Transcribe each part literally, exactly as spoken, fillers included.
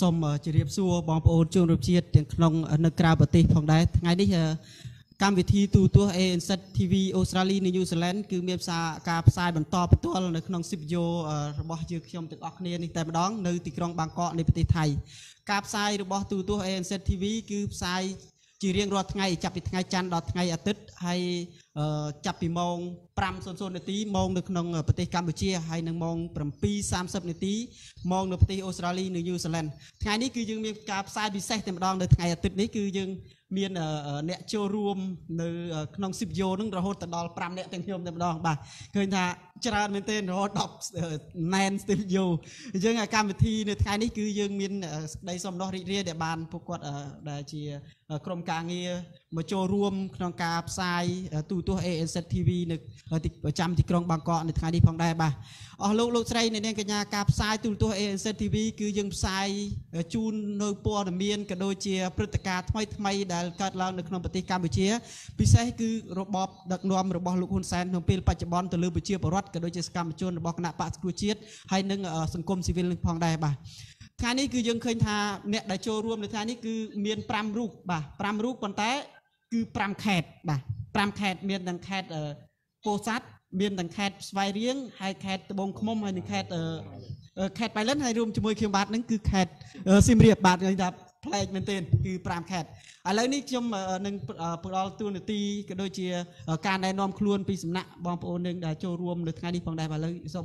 สมเจริญสัวบองปอนจงรูปเชียดเตียงขนมนักกราบติผ่องได้ไงนี่เหรอการวิธีตัวตัวเอ็นซัตทีวีออสเตรเลียนิวซีแลนด์คือเมียสาการสายบรรทอประตูในขนมสิบโยบอยืดชมตึกออกเนียนแต่มาดองในติกรองบางเกาะในประเทศไทยการสายบอตัวตัวเอ็นซัตทีวีคือสายจีเรียงรอดไงจับไปไงจันรอดไงอาทิตย์ให้จับไปมองปรำโซนๆในตีมองในขนมประเทศกัมพูชีให้นางมองปรำปีสามสิบในตีมองในประเทศออสเตรเลียนิวซีแลนด์ไงนี่คือยังมีการสายพิเศษแต่มาดองในไงอาทิตย์นี้คือยังมีนเนื้อโจรวมเนื้อขนมสิบโยนึงเราหดแต่ดอลปรำเนื้อเต็มโยมเต็มดอลบ่าเคยนะจราเมนเต้นเราดอกแมนสิบโยยังการวิธีในไทยนี่คือยังมีได้สมรรถเรียดเดบานพวกได้เชียกรมการเงินมาโจรวมขนมกาบทรายตู้ตัวเอเอ็นเซ็ตทีวีนึกติดประจำที่กรองบางเกาะในไทยนี่พองได้บ่าอ๋อโลกโลกไทยในเนี่ยกันยากาบทรายตู้ตัวเอเอ็นเซ็ตทีวีคือยังทรายจูนเนื้อปัวเมียนกับโดยเชียพฤติการทำไมทำไมได้การเราในขนมปฏิกรรมบุเชียพิเศษคือระบบดักนวมระบบลูกหุ่นแซนของปีปัจจุบันตัวเลือกบุเชียประวัติกับโดยเจสกรรมชนระบบคณะปฏิรูปเชียให้หนึ่งสังคมสิวิลพองได้บ่าท่านี้คือยังเคยทาเนี่ยได้โชว์รวมในท่านี้คือเมียนปรำรูปบ่าปรำรูปปันแต่คือปรำแขดบ่าปรำแขดเมียนดังแขดโปซัดเมียนดังแขดสไวเรียงให้แขดตะบงขมมให้หนึ่งแขดแขดไปเล่นให้รวมจมวยเคียงบาทนั่นคือแขดซิมเรียบบาทเลยครับเพลงมันเต้นคือปรามแคดอะไรนี่ชมหนึ่งพวกเราตัวหนึ่งตีก็โดยเชียการได้น้อมคลวนปีสำนักบองโปหนึ่งได้โชว์รวมในท่านี้ฟังได้มาแล้วสม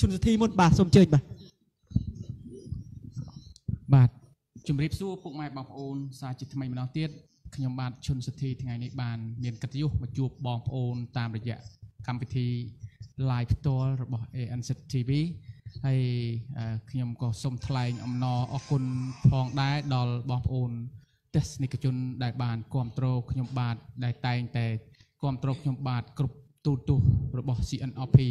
ชุนทีมดบาทสมเจริญบาทบาทจุ่มริบสู้ปุกไม้บองโอนสาจิตทำไมมันเอาเตี้ยขยมบาทชุนทีทั้งไงในบานเรียนกัตยุมาจูบบองโอนตามระยะคำพิธีไลฟ์ตัวระบบเออันเซทีวีให้ขยมก็สมทลายอมนออกุลพองได้ดอลบอมโอนเทสนิกจุนได้บานความโตขยมบาทได้แต่งแต่ความโตขยมบาทกรุบตูตูระบบซีอันอพี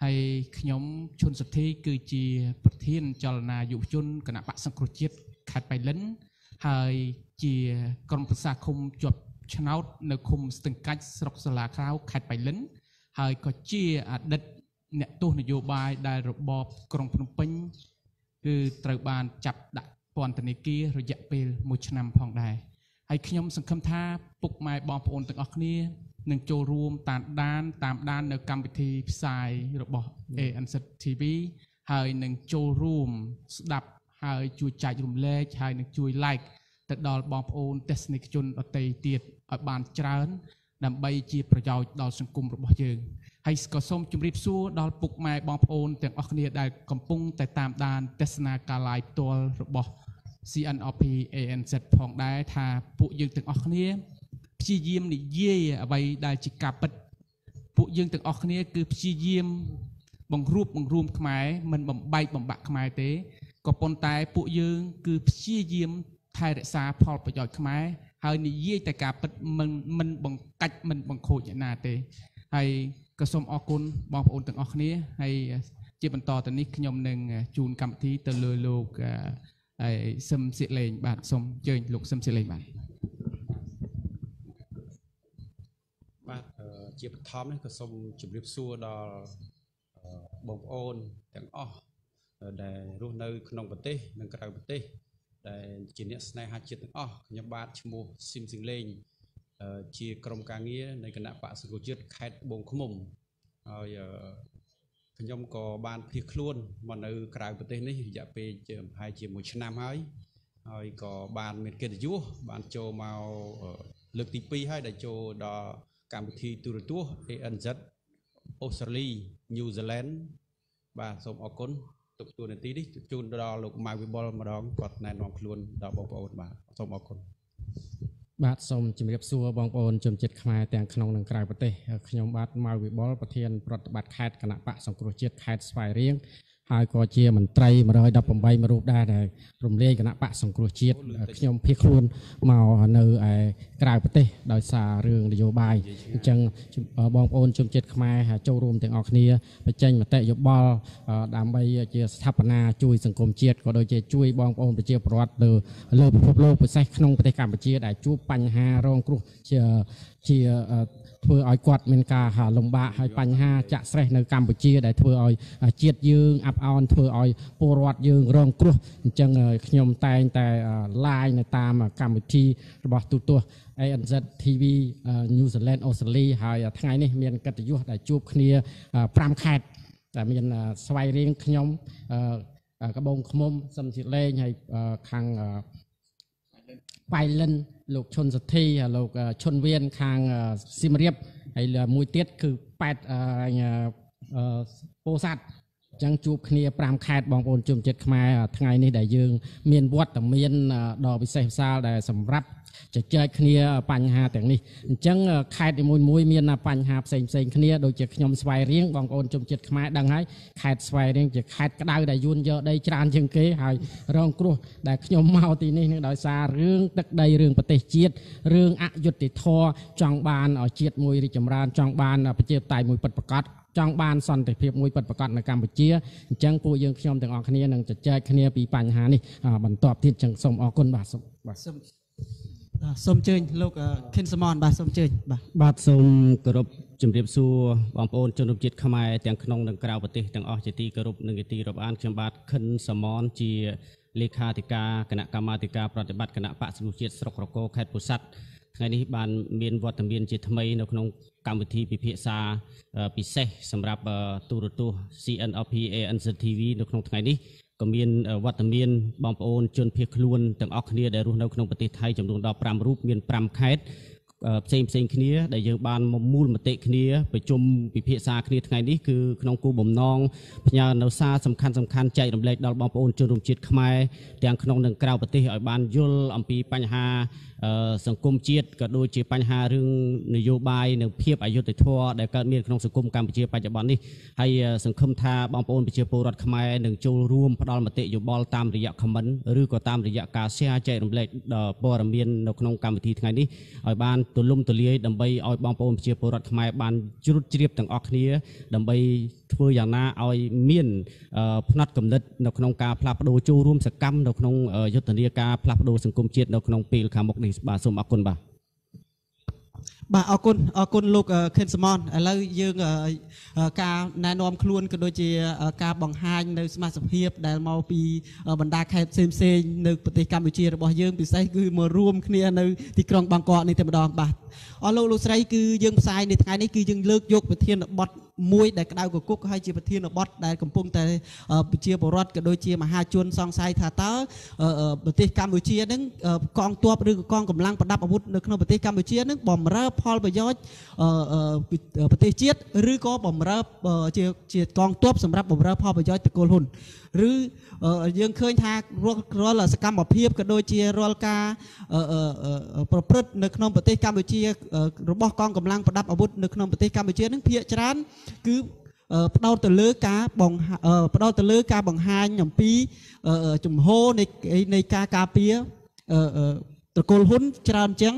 ให้ขยมชนสัตย์ที่คือจีประเทศจารณาอยู่ชนคณะปะสังคมจิตขาดไปเล่นให้จีกรมประชาคมจบชนะในคุมตึงกัดสลกสลาคราวขาดไปเล่นให้ก็จีอดัดเนี่ยตัวนโยบายได้ระบอบกรงพนมเป็นคือตระบานจับดักปอนตะนิกีระยะเป็นมุชนำพองได้ให้ขยมสังคมท่าปลุกไม้บอมโอนตึกออกนี้หนึ่งโจรวมตามด้านตามด้านในกรรมวิธีพิสัยระบอบเออันเซทีวีให้หนึ่งโจรวมสดับให้จุยใจรวมเล่ให้หนึ่งจุยไลค์แต่ดอลบอมโอนเทสนิคจนอัตติเตียดอับบานจราณนำใบจีประโยชน์ดอลสังคมระบอบเยืองให้กสมจุมริบสู้ดอลปุกไม้บองโอนแต่ออกเนียได้กำปุ้งแต่ตามดานเทศนาการลายตัวระบบ ซี เอ็น อาร์ พี เอ เอ็น ซี พองได้ทาปุยึงแต่ออกเนียพี่ยิมนี่เย่ใบได้จิกาปัดปุยึงแต่ออกเนียคือพี่ยิมบังรูปบังรูมขมายมันบังใบบังบักขมายเต้ก็ปนตายปุยึงคือพี่ยิมไทยรักษาพอประโยชน์ขมายให้นี่เย่แต่กาปัดมันมันบังกัดมันบังโคจนาเต้ให้กระสมอกุลบองโอนตึงออกนี้ให้เจ็บมันต่อตอนนี้ขยมหนึ่งจูนกรรมที่เตลโลกไอ้ซึมสิเลงบาทสมเจริญลูกซึมสิเลงบาทบาทเจ็บท้อมนี่กระสมจุดริบซัวดอบองโอนตึงออกได้รู้ในขนมปฏิหนึ่งกระดาษปฏิได้จีเนียสในหาจิตตึงออกยมบาทชิมูซิมสิเลงชีกรมการเงินในคณะปะสกุลจิตแคดบงขมุมเอาอย่าขยมก่อบานพิคล้วนมันเอากลายประเทศนี้อย่าไปเจอหายเจอหมดชนะหายเอาก่อบานเมืองเกตจูบานโจมาเลือกตีปีให้ได้โจดอการพิธีตุรตัวเออันจัดออสเตรเลียนิวซีแลนด์บานสมอกุลตกตัวในตีนี้จูนดอลูกไม้วิบลมาดองกอดในนองคล้วนดอบงปอดบานสมอกุลบาทสมจิมเรียบซัวบองโอนจมจิตขมายแต่งขนมหนังกลายประเทศขยมบาทมาวิบอลประเทศปฏิบัติแคดคณะปะสังกุลจิตแคดสไฟเรียงหายกอเจียมันไตรมาเลยดับผมใบมารูปได้ในรวมเล่คณะปะสังกุลจิตขยมพิคลุนมาเนื้อกลายประเทศโดยสาเรื่องนโยบายจังบองโอนจมจิตขมายเจ้ารวมแต่งออกเนียไปแจ้งมาเตะยบบอลดามใบเจียสถาปนาจุยสังคมจิตก็โดยเจจุยบองโอนไปเจียประวัติเลยเลิกพิภพโลกไปใส่ขนมปฏิกรรมไปเจียได้จูปัญหารองกรุเจียเจีย ធ្វើឲ្យគាត់មានការលំបាកហើយបញ្ហាចាក់ស្រេះនៅកម្ពុជាដែលធ្វើឲ្យជាតិយើងអាប់អន់ធ្វើឲ្យពលរដ្ឋយើងរងគ្រោះអញ្ចឹងខ្ញុំតែងតែឡាយនៅតាមកម្មវិធីរបស់ទូទាស់ เอ เอ็น ซี ที วี New Zealand អូស្ត្រាលីហើយថ្ងៃនេះមានកិត្តិយសដែលជួបគ្នាห้าខេត្តតែមានស្វ័យរៀងខ្ញុំក្បងឃុំសំជាលេងហើយខាងបៃលិនលោកឈុនសទ្ធីហើយលោកឈុនវៀនខាងសៀមរាបហើយមួយទៀតគឺแปดពោធិ៍សាត់អញ្ចឹងជួបគ្នាห้าខេត្តបងប្អូនជនជាតិខ្មែរថ្ងៃនេះដែលយើងមានវត្តមានដ៏ពិសេសវិសាលដែលសម្រាប់ជជែកគ្នាបញ្ហាទាំងនេះអញ្ចឹងខេត្តនីមួយៗមានបញ្ហាផ្សេងផ្សេងគ្នាដូចជាខ្ញុំស្វាយរៀងបងប្អូនជនជាតិខ្មែរដឹងហើយខេត្តស្វាយរៀងជាខេត្តក្តៅដែលយួនយកដីច្រើនជាងគេហើយរងគ្រោះដែលខ្ញុំមកទីនេះនឹងដោយសាររឿងទឹកដីរឿងប្រទេសជាតិរឿងអយុត្តិធម៌ចង់បានឲ្យជាតិមួយរីកចម្រើនចង់បានប្រជាធិបតេយ្យមួយពិតប្រាកដចង់បានសន្តិភាពមួយពិតប្រាកដនៅកម្ពុជាអញ្ចឹងពួកយើងខ្ញុំទាំងអស់គ្នានឹងជជែកគ្នាពីបញ្ហានេះបន្ទាប់ទៀតចឹងសូមអរគុណបាទសូមសូមអញ្ជើញលោកខិនសមនបាទសូមអញ្ជើញបាទបាទសូមគោរពជំរាបសួរបងប្អូនជនជាតិខ្មែរទាំងក្នុងនិងក្រៅប្រទេសទាំងអស់ជាទីគោរពនិងជាទីរាប់អានខ្ញុំបាទខិនសមនជាលេខាធិការគណៈកម្មាធិការប្រតិបត្តិគណៈបក្សប្រជាជាតិស្រុករកូខេត្តពោធិ៍សាត់ថ្ងៃនេះបានមានវត្តមានជាថ្មីនៅក្នុងកម្មវិធីពិភាក្សាពិសេសសម្រាប់ទូរទស្សន៍ ซี เอ็น อาร์ พี เอ เอ็น ซี ที วี នៅក្នុងថ្ងៃនេះក៏មានវត្តមានបងប្អូនជនភៀសខ្លួនទាំងអស់គ្នាដែលរស់នៅក្នុងប្រទេសថៃចំនួនสิบห้าរូបមានห้าខេត្តផ្សេងផ្សេងគ្នាដែលយើងបានមកមូលមតិគ្នាប្រជុំពិភាក្សាគ្នាថ្ងៃនេះគឺក្នុងគោលបំណងផ្ញើនៅសារសំខាន់សំខាន់ចែករំលែកដល់បងប្អូនជនរួមជាតិខ្មែរទាំងក្នុងនិងក្រៅប្រទេសឲ្យបានយល់អំពីបញ្ហាសង្គមជាតិក៏ដូចជាបញ្ហារឿងនយោបាយនិងភាពអយុត្តិធម៌ដែលកើតមានក្នុងសង្គមកម្ពុជាបច្ចុប្បន្ននេះហើយសង្ឃឹមថាបងប្អូនប្រជាពលរដ្ឋខ្មែរនឹងចូលរួមផ្ដល់មតិយោបល់តាមរយៈ comment ឬក៏តាមរយៈការ share ចែករំលែកដល់ព័ត៌មាននៅក្នុងកម្មវិធីថ្ងៃនេះឲ្យបានទូលំទូលាយដើម្បីឲ្យបងប្អូនប្រជាពលរដ្ឋខ្មែរបានជ្រុតជ្រាបទាំងអស់គ្នាដើម្បីធ្វើយ៉ាងណាឲ្យមានផ្នែកកំណត់នៅក្នុងការផ្លាស់ប្ដូរចូលរួមសកម្មនៅក្នុងយុទ្ធនាការផ្លាស់ប្ដូរសង្គមជាតិនៅក្នុងពេលខាងមុខនេះបាទសូមអរគុណបាទបាទអរគុណអរគុណលោកខិនសមនឥឡូវយើងការណែនាំខ្លួនក៏ដូចជាការបង្ហាញនៅសមាជិកដែលមកពីបណ្ដាខេត្តផ្សេងៗនៅប្រទេសកម្ពុជារបស់យើងពិសេសគឺមករួមគ្នានៅទីក្រុងបាងកកនេះតែម្ដងបាទអរលោកលោកស្រីគឺយើងផ្សាយនៅថ្ងៃនេះគឺយើងលើកយកប្រធានបទមួយដែលក្តៅកគុកហើយជាប្រធានបទដែលកំពុងតែប្រជាពលរដ្ឋក៏ដូចជាមហាជនសង្ស័យថាតើប្រទេសកម្ពុជានឹងកងទ័ពឬក៏កងកម្លាំងប្រដាប់អាវុធនៅក្នុងប្រទេសកម្ពុជានឹងបំរើផលប្រយោជន៍ប្រទេសជាតិឬក៏បំរើជាជាកងទ័ពសម្រាប់បំរើផលប្រយោជន៍តកូលហ៊ុនឬយើងឃើញថារាល់សកម្មភាពក៏ដូចជារាល់ការប្រព្រឹត្តនៅក្នុងប្រទេសកម្ពុជារបស់កងកម្លាំងប្រដាប់អាវុធនៅក្នុងប្រទេសកម្ពុជានឹងភាគច្រើនគឺផ្ដោតទៅលើការបង្ផ្ដោតទៅលើការបង្ហាញអំពីជំហរនៃនៃការការពារតកូលហ៊ុនច្រើនជាង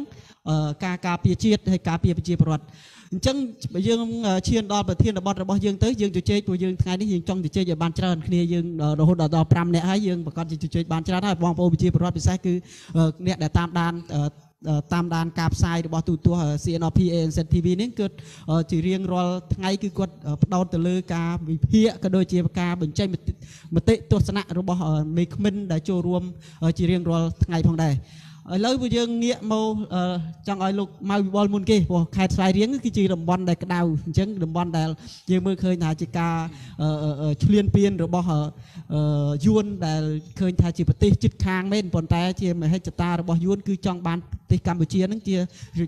ការការពារជាតិហើយការពារប្រជាពលរដ្ឋអញ្ចឹងយើងឈានដល់ប្រធានបទរបស់យើងទៅយើងជជែកពួកយើងថ្ងៃនេះយើងចង់ជជែកឲ្យបានច្រើនគ្នាយើងរហូតដល់ห้าនាក់ហើយយើងប្រកាសជជែកបានច្រើនហើយបងប្អូនប្រជាពលរដ្ឋពិសេសគឺអ្នកដែលតាមដានតាមដានការផ្សាយរបស់ទូទាស់ ซี เอ็น อาร์ พี เอ เอ็น ซี ที วี នេះគឺជារៀងរាល់ថ្ងៃគឺគាត់ផ្ដោតទៅលើការវិភាគក៏ដូចជាការបញ្ចេញមតិទស្សនៈរបស់មេខ្មិនដែលចូលរួមជារៀងរាល់ថ្ងៃផងដែរឥឡូវពួកយើងងាកមកចង់ឲ្យលោកម៉ៅវិវលមុនគេព្រោះខេត្តស្វាយរៀងគឺជាតំបន់ដែលក្តៅអញ្ចឹងតំបន់ដែលយើងមើលឃើញថាជាការឈ្លានពានរបស់យួនដែលឃើញថាជាប្រទេសជិតខាងមែនប៉ុន្តែជាមហិច្ឆតារបស់យួនគឺចង់បានប្រទេសកម្ពុជានឹងជា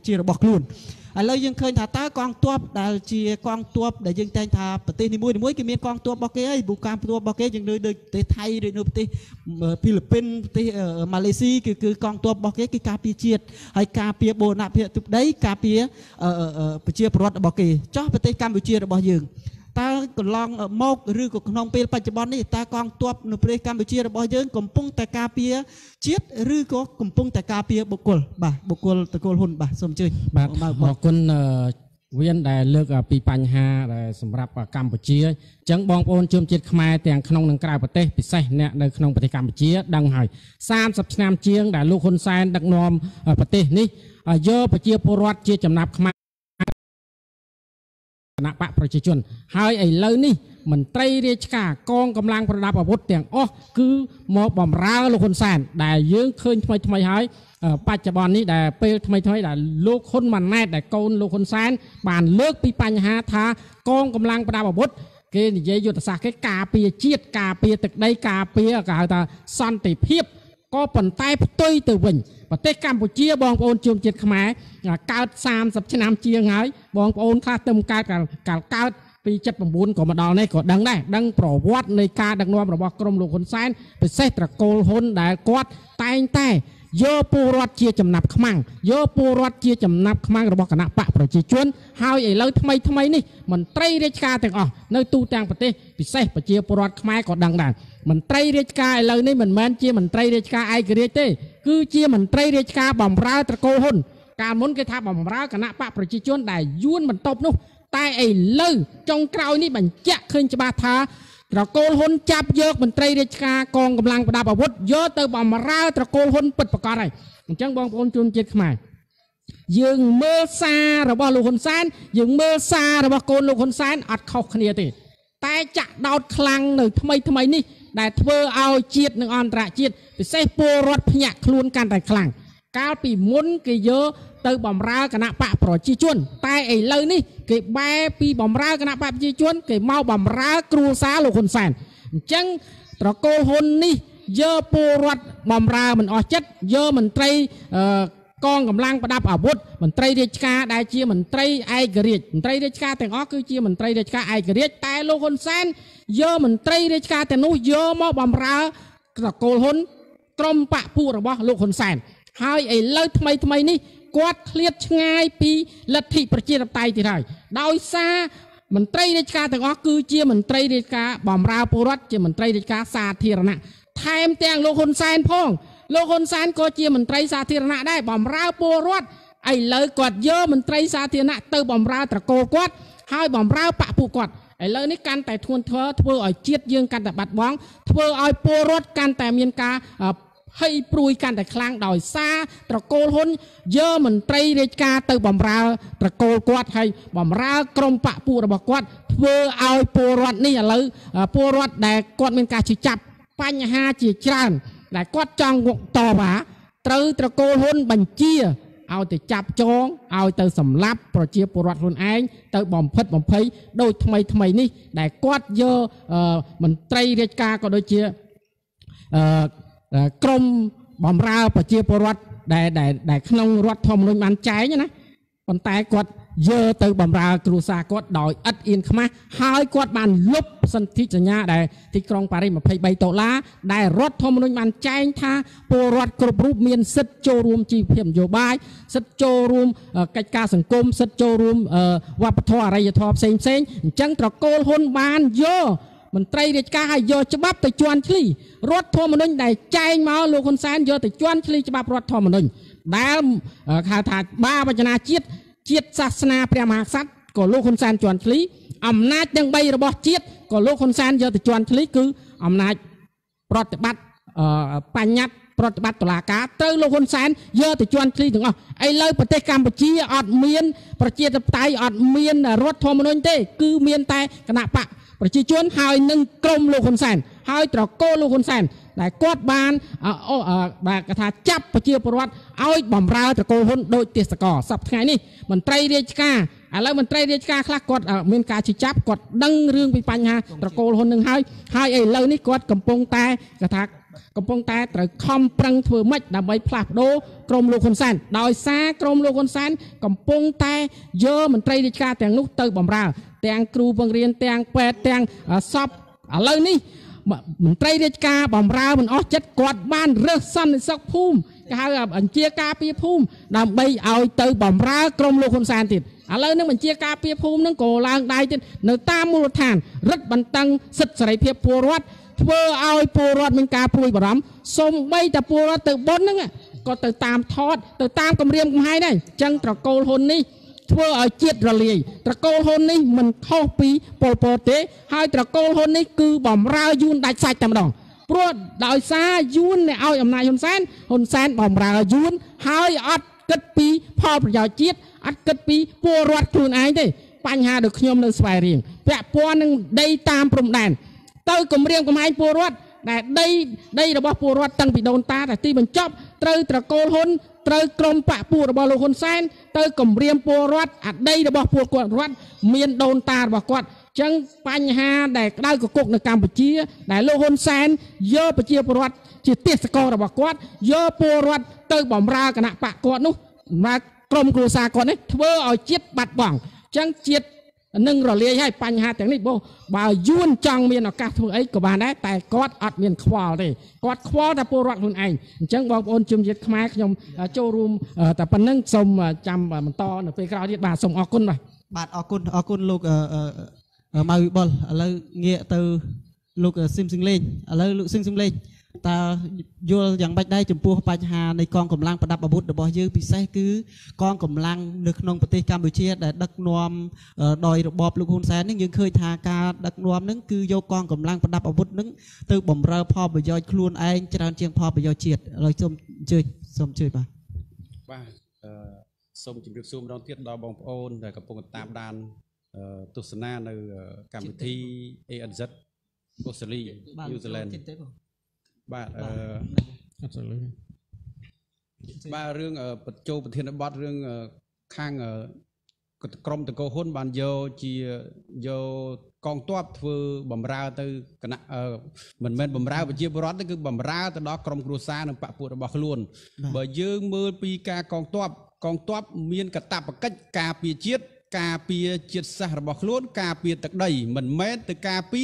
ជារបស់ខ្លួនឥឡូវយើងឃើញថាតើកងទ័ពដែលជាកងទ័ពដែលយើងតែងថាប្រទេសនីមួយៗគេមានកងទ័ពរបស់គេហើយពួកកងទ័ពរបស់គេយើងនៅដូចប្រទេសថៃឬនៅប្រទេសហ្វីលីពីនប្រទេសម៉ាឡេស៊ីគឺគឺកងទ័ពរបស់គេគឺការពារជាតិហើយការពារបូរណភាពទឹកដីការពារប្រជាពលរដ្ឋរបស់គេចោះប្រទេសកម្ពុជារបស់យើងតើកន្លងមកឬក៏ក្នុងពេលបច្ចុប្បន្ននេះតើកងទ័ពនៅប្រទេសកម្ពុជារបស់យើងកំពុងតែការពារជាតិឬក៏កំពុងតែការពារបុគ្គលបាទបុគ្គលតកូលហ៊ុនបាទសូមអញ្ជើញបាទអរគុណវៀនដែលលើកពីបញ្ហាដែលសម្រាប់កម្ពុជាអញ្ចឹងបងប្អូនជនជាតិខ្មែរទាំងក្នុងនិងក្រៅប្រទេសពិសេសអ្នកនៅក្នុងប្រទេសកម្ពុជាដឹងហើយสามสิบឆ្នាំជាងដែលលោកហ៊ុនសែនដឹកនាំប្រទេសនេះយកប្រជាពលរដ្ឋជាចំណាប់ខ្មែរ คณะปะประชาชนหายไอ้เลยนี่มันไตรเรียกากองกำลังประดับอาวุธเตียงอ๋อคือมอบอมราลูกคนแสนได้ยื้อคืนทำไมทำไมหายปัจจุบันนี้ได้เปิดทำไมทำไมได้ลูกคนมันแน่ได้โกนลูกคนแสนบานเลิกปีปัญหาทากองกำลังประดับอาวุธเกณฑ์เยยุตศาสตร์แค่กาเปียเจียดกาเปียตึกได้กาเปียกาตาสันติเพียบก็ปนใต้ตุ้ยตะวันประเทศกัมพูชีบองโอนจุ่มเจ็ดขมายเก้าสามสับชนามเชียงไห้บองโอนท่าเติมการการเก้าปีจัดประมูลของมาดอนในก็ดังได้ดังโปรวัดในการดังนวมระบบกรมหลวงคนซ้ายเป็นเซตระโกลฮนได้กอดใต้ใต้โยปูรอดเชียจำนับขมังโยปูรอดเชียจำนับขมังระบบคณะปะประชาชนเฮาไอ้เลยทำไมทำไมนี่มันไตรเรียกการแต่งออกในตู้แตงประเทศเป็นเซตประเชียปูรอดขมายก็ดังได้มันไตรเรียกการเลยนี่มันแมนเชียมันไตรเรียกการไอ้กระเรียเต้คือเชียมันไตรเรียกการบ่มราตระโกลฮนการมุ่งกระทำบ่มราคณะปะประชาชนได้ย้วนมันตบนุแต่ไอ้เลยจงกล่าวนี่มันแจ๊กขึ้นจะบาทาตระโกลฮนจับเยอะมันไตรเดชกากองกำลังประดับอาวุธเยอะเติมบอมมาราตระโกลฮนปิดประกาศอะไรมันจังบองพลจุนเจ็ดขมายยิงเมอซาระบอลูกคนแสนยิงเมอซาระบอโกลลูกคนแสนอัดเข้าคะแนนติแต่จะดาวคลังหนึ่งทำไมทำไมนี่ได้เพื่อเอาจีดหนึ่งอันตรายจีดไปเซฟปูรถพยักคลุนการแต่คลังก้าวปีมุนกี่เยอะเติมบอมราคณะปะปล่อยจีจวนแต่ไอ้เลยนี่เก็บใบปีบอมราคณะปะจีจวนเก็บเมาบอมราครูสาลูกคนแสนจังตระโกหนนี่เยอะปูรัดบอมรามันออจัดเยอะมันไตรกองกำลังประดับอาวุธมันไตรเดชกาได้เชียมันไตรไอกรีดมันไตรเดชกาแต่งออกคือเชียมันไตรเดชกาไอกรีดแต่ลูกคนแสนเยอะมันไตรเดชกาแต่นู้เยอะเมาบอมราตระโกหนกรมปะปูระบอลูกคนแสนหายไอ้เลยทำไมทำไมนี่กวาดเคลียดง่ายปีลัทธิประเจริญไตที่ไทยดาวซามันไตรเดชกาแต่ก็คือเจียมันไตรเดชกาบอมราปูรัตเจียมันไตรเดชกาสาธิรณะไทม์แตงโลคนแสนพองโลคนแสนก็เจียมันไตรสาธิรณะได้บอมราปูรัตไอ้เลยกวาดเยอะมันไตรสาธิรณะเติมบอมราตระโกกวาดหายบอมราปะปูกวาดไอ้เลยนี่การแต่ทวนเธอเพื่อเอาเจียดยืงการแต่บัดบ้องเพื่อเอาปูรัตการแต่เมียนกาให้ปลุยกันแต่คลางดอยซาตระโกลฮนเยอะเหมือนไตรเดชกาเติมบอมราตระโกลกวาดให้บอมรากรมปะปูระบกวาดเพื่อเอาปูรัดนี่อะไรปูรัดแต่กวาดเป็นการจีจับปัญหาจีจานแต่กวาดจังวงต่อมาเติมตระโกลฮนบัญชีเอาแต่จับจองเอาแต่สำลับโปรเจกต์ปูรัดคนเองเติมบอมพัดบอมเพยโดยทำไมทำไมนี่แต่กวาดเยอะเหมือนไตรเดชกาก็โดยเจียกรมบอมราประเจียปรัตได้ได้ได้ขนมรัตทอมลงมันใจเนี่ยนะคนตายกดเยอะเติมบอมรากรูซากดดอยอัดอินขมาหายกดบานลบสันทิจญาได้ที่กรองปารีมาไปใบโตละได้รัตทอมลงมันใจท่าปรัตกรุบรูปเมียนสิทโจรวมจีเพียมโยบายสิทโจรวมกิจการสังคมสิทโจรวมวัปทออะไรทอเซ็งเซ็งจังตระโกลฮนบานเยอะมันไตรเดชกาให้เยอะฉบับแต่จวนคลีรถทัวร์มันนึงได้ใจเมาลูกคนแสนเยอะแต่จวนคลีฉบับรถทัวร์มันนึงได้คาถาบ้าปัญญาจิตจิตศาสนาพระมหากษัตริย์ก็ลูกคนแสนจวนคลีอำนาจยังใบระบอบจิตก็ลูกคนแสนเยอะแต่จวนคลีคืออำนาจปฏิบัติปัญญาปฏิบัติตุลาการเติร์ลูกคนแสนเยอะแต่จวนคลีถึงอ๋อไอ้เลยประเทศกัมพูชีอดเมียนประเทศไทยอดเมียนรถทัวร์มันนึงเต้คือเมียนไทยขณะปะประชาชนหายหนึ่งกรมลูกคนแสนหายตระโกลูกคนแสนได้กวาดบานอ่าโอ้อ่าแบบกระทาจับประเจียประวัติเอาบอมราตระโกหนโดยเตสกอสับไงนี่มันไตรเดชกาอะไรมันไตรเดชกาคลากดอ่าเมียนกาชิจับกดดังเรื่องไปปัญหาตระโกหนหนึ่งหายหายไอ้เล่านี่กดกำปงแต่กระทากำปงแต่ตระคอมปรังเถื่อมัดดำใบพลัดโดกรมลูกคนแสนดอยซากรมลูกคนแสนกำปงแต่เยอะมันไตรเดชกาแต่งนุกเตยบอมราแตงครูบังเรียนแตงแปดแตงสอบอะไรนี่มันไตรเดชกาบอมรามันอ๋อจัดกอดบ้านเรื่องสั้นในสักพุ่มก็หาแบบอันเจียกาเปียพุ่มดำใบเอาเตยบอมรากรมลูกคนแสนติดอะไรนั่นมันเจียกาเปียพุ่มนั่งโกลางได้ติดในตามมูลฐานรัฐบันตังสิทธิ์ใส่เพียบปูรอดเพื่อเอาปูรอดมันกาปุยบรมสมใบแต่ปูรอดเตยบนนั่งก็เตยตามทอดเตยตามกำเรียมกุมให้ได้จังตระโกลคนนี้เพื่อเอาเจียดระเลียตระโกลฮนนี่มันเข้าปีโปโปเตให้ตระโกลฮนนี่คือบอมรายุนได้ใส่จำดองเพราะดาวซายุนเนี่ยเอาอำนาจฮนแซนฮนแซนบอมรายุนให้อัดกัดปีพอประหยัดเจียดอัดกัดปีปัวรอดครูนไอ้เด้ป ปัญหาเด็กขยมเลือดสายเรียงแปะปอนหนึ่งได้ตามปรุงแดนเติร์กเรียงกำไอ้ปูรอดแต่ได้ได้ระบบปูรอดตั้งปีโดนตาแต่ที่มันจบเติร์กตะโกนหนเติร์กลมปะปูระบบโลคนแซนเติร์กเรียงปูรอดอัดได้ระบบปูกวดรอดเมียนโดนตาระบบกวดจังปัญหาแต่ได้กบกในการปฏิเสธแต่โลคนแซนเยอะปฏิเสธปูรอดจิตเตี้ยสกอระบบกวดเยอะปูรอดเติร์กบ่มรากระหนักปะกวดนุมากรมกรุษาก่อนนี่เบอร์เอาจิตบัดบ่องจังจิตหนึ่งเราเลี้ยให้ปัญหาแต่นี่บ่บ่าวยุ่นจังมีนอกการทุกไอ้กบาลได้แต่กอดอัดมีนควอเลยกอดควอแต่ปูรักคนเองจังบอกโอนจุ่มจิตขมายขยมโจรูมแต่ปันนั่งสมจำมันต่อหนึ่งไปกล่าวที่บาทสมอกุลไปบาทอกุลอกุลลูกมาวิบลแล้วเงี่ยตือลูกซิมซิงเล่แล้วลูกซิมซิงเล่แต่โยอย่างบัดได้จมพัวปัญหาในกองกำลังประดับอาวุธบอยยื้อพิเศษคือกองกำลังนึกนองประเทศกัมพูชีได้ดักนวมดอยบอบลูกคนแสนนึกยังเคยทาการดักนวมนึกคือโยกองกำลังประดับอาวุธนึกตือบ่มเราพอไปย่อยครูนเองจราจรเชียงพอไปย่อยเฉียดเราชมเชยชมเชยป่ะป่ะชมจิมริบซูมดอนเทียดดาวบองโอนแต่กับปงตามดานตุสนาในกัมพูชีเออันซัดโกสลีนิวซีแลนด์บ้าเออบ้าเรื่องปัจจุบันที่นับบัตรเรื่องข้างกรมตะโกนบานโยจีโยกองทัพฟือบำราตือคณะเหมือนเหมือนบำราปจีบรัตน์คือบำราแต่ดอกกรมกรุษาหนึ่งปะปวดบอกล้วนบ่ยืมมือปีกากองทัพกองทัพมีนกระตับกัจกาปีจีดกาปีจีดสหบอกล้วนกาปีตะได้เหมือนเหมือนตะกาปี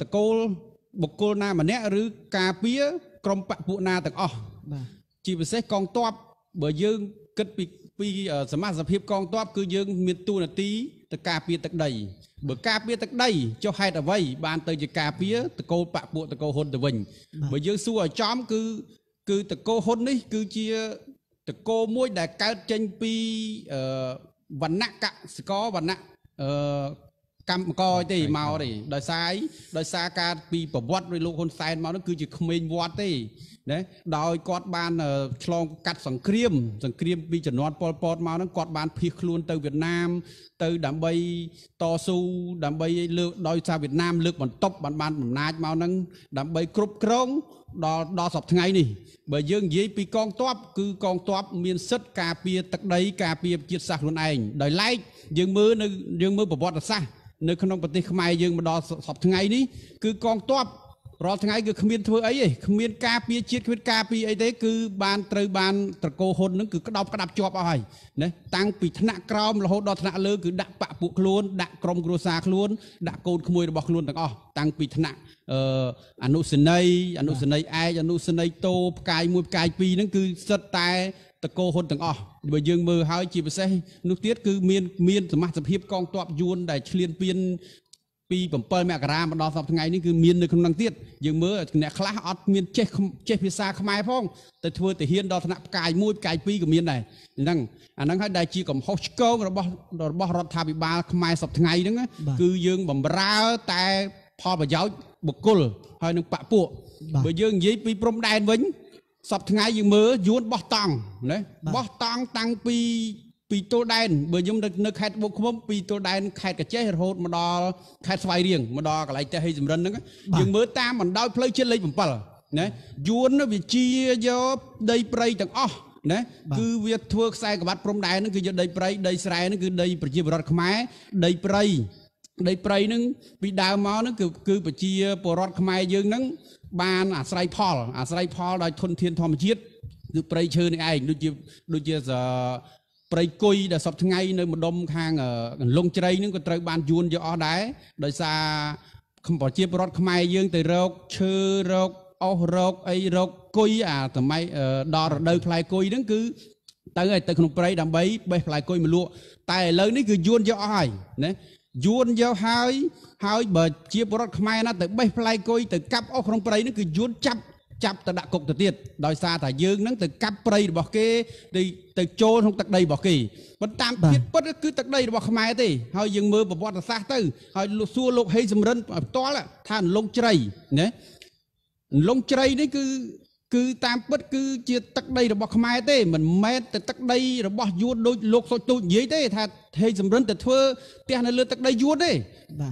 ตะโกบุคคลนามันเนี่ยหรือกาเปียกรมปะปุนาต่างอ๋อจีบเสกกองทัพเบอร์ยืงกึศปีปีสมาชิกพิบกองทัพคือยืงมีตูนตีตะกาเปียตะใดเบอร์กาเปียตะใดเจ้าให้แต่ไว้บานเตยจะกาเปียตะโกปะปุตะโกหนตะวิญเบอร์ยืงสู้ไอ้จอมคือคือตะโกหนนี่คือเชียตะโกมวยได้เกิดเจนปีวันนักกะสกอวันนักกำก้อยตีเมาดิโดยสายโดยสายการปีประวัติในลูกคนสายเมานั่นคือจะเมนวัดตีเนี่ยโดยกอดบานคลองกัดสังเครียมสังเครียมปีจันทร์ปอปอเมานั่นกอดบานพิคลวนเตอเวียดนามเตอดัมเบย์ต่อสู้ดัมเบย์เลือกโดยชาวเวียดนามเลือกบอลตบบอลบานบอลนายเมานั่นดัมเบย์กรุบกรองดอดอสอบไงนี่เบย์ยื่นยีปีกองทัพคือกองทัพมีนซึดกาเปียตักใดกาเปียจิตสักลุนเองโดยไล่ยื่นมือหนึ่งยื่นมือประวัติศาสตร์ในขนมปฏิขมายยังมาดอสอบทั้งไงนี้คือกองทัพรอทั้งไงคือขมิ้นเธอไอ้ขมิ้นกาปีชีดขมิ้นกาปีไอ้เด็กคือบานเตยบานตะโกหนนั่นคือกระดับกระดับจอบเอาไว้เนี่ยตั้งปีธนกรามเราดอธนเลือคือดักปะปุกล้วนดักกรมกรุษาล้วนดักโกนขมวยบอกล้วนต่างอ๋อตั้งปีธนอนุสินัยอนุสินัยไออนุสินัยโตกายมวยกายปีนั่นคือสไตล์ตะโกหนต่างอ๋อเบอร์ยืงเบอร์หายจีบเส้นนุกเตี้ยคือเมียนเมียนสมัครสภีบกองทัพยวนได้เฉลี่ยเปลี่ยนปีผมเปิดแม่กระรามมาดอสอบทั้งไงนี่คือเมียนในคำนังเตี้ยยืงเบอร์เนี่ยคลาออดเมียนเช็คเช็คพิซาขมายพ้องแต่ทัวแต่เฮียนดอธนากายมุ้ยกายปีกับเมียนไหนนั่งอันนั้นให้ได้จีกับฮอสเกิลระบบระบบรัฐบาลบาลขมายสอบทั้งไงนั่งคือยืงบ่มร้าวแต่พอประโยชน์บุกกุลให้นึกปะปุ่เบอร์ยืงยี่ปีพรมแดนวิ่งสอบทั้งไงยืงเบอร์ยวนบ่ตังเนี่ยบ่ตังตังปีปีโตแดนเบอร์ยมนึกนึกแคดบุกคุ้มปีโตแดนแคดกระเจี๊ยบโหดมาดอแคดสไฟเรียงมาดออะไรจะให้จำเริญนึกยังเมื่อตามมันได้เพลย์เช่นไรผมเปล่าเนี่ยยวนนะวิจีเยอะได้ไปต่างอ๋อเนี่ยคือเวียดทัวร์ใส่กับบัตรพรมแดนนั่นคือจะได้ไปได้ใส่นั่นคือได้ประจีบรัฐขมายได้ไปได้ไปนั่นปีดาวมานั่นคือคือประจีบรัฐขมายยังนั่นบานอาศัยพอลอาศัยพอลได้ทนเทียนทอมจีดคือไปเชิญไอ้ดูจีดูจีจะไปคุยแต่สอบทั้งไงในมุดมข้างลงใจนึงก็เตยบานยวนจะอ้อได้โดยซาคำปอจีบรถขมายยืงแต่เราเชื่อเราเอาเราไอเราคุยอ่ะทำไมดอเดินคลายคุยนั่นคือแต่ไงแต่ขนมไปดำใบใบคลายคุยมันล้วนแต่เลยนี่คือยวนจะอ้อยเนี่ยยวนจะหายหายแบบจีบรถขมายนะแต่ใบคลายคุยแต่กับเอาขนมไปนั่นคือยวนจับจับแต่ดักกบแต่เตี้ยโดยซาแต่ยืงนั่นแต่กับไปบอกเกดีแต่โจนของตักใดบอกกี่มันตามคิดปุ๊บก็คือตักใดบอกขมายตีเฮายังมือแบบว่าซาตื้อเฮาสู้โลกให้สมรรถตัวละท่านลงใจเนี่ยลงใจนี่คือ คือตามปัจคือเจียตักได้ระบบขมายเต้เหมือนแม้แต่ตักได้ระบบยูดโดยโลกโซตุยิ่งเต้ถ้าเทสมรนแต่เธอเตียนเลือดตักได้ยูดเต้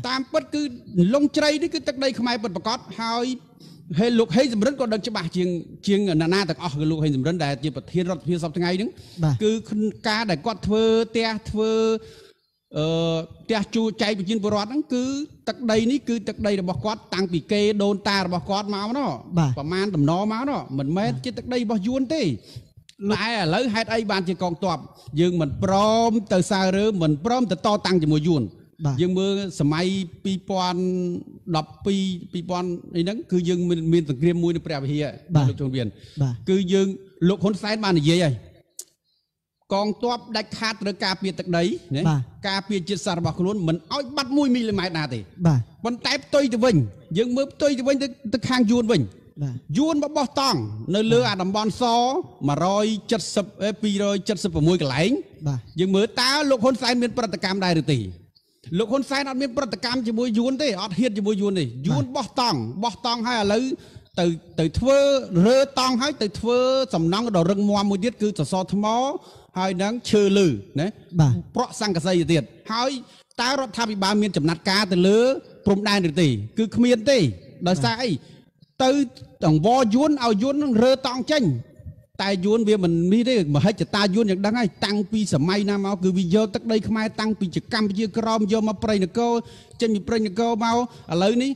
ตามปัจคือลงใจนี่คือตักได้ขมายเป็นประกอบหายเฮลูกเฮสมรนก็ดังจะบาดเจียงเจียงนานาแต่ออกลูกเฮสมรนได้เจียประเทศรัฐเพียงสองทั้งไงนึงคือการได้กอดเธอเตียเธอเอ่อเตียจูใจไปยินบรอดนั่นคือตักได้นี่คือตักได้ระบบกอดต่างปีเกโดนตาระบบกอดมาเนาะประมาณต่ำน้อมาเนาะเหมือนแม้เจียตักได้บ่ยวนตีหลายอะเลยให้ไอ้บ้านเจียกองตอบยังเหมือนพร้อมแต่ซาเรือเหมือนพร้อมแต่ต่อตังจะมวยยวนยังเมื่อสมัยปีปอนดับปีปีปอนในนั้นคือยังมีสังเกตมวยในแปลว่าเฮียลูกชนเวียนคือยังลูกคนสายบ้านนี่เยอะกองตัวได้ขาดหรือกาเปียตักได้เนี่ยกาเปียจิตสารบักล้วนเหมือนอ้อยบัดมวยมีเลยหมายนาตีบนแทบตัวจะวิ่งยังเมื่อตัวจะวิ่งตะคางยวนวิ่งยวนบ่บ่ต้องในเรืออาดมบอนซอมาร้อยจัดสับปีร้อยจัดสับประมวยกระไหลยังเมื่อตาลูกคนสายมีประกรรมได้หรือตีลูกคนสายนั้นมีประกรรมจะมวยยวนตีอัดเฮียจะมวยยวนตียวนบ่ต้องบ่ต้องให้อะไรtừ từ thưa rơ tang hay từ thưa sầm nắng đào rừng mua mùi tiết cứ từ so thấm máu hay nắng chơ lử đấy, bọ sang cả dây tiền hay ta rót tham bị ba miền chấm nát cá từ lứa prom đai được tỷ cứ miền tỷ đời sai từ tổng vo yến ao yến rơ tang chanh tai yến về mình mi đấy mà hết chữ tai yến được đăng hay tăng pi sầm mai nam máu cứ vi dơ tắc đây không ai tăng pi chữ cam chữ crom dơ mà prey nè cô chân bị prey nè cô máu ở lối ní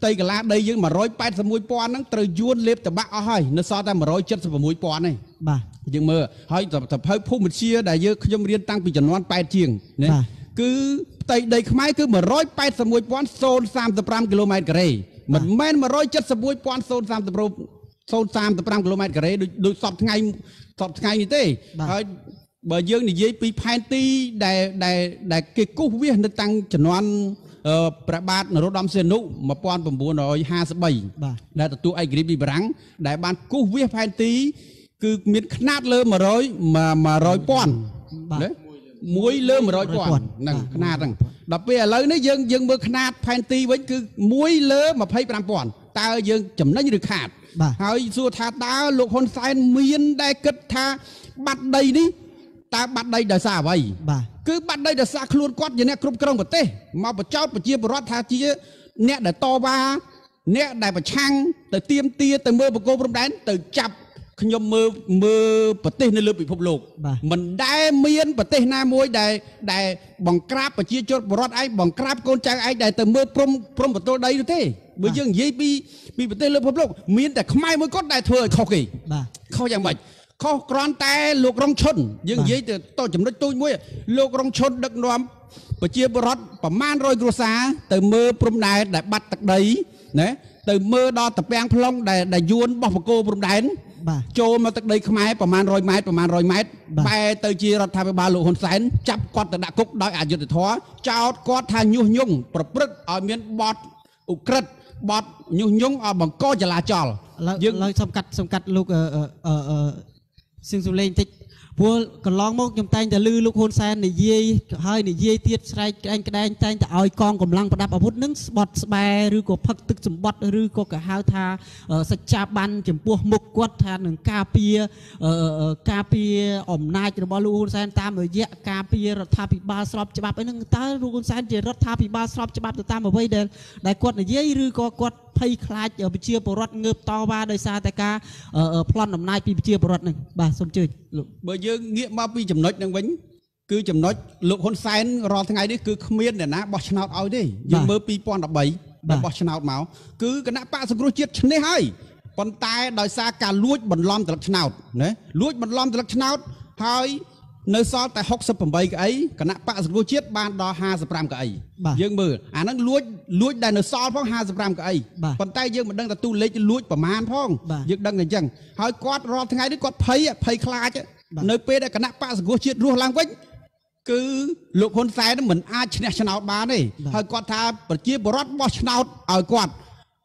ไต่กะลาได้ยังมาร้อยแปดสมุยปอนนั่งเตยยวนเล็บแต่บ้าเอาให้นซอแต่มาร้อยเจ็ดสมุยปอนนี่บ้ายังเมื่อให้แต่แต่ให้ผู้มิเชียได้เยอะยมเรียนตั้งปีจนนอนแปดเชียงเนี่ยคือไต่ได้ขมายคือมาร้อยแปดสมุยปอนโซนสามสิบสามกิโลเมตรกระไรเหมือนแม่นมาร้อยเจ็ดสมุยปอนโซนสามสิบสามโซนสามสิบสามกิโลเมตรกระไรโดยสอบไงสอบไงนี่เต้บ่อยังนี่ยี่ปีพันตีได้ได้ได้เกี่ยวกับวิ่งนั่งตั้งจนนอนประบาทนรดมเสนุมาป้อนผมบัวน้อยห้าสิบใบได้ตัวไอ้กรีบีบรังได้บ้านกู้เวียแพนตีคือมีขนาดเริ่มมาร้อยมามาร้อยป้อนเนี่ยมวยเริ่มมาร้อยป้อนนั่งขนาดนั่งดับไปเลยนี่ยังยังเบอร์ขนาดแพนตีไว้คือมวยเริ่มมาไพ่ปรามป้อนตายังจำนั่นยังขาดหายสัวทาตาลูกคนสายมีนได้กึศทาบัดใดนี่ตาบัดใดเดือดซาไว้คือบัดได้เดือดซาครูนกอดอย่างนี้ครุบกรงประเทศมาประเจ้าประเจียบรอดทาจีเนี่ยได้โตบ้าเนี่ยได้ประชังแต่เตรียมเตี้ยแต่เมื่อประโกประดันแต่จับขยมมือมือประเทศในเรือปีพบโลกมันได้เมียนประเทศนามวยได้ได้บังกราบประเจียจดรอดไอ้บังกราบโกนใจไอ้ได้แต่เมื่อพรมพรมประตูได้ด้วยเท่เมื่อยังยี่ปีปีประเทศเรือพบโลกเมียนแต่ขมายมือก็ได้เถื่อนเขาเก่งเขาอย่างไรเขากรอนแต่ลูกรองชนยังยิ่งแต่โตจำนวนตัวมวยลูกรองชนดักนวมปะเจียบรอดประมาณร้อยกรัสาแต่เมื่อปรุงได้ได้บัดตักได้เนี่ยแต่เมื่อดอตะแปงพลองได้ได้ยวนบอกโกปรุงได้โจมาตักได้ขมายประมาณร้อยไม้ประมาณร้อยไม้ไปเตยจีรัฐทางบาลูกคนแสนจับกอดตะดักกุกได้อาจยุติท้อเจ้ากอดทางยุ่งยุ่งประพฤติเอาเมียนบอดอุกฤษบอดยุ่งยุ่งเอาบังโกจะลาจอลยังเลยสัมกัดสัมกัดลูกเออเออเออซึ่งสุเลนติดพวกก็ร้องมกยำแตงแต่ลือลูกคนแซนในเย่ให้ในเย่เตี้ยใส่แองแดงแตงแต่อ้อยกองกำลังประดับอาวุธนึงบอดสบายหรือก็พักตึกสมบัติหรือก็กระหาวทาสัจจาบันจมพวกมุกวัดทาหนึ่งกาเปียกาเปียอมนายจะบอลูกคนแซนตามเลยเย่กาเปียรัฐทาพิบาสลบฉบับไอ้หนึ่งตาลูกคนแซนเจรัฐทาพิบาสลบฉบับจะตามมาไว้เดินได้กวดในเย่หรือก็กวดไพ่คลาดเอาไปเชียร์บอลเงือบต่อมาโดยซาแต่กาพลอนอมนายปีไปเชียร์บอลหนึ่งบ่าสมเจยเบอร์เยอะเงี้ยมาปีจำนวนนั่งวิ่งคือจำนวนลูกคนแซนรอทั้งไงนี่คือเขมรเนี่ยนะบอชนาดเอาดิยังเบอร์ปีปอนดับใบบอชนาดเมาคือคณะป้าสกุลเชียร์ชนะให้ปนตายโดยซาการลุ้นบอลล้อมแต่ลักชนาดเนี่ยลุ้นบอลล้อมแต่ลักชนาดให้เนื้อซอแต่ฮอกสปมใบกับไอ้คณะป้าสกุลเชียร์บ้านดอฮาสปรามกับไอ้ยังเบอร์อันนั้นลุ้นลุ้นได้เนื้อซอเพราะฮาสปรามกับไอ้ปนตายยังมันดังแต่ตู้เล็กลุ้นประมาณพ้องยังดังอย่างจังให้กอดรอทั้งไงนี่กอดไพ่ไพ่คลาดในเปได้คณะป้าสกุลเชียร์รัวลังเว้นคือลูกคนใส่นั้นเหมือนอาชนะชนะบ้านนี่ให้กอดทาปจีบรอดบอชนาดเอากอด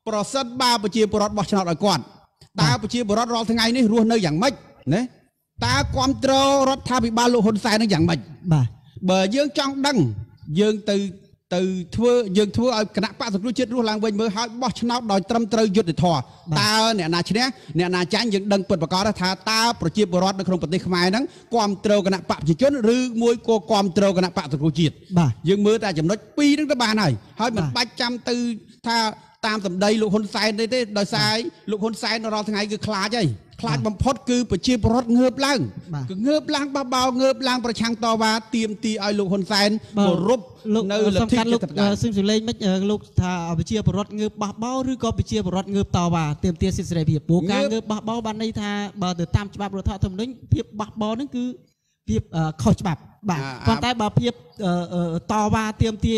ปรสัตบ้าปจีบรอดบอชนาดเอากอดตาปจีบรอดรอทั้งไงนี่รัวเนื้ออย่างไม่เนี่ยตาความเตารัฐทาพิบาลคนใส่นั่นอย่างมันเบอร์เยื่อจังดังเยื่อตือ từ thưa dừng thưa ở cả ba sập lối chết lối làng bên mới hái bó chân áo đòi trăm trời dứt để thò ta nè nà chứ nè nè nà chán dừng đằng bật và có đó thà ta bật chìa bật rót được không bật tay khai nắng quam trâu cả ba chỉ chốn rư môi cô quam trâu cả ba sập lối chết dừng mới ta chậm nói pi đứng tới ba này hái mình ba trăm từ thà tam tầm đây lục hôn sai đây thế đòi sai lục hôn sai nó lo thằng ấy cứ khá chơiคลาดบัมพดคือประชีพรถเงือบล้างเงือบล้างเบาๆเงือบล้างประชังต่อมาเตรียมตีไอ้ลูกคนแสนบรุบในหลักที่จะทำได้ซึ่งสุดเลยไม่ลูกถ้าประชีพรถเงือบเบาๆหรือก็ประชีพรถเงือบต่อมาเตรียมตีสิ่งใดเพียบปูการเงือบเบาๆบ้านในท่าบ่เดือดตามฉบับรถท่าทำนึงเพียบเบาๆนั่นคือเพียบขอฉบับบ่าตอนใต้บ่เพียบต่อมาเตรียมตี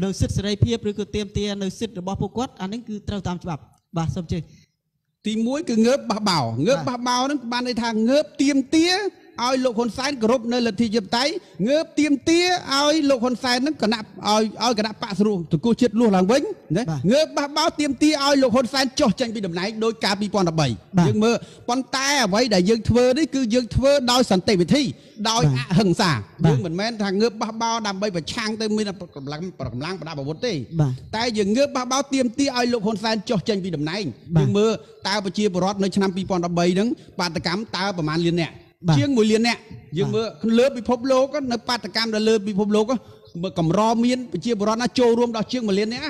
ในสิ่งใดเพียบหรือก็เตรียมตีในสิ่งบ่ปูกัดอันนั้นคือเราตามฉบับบ่าสมจริงตีมุ้ยคือเงือบบ่าวเงือบบ่าวนั้นบ้านในทางเงือบเตียมเตี้ยเอาลูกคนสายกรบในหลักที่จับไตเงือบเตียมเตี้ยเอาลูกคนสายนั้นกระนับเอาเอากระนับปะสรุปถูกกู้เช็ดลู่หลังเว้งเงือบบ่าวเตียมเตี้ยเอาลูกคนสายโจทย์จังปีดับไหนโดยการปีปอนดับใบยังเมื่อปอนแต่ไว้ได้ยังเทอนี่คือยังเทอดอยสันติวิธีดอยหึงสายังเหมือนแม้ทางเงือบบ่าวดำใบแบบช่างเต็มมีประกำลังประกำลังประดับแบบนี้แต่ยังเงือบบ่าวเตียมเตี้ยเอาลูกคนสายโจทย์จังปีดับไหนยังเมื่อตาประชีพรอดในชั้นปีปอนดับใบนั้นปาตกรรมตาประมาณเรียนเนี่ยเชียงมวยเรียนเนี่ยยังเมื่อเลิฟไปพบโลก็ในปาตกรรมเราเลิฟไปพบโลก็เมื่อกำรอมีนไปเชียร์บอลน่าโจรวมดอกเชียงมวยเรียนเนี่ย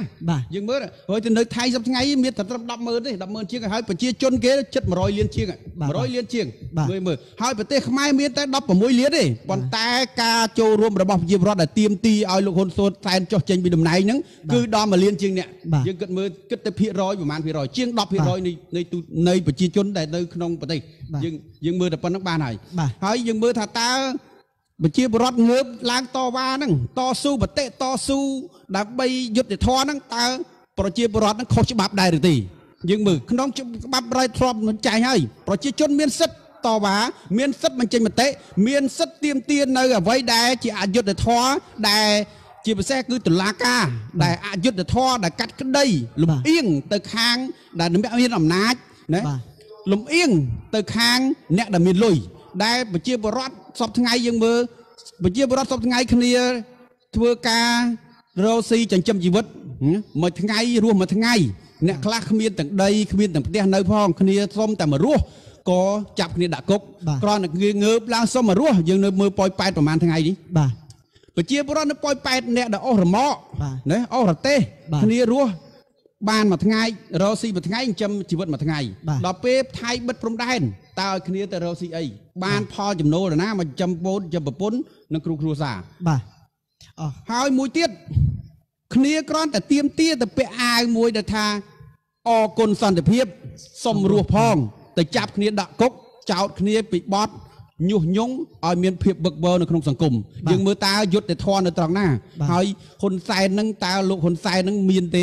ยังเมื่อเฮ้ยจะเนยไทยสักไงมีแต่ดับเมินดิดับเมินเชียงหายไปเชียร์จนเกลจัดมาร้อยเรียนเชียงร้อยเรียนเชียงเมื่อเมื่อหายไปเตะไม่มีแต่ดับผมมวยเรียนดิบอลแต่กาโจรวมระบบเชียร์บอลได้เตรียมตีเอาลูกคนโซนแทนโจเชียงไปดมไหนนั่งคือดอมมาเรียนเชียงเนี่ยยังเกิดเมื่อเกิดแต่พี่ร้อยประมาณพี่ร้อยเชียงดับพี่ร้อยในในตูในไปเชียร์จนได้ในขนมปฏิยังยังเมื่อแต่ปนนักบ้านหน่อยเฮ้ยยังเมื่อถ้าตาบัญชีบรอดเงือบล้างต่อวานั่งต่อสู้บัตเตะต่อสู้ดับใบยุติทอนั่งตาบัญชีบรอดนั่งเขาจะบับได้หรือตียังมือขนมจะบับไรทรอมมันใจให้บัญชีจนเมียนซัดต่อวาเมียนซัดมันใจมันเตะเมียนซัดเตรียมเตียนเลยไว้ได้จีอายุติทอได้จีบแท้คือตุลาคาได้อายุติทอได้กัดกันได้หลุมเอียงเตะคางได้หนุ่มแบบนี้หนุ่มนัดเนี่ยหลุมเอียงเตะคางเนี่ยได้เมียนลุยได้บัญชีบรอดสอบทั้งไงยังมือบัญชีบริษัทสอบทั้งไงคนนี้ทัวร์กาเราซีจังจำชีวิตมาทั้งไงรวมมาทั้งไงเนี่ยคลาขมิ้นต่างใดขมิ้นต่างประเทศในพ้องคนนี้ส้มแต่มารู้ก็จับคนนี้ดักกบกรอนเงือบล้างส้มมารู้ยังในมือปล่อยไปประมาณทั้งไงดิบัญชีบริษัทปล่อยไปเนี่ยได้ออกหรือมอเนี่ยออกหรือเต้คนนี้รู้บ้านมาทั้งไงเราซีมาทั้งไงจำชีวิตมาทั้งไงเราเป๊ะไทยบัดพรมแดนตาคนนี้แต่เราซีไอบ้านพ่อจำโน่เลยนะมันจำปนจำปะปนนักครูครูสาบ่าหายมวยเตี้ยคนนี้กรอนแต่เตี้ยมเตี้ยแต่เปะอายมวยแต่ทาออกลสันแต่เพียบสมรัวพองแต่จับคนนี้ดักกบเจ้าคนนี้ปิดบอสยุ่งยุ่งออยเมียนเพียบเบิกเบอร์ในขนมสังคมยังมือตาหยุดแต่ทอนในตรงหน้าหายคนใส่นังตาลูกคนใส่นังเมียนเต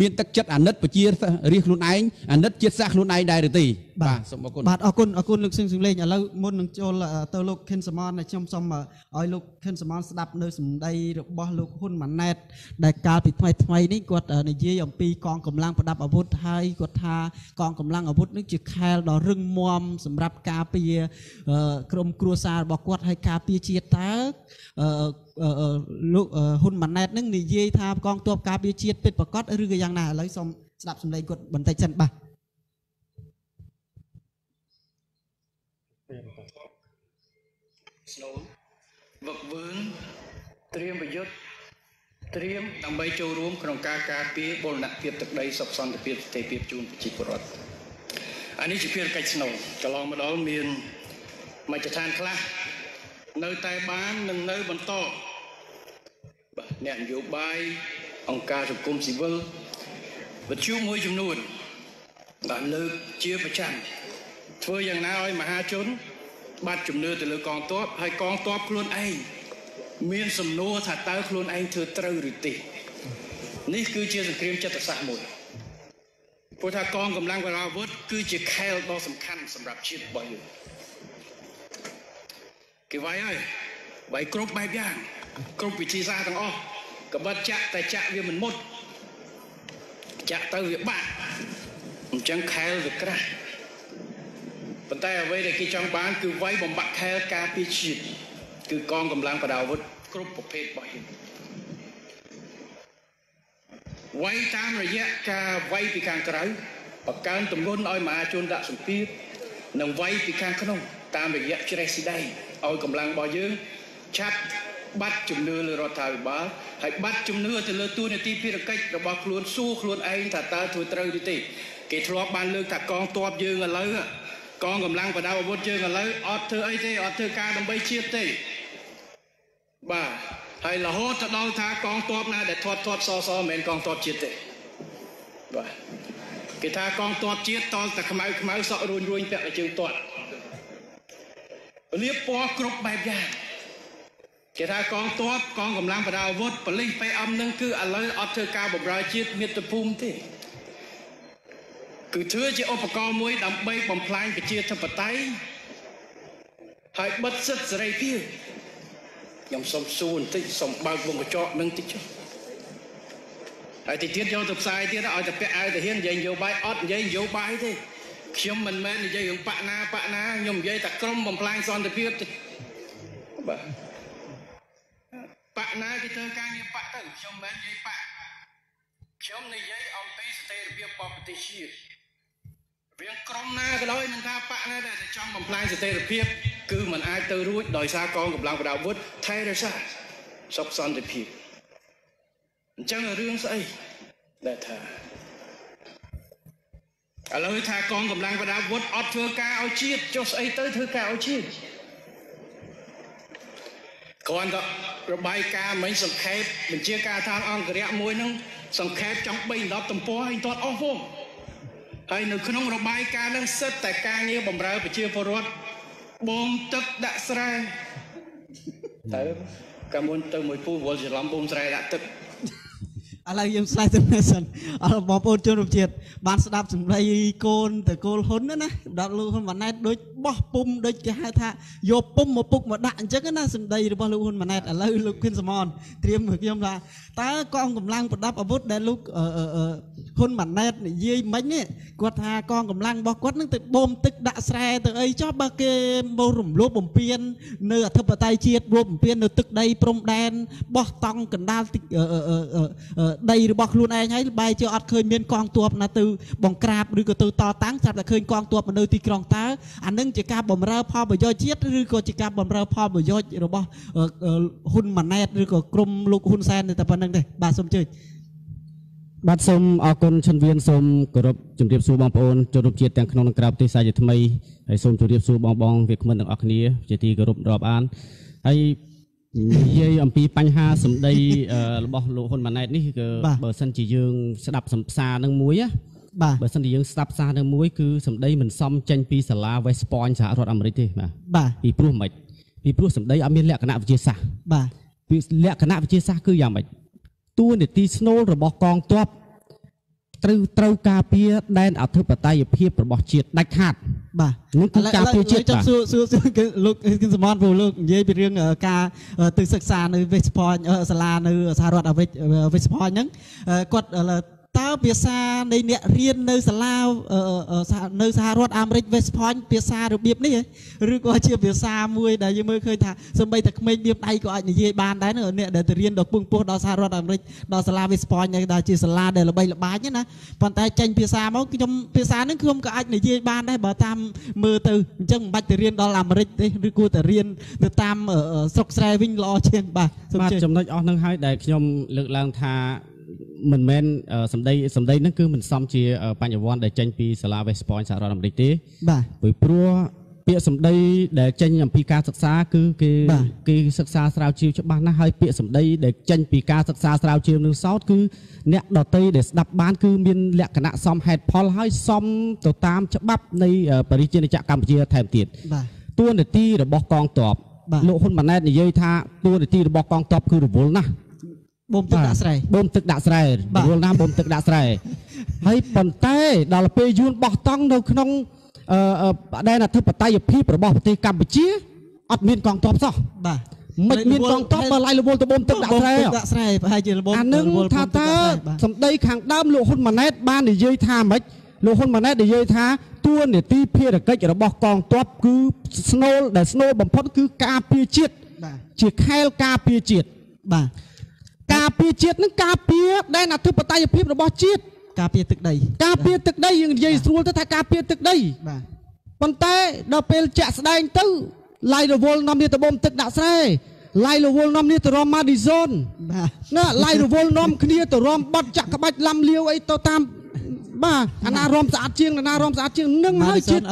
มีตักจัดอันนัดปจีเรียกลุนไออันนัดเจ็ดสักลุนไอได้หรือตีบาทสมบูรณ์บาทอกุลอกุลลึกซึ้งซึ้งเลยอย่างเรามุ่งหนึ่งโจลเตอร์ลูกเคนสมอนในช่วงสมอ๋อยลูกเคนสมอนสลับในสมได้บอลลูกหุ่นหมันแนดได้การปิดไฟไฟนี่กดในเยี่ยมปีกองกำลังประดับอาวุธไทยกดทากองกำลังอาวุธนึกจิตแคลดอรึงมวมสำหรับกาเปียกรมครัวซาบอกกดให้กาเปียเชียตาลูกหุ่นหมันแนดนึกในเยี่ยทากองตัวกาเปียเชียตเป็นประกอบหรือยังน่ะเลยสมสลับสมเลยกดบนไตจันบาวักวืนเตรียมประยุทธ์เตรียมนำใบโจรวมขนมกากาปีบนหนักเพียบตะไดสับซ้อนตะเพียบเตะเพียบจูนจิปรอดอันนี้จะเพียบไก่สนองจะลองมาลองเมียนมาจะทานคลาเนยไตบ้านหนึ่งเนยบนโต๊ะเนี่ยอยู่ใบองค์การสังคมสิบวันวัดชิวมวยจำนวนหลังเลิกเชี่ยวประชันเพื่ออย่างน้อยมาหาชนบ้านจุ่มเนื้อแต่ละกองตัวให้กองตัวคลุนไอเมียนสมโนถัดเต้าคลุนไอเธอเตอร์หรือตีนี่คือเชื่อสังเกตจัตสาหมดพวกทากองกำลังเวลาวุฒิคือจะแค่ตัวสำคัญสำหรับชีวิตบ่อยอยู่กี่ไว้ไอ้ไว้กรุบใบย่างกรุบวิธีซาต่างอ้อกับบัดจะแต่จะเวียมันหมดจะเตอร์เวียบ้านผมจังแค่หรือกระปัจจัยไว้ในกิจการบ้านคือไว้บำบัดแคลกาปีชีคือกองกำลังประดาวุธกรุ๊ปประเภทบ่อย วัยตามระยะกาวัยปีการกระไรปากการตุ่มล้นอ้อยมาจนดักสมพีนังวัยปีการขนมตามระยะเชริสิได้อ้อยกำลังบ่อเยอะชัดบัดจุ่มเนื้อเลยรอทายบ้าให้บัดจุ่มเนื้อแต่เลือดตัวในตีพิรกิจระบากลวนสู้คลวนไอ้ถัดตาถอยตรึงดิติเกทลอกบานเลือกถักกองตัวเยอะเงินเลยกองกำลังประดาวบดเยอะเงินเลยออดเธอไอ้เตออดเธอการดำใบเชียดเตบ้าให้ละโหดจะดองทากองตัวนะแต่ทอดทอดซอซอเหม็นกองตัวจิตเตะบ้ากิทากองตัวจิตตอนแต่ขมายขมายสอรุนรุนแปะจึงตัวเรียบปอกรุบแบบยากกิทากองตัวกองกำลังประดาววุฒิปลิงไปอำนั่งคืออะไรอัตเทอร์กาบรายจิตมิตรภูมิที่คือเธอจะอุปกรณ์มวยดำใบบ่มพลายไปเชียร์ทัพไตให้บัดซึดใส่พี่ยังสมสูนที่สมบางวงกระจอกนั่งติดจ้ะไอ้ติดเทียนโยตุกไซเทียนเอาแต่เปะไอ้แต่เฮียนยังโยบายอดยังโยบายที่เขียมมันแม่นยังยังปะนาปะนายมยังแต่กลมบ่มพลายซ้อนแต่เพียบที่ปะนาที่เธอการยังปะตั้งเขียมแม่นยังปะเขียมในยังเอาไปสเตอร์เบียบปอบติชีเรื่องกลมนาก็ร้อยมันท่าปะนาแต่จังบ่มพลายสเตอร์เพียบคือมันไอเตอร์รู้ดอยซากองกับเราประดาวุฒิไทยราชาซับซ้อนแต่ผิดจังเรื่องไอ้แต่ถ้าเราถ้ากองกับเราประดาวุฒิอดเธอกาเอาชีพจบไอเตอร์เธอกาเอาชีพก่อนก็ระบายกาเหมือนสังเกตเป็นเชื้อกาทางอังกฤษมวยนั่งสังเกตจังเป็นดอกตมป้อยตอนอ้อมพุ่มไอหนึ่งขนมระบายกานั่งเสร็จแต่กาเนี้ยบ่มเราไปเชื้อพรวดบอมตึกดักสไลเติมกำมลเติมมวยผู้วอลจะล้อมบอมสไลดักตึกอะไรยังสไลจนไม่สั่นเอาบอมโอนจนรบเฉียดบ้านสตาฟถึงไรโกนแต่โกนหนนั่นนะดักลูกคนวันนี้โดยบ่ปุ่มโดยแค่ให้ท่าโยปุ่มมาปุกมาดักจังกันนะสิ่งใดหรือบ่ลูกคนวันนี้อะไรลูกขึ้นสมอนเตรียมเหมือนยมลาตากองกำลังประดับอาวุธได้ลูกเออเออเออคนวันนี้ยี่ไม่เนี่ยกวาดท่ากองกำลังบอกกวาดนั่งติดบอมตึกดักสไลแต่ไอชอบบาเกมบอลรุ่มลูกบอมเปียนเนื้อทับไตเฉียดรวมเปียนเนื้อตึกใดปรมแดนบ่ตองกันดาติเออเออเออใดหรือบอกลุนไอ้ไงใบเจ้าอัดเคยเมียนกองตัวนาตือบ่งกราบหรือก็ตือต่อตั้งจับแต่เคยกองตัวมาเนื้อตีกรองตาอันนึงจิกาบ่มเราพอบ่ย่อยเฉียดหรือก็จิกาบ่มเราพอบ่ย่อยหรือบ่หุ่นมันแนดหรือก็กลมลูกหุ่นแซนแต่ปนนั่งเลยบาสมเจยบาสมออกคนชนเวียนสมกรบจุดเรียบสูบองปอนจุดรบเฉียดแต่งขนมกราบตีสายจะทำไมไอ้สมจุดเรียบสูบองบองเวียกมันต่างอักเนียเจตีกรบรอบอ่านไอ้ยี่อัมพีปัญหาสมได้บอกลูกคนมาในนี่คือเบอร์สันจีเยืองสดับสัมซาหนังมุ้ยเบอร์สันจีเยืองสดับซาหนังมุ้ยคือสมได้เหมือนซ้อมเจนปีสลาเวสปอนสหรัฐอเมริกาบ่าปีพรุ่งใหม่ปีพรุ่งสมได้อเมริกาหน้าวิจิตรบ่าปีเลี้ยหน้าวิจิตรคืออย่างไรตัวเนติสโนระบอกกองตัวตรูตรูกาเปียแดนอัตถิปไตยเพียบระบอกเฉียดได้ขาดบ่าลูกกาเปียเฉียดจับสู้สู้สู้ลูกกินสมอนผู้ลูกเย่เป็นเรื่องกาตึกศึกษาในเวสปอนสลาในสหรัฐอเมริกาเวสปอนยังกดตาเปียซาในเนี่ยเรียนในสลาในสหรัฐอเมริกาเวสปอนเปียซาหรือเบียบนี่หรือก็เชื่อเปียซามวยแต่ยังไม่เคยถ้าสมัยแต่ไม่เบียบไตก็อาจจะเย่บานได้เนี่ยเดี๋ยวเรียนดอกปุ่งปุ่งดอกสหรัฐอเมริกาดอกสลาเวสปอนอย่างดาวจีสลาเดี๋ยวเราใบละบานเนี่ยนะปัจจัยจังเปียซาเขาคือจำเปียซานั่นคือมันก็อาจจะเย่บานได้บ่ตามมือตือจังบัดจะเรียนดอกอเมริกาหรือกูแต่เรียนแต่ตามสกสไลวิ่งรอเชียงบ่ามาจำได้อ๋อนั่งให้แต่ยมเลือกลางทามันแม่นสำได้สำได้นั่นคือมันซ้ำเชียปัญญาวอนได้เจนปีสลาเวสปอนสหรัฐอเมริกาบ่าปุ๋ยพรัวเปียสำได้ได้เจนอย่างปีการศึกษาคือคือคือศึกษาสาวชิวชาวบ้านนะให้เปียสำได้ได้เจนปีการศึกษาสาวชิวนึกซอสคือเนี่ยดอกเตยได้ดับบ้านคือมีแหลกขณะซ้อมแฮดพอลให้ซ้อมตัวตามฉบับในปริเจนจักรกัมพูชาแถมติดตัวเนตี้ระบบกองตอบโลกคนมันแน่นเยอะท่าตัวเนตี้ระบบกองตอบคือระบบนะบ่มตึกดักสไลบ่มตึกดักสไลรวมน้ำบ่มตึกดักสไลให้ปนเต้ดาวเปยุนบอกต้องเราขนมได้นะทุบเต้อย่าพี่ประบอกตีกัมพูชีอัดมีนกองทัพซะมันมีนกองทัพมาไล่ระบบตัวบ่มตึกดักสไลอันนึงท่าเต้สมได้ขังดามโลคนมาแนทบ้านเดียร์ท่าไหมโลคนมาแนทเดียร์ท่าตัวเนี่ยตีเพียร์ก็จะระบอกกองทัพคือสโนว์แต่สโนว์บ่มพอดคือกาเปียจิตจิตแค่กาเปียจิต กาเปียเจี๊ยดนึกกาเปียได้หนักทึบปะไตพิบระบอเจี๊ยดกาเปียตึกใดกาเปียตึกใดยังใหญ่สู้แต่ถ้ากาเปียตึกใดปันเตะดาวเปลเจสได้ตื้อไล่ระวงนำเดียตะบมตึกหนักใส่ไล่ระวงน้ำเดียตะรอมมาดิซอนน่ะไล่ระวงน้ำขี้เดียตะรอมบัดจักรบัดลำเลี้ยวไอตัวตามบ้าอนาโรมสะอาดเชียงอนาโรมสะอาดเชียงนึ่งมาให้ชิด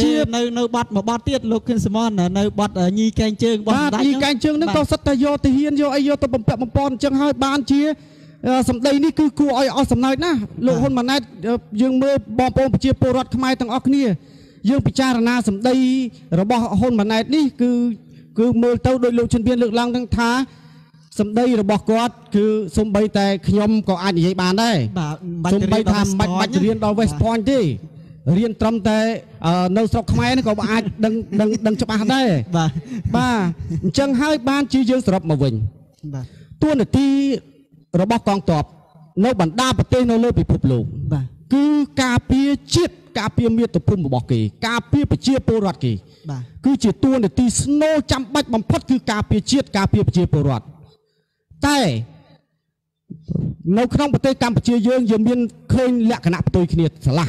เชียบในในบัดมาบัดเตี้ยลุกขึ้นสมอนในบัดยีแกงเชียงบัดยีแกงเชียงนั่งต่อสัตยโยติเฮียนโยไอโยตะบมเปะบมปอนเชียงให้บานเชียสำเดนี่คือกูไอเอาสำเนาหน้าโลกคนมันได้ยังเมื่อบอมปงเชียบปูรัดขมายต่างออกนี่ยังพิจารณาสำเดระบอบคนมันได้นี่คือคือเมื่อเต้าโดยลุกชนเบียนเลือกลังทั้งท้าสำเดระบอบกอดคือสมบัยแต่ขยมก็อ่านใหญ่บานได้สมบัยทำบัตรเรียนดาวเวสพอยน์ที่เรียนตรมแต่ในสกไม้ก็อ่านดังดังดังจะมาได้บ้าจังให้บานชี้ยืนสำหรับมาวิ่งตัวหนึ่งที่ระบอบกองตอบในบรรดาประเทศเราเลยไปพบลูกคือกาเปียชิดกาเปียเมียตะพุ่มมาบอกกี่กาเปียไปเชียโปรัดกี่คือจีตัวหนึ่งที่สโนจำบัดบัมพัดคือกาเปียชิดกาเปียไปเชียโปรัดแต่ในขนมประเทศกัมพูชีเยอะยังมีเคยเละขณะประตูขี้เนียดสละ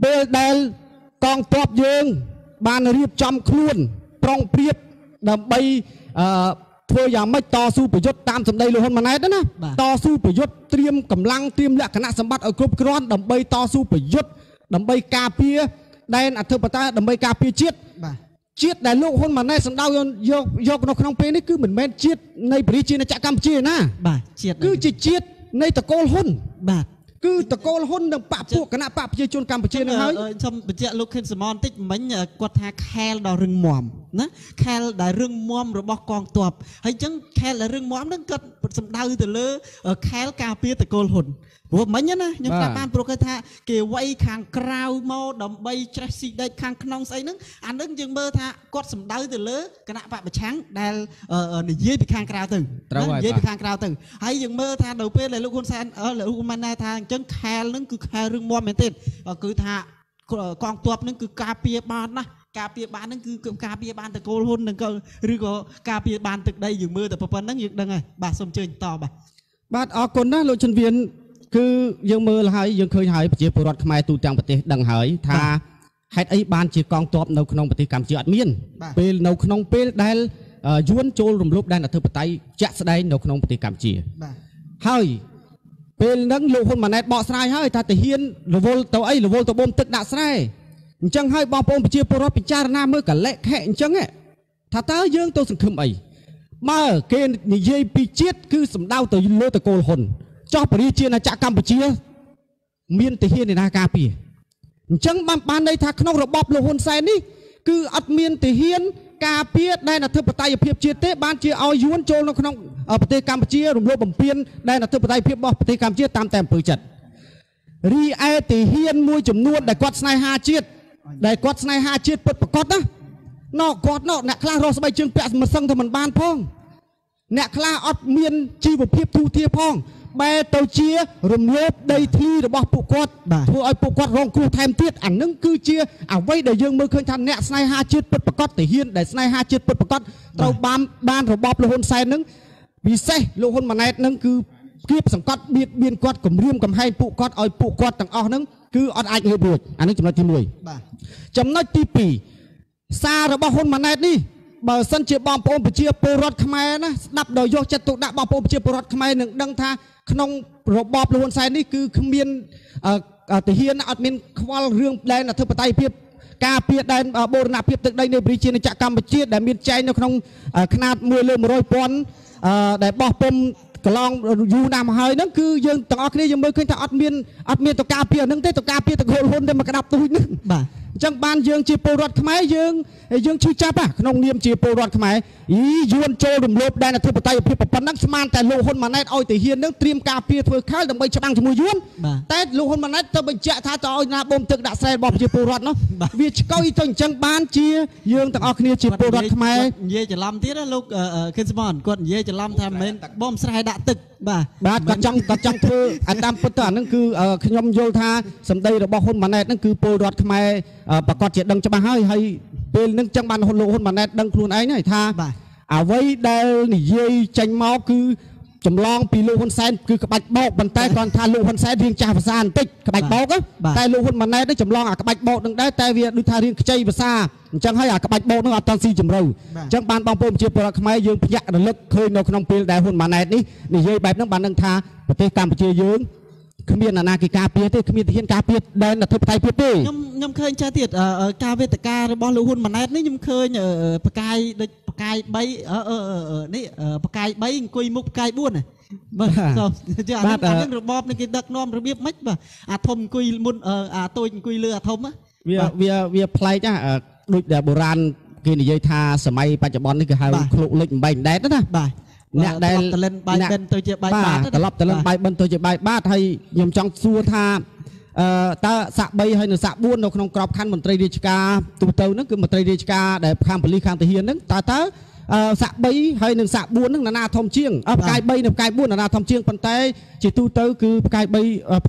เบลเดลกองทัพเยอะบานเรียบจำคลุ่นตรองเปรียบดำไปเพื่ออย่างไม่ต่อสู้ประยุทธ์ตามสำเร็จเลยคนมาไหนนั่นนะต่อสู้ประยุทธ์เตรียมกำลังเตรียมเละขณะสมบัติเอาครบครอนดำไปต่อสู้ประยุทธ์ดำไปกาเปียแดนอัธปตาดำไปกาเปียเชียดเชียดแต่ลูกคนมาในสันดาวยกยกนกน้องเพลนี่คือเหมือนแม่เชียดในปริจีนจักรกรรมเชียนะคือจีเชียดในตะโกลหุ่นคือตะโกลหุ่นดังปะพวกคณะปะเชียชนกรรมเชียนะเฮ้ยชมเชียลูกขึ้นสมอนติ๊กเหมือนกวดทาแคลดอเรื่องหม่อมนะแคลได้เรื่องม่อมระบบกองตัวให้จังแคลได้เรื่องม่อมนั่นก็สันดาวแต่เลอแคลกาเปียตะโกลหุ่นว่าเหมือนยังนะยังตาบ้านโปรกท่าเกี่ยวไว้คางกราวมอดำใบเชสซีได้คางขนมใส่นึงอันนึงยังเบอร์ท่ากดสมดาวตื่นเลือขณะปะปะช้างได้เอ่อในเยี่ยไปคางกราวตึงเยี่ยไปคางกราวตึงให้ยังเบอร์ท่าเดาเป้เลยลูกคนแซนเออเลยลูกคนมันในทางจังแคร์นึงคือแคร์เรื่องมอมเมนตินคือท่ากองตัวนึงคือกาเปียบานนะกาเปียบานนั่นคือกาเปียบานแต่โกลฮุนนั่นก็หรือก็กาเปียบานตึกได้ยังเบอร์แต่ปะปนนั่งยังดังไงบาสมเชยต่อไปบาสออกคนนะลูกชนเวียนคือยังเมื่อหายยังเคยหายประเทศปรตุเกสมาตูจังประเทศดังหายท่าเหตุไอ้บ้านจีกองทัพเราขนมประเทศกัมพูชาเมียนเป็นเราขนมเป็นได้ย้อนโจรมลุกได้นักเทปไตจะแสดงเราขนมประเทศกัมพูชาเฮ้ยเป็นนักลูกคนมาในบ่อทรายเฮ้ยท่าตะเฮียนเราโวลตัวไอ้เราโวลตัวบมตึกด่าทรายจังให้บ่อปมประเทศปรตุเกสพิจารณาเมื่อกันเละแค่จังเอ๊ะท่าตายังตัวสังคมไอ้เมื่อเกณฑ์ยิ่งยิ่งพิจิตคือสำดาวตัวโลตะโกลหนจอบปริจีนจากกัมพูชีเมียนตะเฮียนในกาปีจังบางปานในทักนกระบอบโลหนไซนี่คืออัดเมียนตะเฮียนกาเปียได้นัทเทปไตยเพียบเชียเตบ้านเชียเอาย้วนโจลนกนกปฏิกรรมเชียรวมรวมบ่มเพียนได้นัทเทปไตยเพียบบ่ปฏิกรรมเชียตามแต่มปืนจัดรีไอตะเฮียนมวยจำนวนได้กวาดสไนฮาเชียได้กวาดสไนฮาเชียเปิดประกอบนะนอกกวาดนอกนักล่ารอสบายจึงแปะมาสั่งทำมันบานพ้องนักล่าอัดเมียนจีบเพียบทูเทียพ้องแม่เต่าเชียรวมเล็บได้ที่ระบบปูกอดพวกไอ้ปูกอดรองครูแทมเทียดอันนั้นคือเชียเอาไว้ได้ยังเมื่อคืนทันเนี่ยสไนฮาเชียเปิดประกอบแต่เฮียนได้สไนฮาเชียเปิดประกอบเราบานบานระบบโลหนไซนั้นวิเศษโลหนมาในนั้นคือเก็บสังกัดเบียดเบียนกอดกลมเรียมกลมให้ปูกอดไอ้ปูกอดต่างออกนั้นคืออดไอเงยบุญอันนั้นจำนวนที่หนึ่งจำนวนที่ปีซาระบบโลหนมาในนี่เบอร์สันเชียบอมปอมเชียปูรอดขมายนะดับโดยโยจัตุดาบอมปอมเชียปูรอดขมายหนึ่งดังท่าขนมระบอบโลหนไซนี่คือขมิ้นตะเฮียนอัดมินควาลเรื่องแดนอัธปไตยเพียบกาเปียแดนโบราณเพียบตึกได้ในบริจีนจักรกรรมเชียแต่มีใจในขนมขนาดมวยเลื่อมรอยปอนแต่บอมปอมกลองยูนามหายนั่นคือยังต่างอักเนยยังเมื่อคืนท่าอัดมินอัดมินตะกาเปียนั่งเตะตะกาเปียตะโกลหนได้มากระดับตัวนึงจังบานยังจีโปรดขมายยังยังชื่อจับอ่ะขนมเนียมจีโปรดขมายอียวนโจรมลบได้นะทุบประตูเพียบปนักสมานแต่ลูกคนมาในเอาแต่เฮียนนั่งเตรียมกาเปียเพื่อข้าวดำไปจังจมูกยวนแต่ลูกคนมาในจะไปเจาะท่าต่อหน้าบมตึกด่าใส่บอบจีโปรดเนาะวิจก้อยจังจังบานจียังต่างอักเนยจีโปรดขมายเย่จะลำที่นั่นลูกเอ่อขึ้นสมอนก่อนเย่จะลำทำเหมือนบมใส่ด่าตึกบ้าบ้าก็จังก็จังเธออันตามประตูนั่นคือเอ่อขยมโยธาสมัยเราบอกคนมาในนั่นคือโปรดขมายประกอบเจดังจะมาให้ให้เป็นนึกจังบันคนโลคนมาในดังครูนไอ้เนี่ยท่าเอาไว้ได้หนีเย่จังเมาคือ จำลองปีลูกคนแสนคือกระบายโบกบรรเทาก่อนทาลูกคนแสนเรียงจ่าภาษาติกระบายโบก็แต่ลูกคนมันแน่ได้จำลองอ่ะกระบายโบกนั่งได้แต่เวียดูทาเรียงใจภาษาจังให้อ่ะกระบายโบกนั่งอ่ะตอนสี่จำเราจังปานปองปมเชียร์ปลาขมายยืงพยักระลึกเคยนกนองปีแต่คนมันแน่นี่นี่ยืงแบบนั่งบันนั่งทาประเทศกัมพูชียืงขมิ้นนาคีกาเปียที่ขมิ้นที่เห็นกาเปียได้หน้าทึบไทยเปียที่ยำยำเคยเจอติดกาเวตกาบอลลูนมันแน่นี่ยำเคยเนี่ยปากกายปากกายใบเออเออเออเออนี่ปากกายใบกุยมุกปากกายบ้วนบ้าจะอ่านอ่านเรื่องระบบในกิจดักน้อมระเบียบมัดบ้าอาทมกุยมุนอาตัวกุยเรืออาทมอ่ะเวียเวียเวียพลายจ้าดูเด็กโบราณกินยายทาสมัยปัจจุบันนี่คือหายคลุกเล็กใบแดดนั่นนะเนี่ยได้ตะเล่นใบเบนตัวเจ็บใบบาดตะลับตะเล่นใบเบนตัวเจ็บใบบาดให้ยมจังซัวธาตาสะใบให้หนึ่งสะบุญเราขนมกรอบขั้นมันตรีดิชกาตูเตอร์นั่นคือมันตรีดิชกาได้ข้ามผลิข้ามตะเฮียนนั่นตาตาสะใบให้หนึ่งสะบุญนั่นนานาทอมเชียงกายใบหนึ่งกายบุญนานาทอมเชียงปันเตยจิตูเตอร์คือกายใบ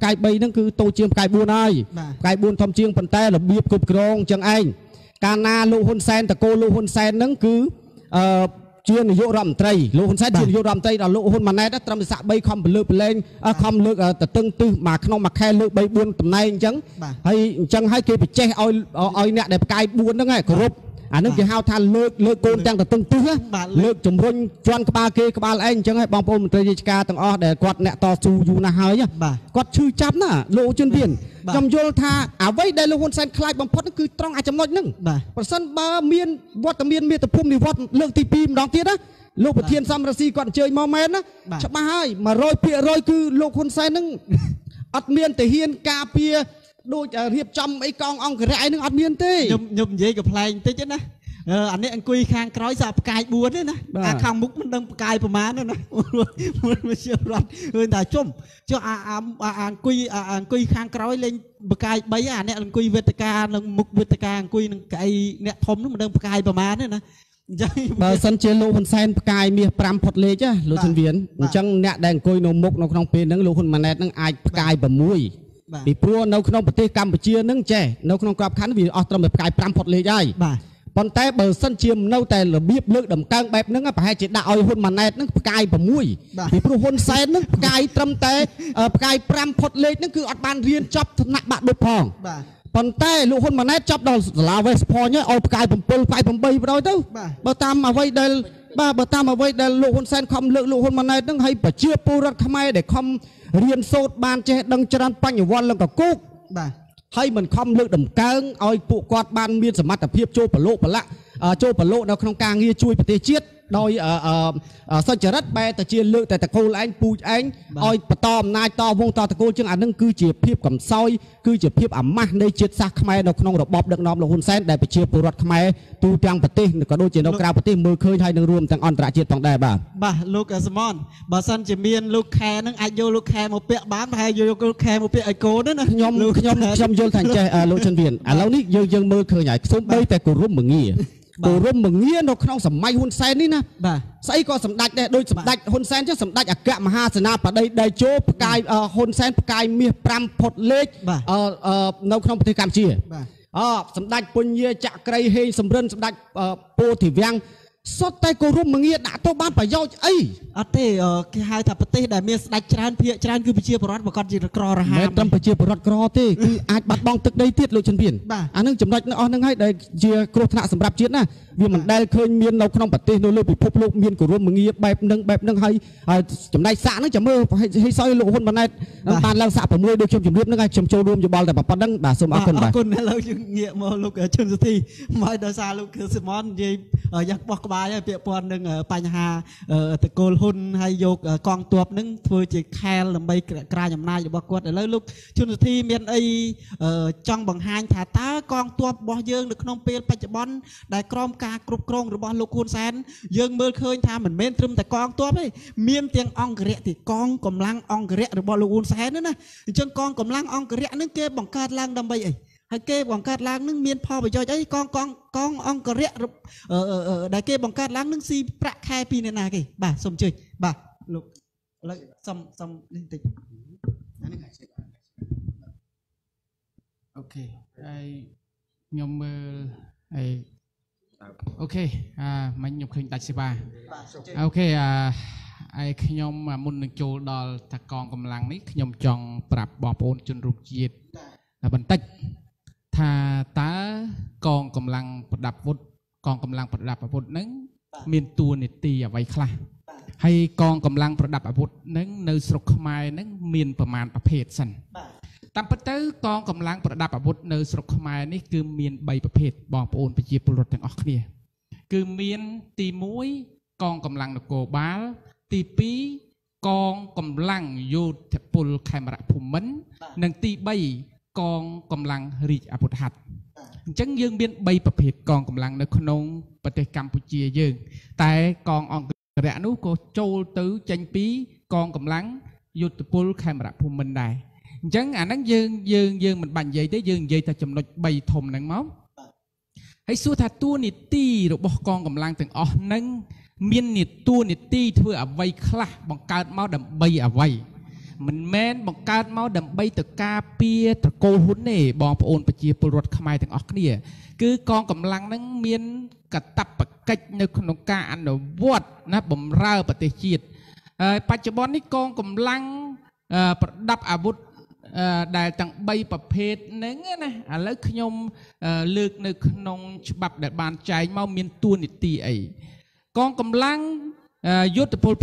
กายใบนั่นคือโตเชียงกายบุญนายกายบุญทอมเชียงปันเตยระเบียบกบกรองจังเองการนาโลหุนแซนตะโกโลหุนแซนนั่นคือเชียนยุรำไตรลูกคนใช้เชียนยุรำไตรเราลูกคนมาในดัตรมิสะใบคำเลือกเล่นคำเลือกแต่ตึงตื้อหมากน้องหมากแค่เลือกใบบุญตำนายจังให้จังให้เกี่ยวกับเจ้าเอาเอาเนี่ยได้กายบุญนั่งไงครบอันนั้นคือหาวทานเลือกเลือกโกนจังแต่ตึงตื้อเลือกจมรุ่นจวนกบาเกกบาลเองจังให้บางปุ่มตรีจิกาต่างอเดกอดเนี่ยต่อสู้อยู่นะเฮ้ยกอดชื่อจับน่ะลูกจนเปลี่ยนจำโยธาเอาไว้ได้ลูกคนใช้คลายบางพอนั่นคือตรองอาจจะน้อยนึงเพราะฉะนั้นบะเมียนวัดตะเมียนเมียตะพุ่มนี่วัดเลือกตีปีมดองเทียนะลูกประเทียนซัมราซีก่อนเจยมอแมนนะชมาให้มาโรยเปียโรยคือลูกคนใช้นั่งอัดเมียนแต่เฮียนกาเปียดูจะเรียบจำไอ้กององกระไรนึงอัดเมียนตียมยมเย่กับแพลงตีจ้ะนะอันนี้อันกุยคางร้อยสับกายบัวเนี่ยนะอาคางมุกมันดังกายประมาณนั้นนะมันไม่เชื่อรันเออแต่ชุ่มเจ้าอาอาอันกุยอันกุยคางร้อยเล่นกายใบอันนี้อันกุยเวทการอันมุกเวทการกุยนั่งไอเนี่ยทอมนั่นมันดังกายประมาณนั้นนะบางสันเชลโลคนแซนกายมีปรามพดเลยจ้ะโลชันเวียนจังเนี่ยแดงกุยนมุกนกนองเพนนั่งโลคนมาแนนั่งไอกายแบบมุ้ยปีพัวนักนองประเทศกัมพูชีนั่งแจนักนองกราบขันวีออตรมแบบกายปรามพดเลยได้ปนแต่เบอร์สันเชียมเน่าแต่ระเบียบเลือกดำกลางแบบนั้นอ่ะไปให้จิตดาอ้อยหุ่นมันแน่นั่งกายผมมุ้ยผีพรูหุ่นแซนนั่งกายตรมแต่กายปรำพดเลยนั่นคืออัดบานเรียนจับหนักบาดบุพองปนแต่ลูกหุ่นมันแน่จับดาวลาเวสพอเนี่ยเอากายผมเปิลกายผมใบไปเลยเต้าเบอร์ตามมาไว้เดลบ้าเบอร์ตามมาไว้เดลลูกหุ่นแซนคำเลือกลูกหุ่นมันแน่นั่งให้ปะเชื่อปูรักทำไมเด็กคำเรียนโซดบานเจดังจรันปัญญาวันแล้วกับกุ๊กให้มันคอมเลือกดำเกิงเอาปลูกกอดบานเมียนสมัติเพียบโจปโลปละโจปโลเราขนมกลางเงี้ยช่วยปฏิเชียดโดยสัญจรแปรตะเชียนเลือกแต่ตะโกนอันปูอันเอาปตอมนายตอวงตอตะโกนจังอันนั่งคือเจียบเพียบกับซอยคือเจียบเพียบอ่ำมากในเชียดซักขมายเราขนมดอกบอบดังน้อมเราคนแซนได้ไปเชียบปูรัดขมายตูจังปฏิก็โดยเจียนเรากราบปฏิมือเคยไทยนั่งรวมจังอันตรายเชียดต่างได้บ่บ่ลูกสมอนบ่สันจะเมียนลูกแคร์นั่งอายุลูกแคร์มาเปียบ้านไทยโยลูกแคร์มาเปียไอโก้นั่นนะยมยมยมโยนทางใจลูกชันเวียนอ่ะเรานี่ยังยังมือเคยใหญ่สมไปแต่กูรุ่มมึงงี้กูร่มมึงเงี้ยนกน้องสมัยหุ่นแซนนี่นะใส่ก็สำดัดเนี่ยโดยสำดัดหุ่นแซนจะสำดัดอากาศมหาสนาปะได้ได้โจปกายหุ่นแซนปกายมีปรำพดเล็กนกน้องปฏิกรรมเชี่ยสำดัดปุญญาจักรเฮยสำเริญสำดัดโพธิเวียงสดใต้กูร่มมึงเงี้ยด่าโตบ้านป่าเย้าไอ้อาเต้คือหายถ้าปฏิได้เมียสำดัดจานเพียจานคือปเชียปรอดมาก่อนจีกรอระหามตั้มปเชียปรอดกรอเต้คืออาจบัดบองตึกได้เทียดเลยฉันเพียนอันนึงจำได้อันนึงให้ได้เชียโกรธนะสำหรับเชียนะวิมันได้เคยเมียนเราขนมปฏิโนเลยไปพบโลกเมียนกูร่วมมึงเงียบแบบนึงแบบนึงให้จำได้สะนึกจำเมื่อให้ซอยโลกคนมาในตานลังสะผมเลยดูชมจมเลือดนึงไงชมโจรวมจะบอลแต่แบบปั้นดังแบบสมอาคนแบบคนนั้นเราจึงเงียบมาลูกชนสุธีมาดาซาลูกคือสมอนยีอยากบอกบายเปียปอนนึงปัญหาตะโกนหุ่นให้โยกกองตัวนึงเพื่อจะแคร์ลำใบกลายอย่างนายอยู่บอกว่าแต่แล้วลูกชนสุธีเมียนไอจ้องบังหันถาตากองตัวบอเยิงหรือขนมเปียปัจจุบันได้กล้องการกรุบกรองหรือบอลลูกคูนแซนยังเมื่อเคยทำเหมือนเมนตรึมแต่กองตัวไปเมียนเตียงองเกลียติกองกำลังองเกลียหรือบอลลูกคูนแซนนั่นนะจนกองกำลังองเกลียนั่นเก็บบังการล้างดำใบไอ้ให้เก็บบังการล้างนั่นเมียนพอไปย่อยไอ้กองกองกององเกลียหรือเออเออเออได้เก็บบังการล้างนั่นสีประแคปีนานากี่บ่าสมชื่อบ่าลูกแล้วสมสมนี่ติดโอเคไอ้ยมเมื่อไอ้โอเค มันยกขึ้นตัดสิบาโอเค ไอ้ขยมมุนหนึ่งโจดอลตะกองกำลังนี้ขยมจองปรับบอบโอนจนรุกจีดแต่บรรทัดถ้าตากองกำลังประดับวุฒิกองกำลังประดับวุฒินั้นมีตัวนิตีเอาไว้คลาให้กองกำลังประดับอาวุธนั้นในสรขมายนั้นมีประมาณประเภทสันตามปัจจัยกองกำลังประดับอาวุธในสรขมายนี่คือมีใบประเภทบองโอนไปจีบปลดแต่งออกเนี่ยคือมีตีมุ้ยกองกำลังนโกบาลตีปีกองกำลังโยธปุลไคมระภูมิหนึ่งตีใบกองกำลังริจอาวุธหัดจังยังมีใบประเภทกองกำลังในขนมปฏิกรรมปุจีเยอะแต่กององแต่อนุก็โจลตื้อจังปีกองกำลังยุติปุลแคมระภูมิได้จังอันนั้นยืนยืนยืนมันบันใหญ่ได้ยืนใหญ่แต่จำนวนใบทมหนังม้าให้สู้ทัดตัวนิตีหรือบกองกำลังถึงอ๋อนั้นมีนิตัวนิตีเพื่อเอาไว้คลาบังการม้าดำใบเอาไว้มันแม้นบังการม้าดำใบตะกาเปียตะโกหุ่นเน่บองโอนปจีปรดขมายถึงอ๋อเนี่ยคือกองกำลังนั้นมีกระตับปะกัดในขนมกาอันวัดนะบ่มเร่าปฏิจิตปัจจุบันนี้กองกำลังประดับอาวุธได้ตั้งใบประเภทหนึ่งนะแล้วขยมเลือกในขนมฉบับเด็ดบานใจเมาเมียนตัวนิตีไอกองกำลังยุทธพล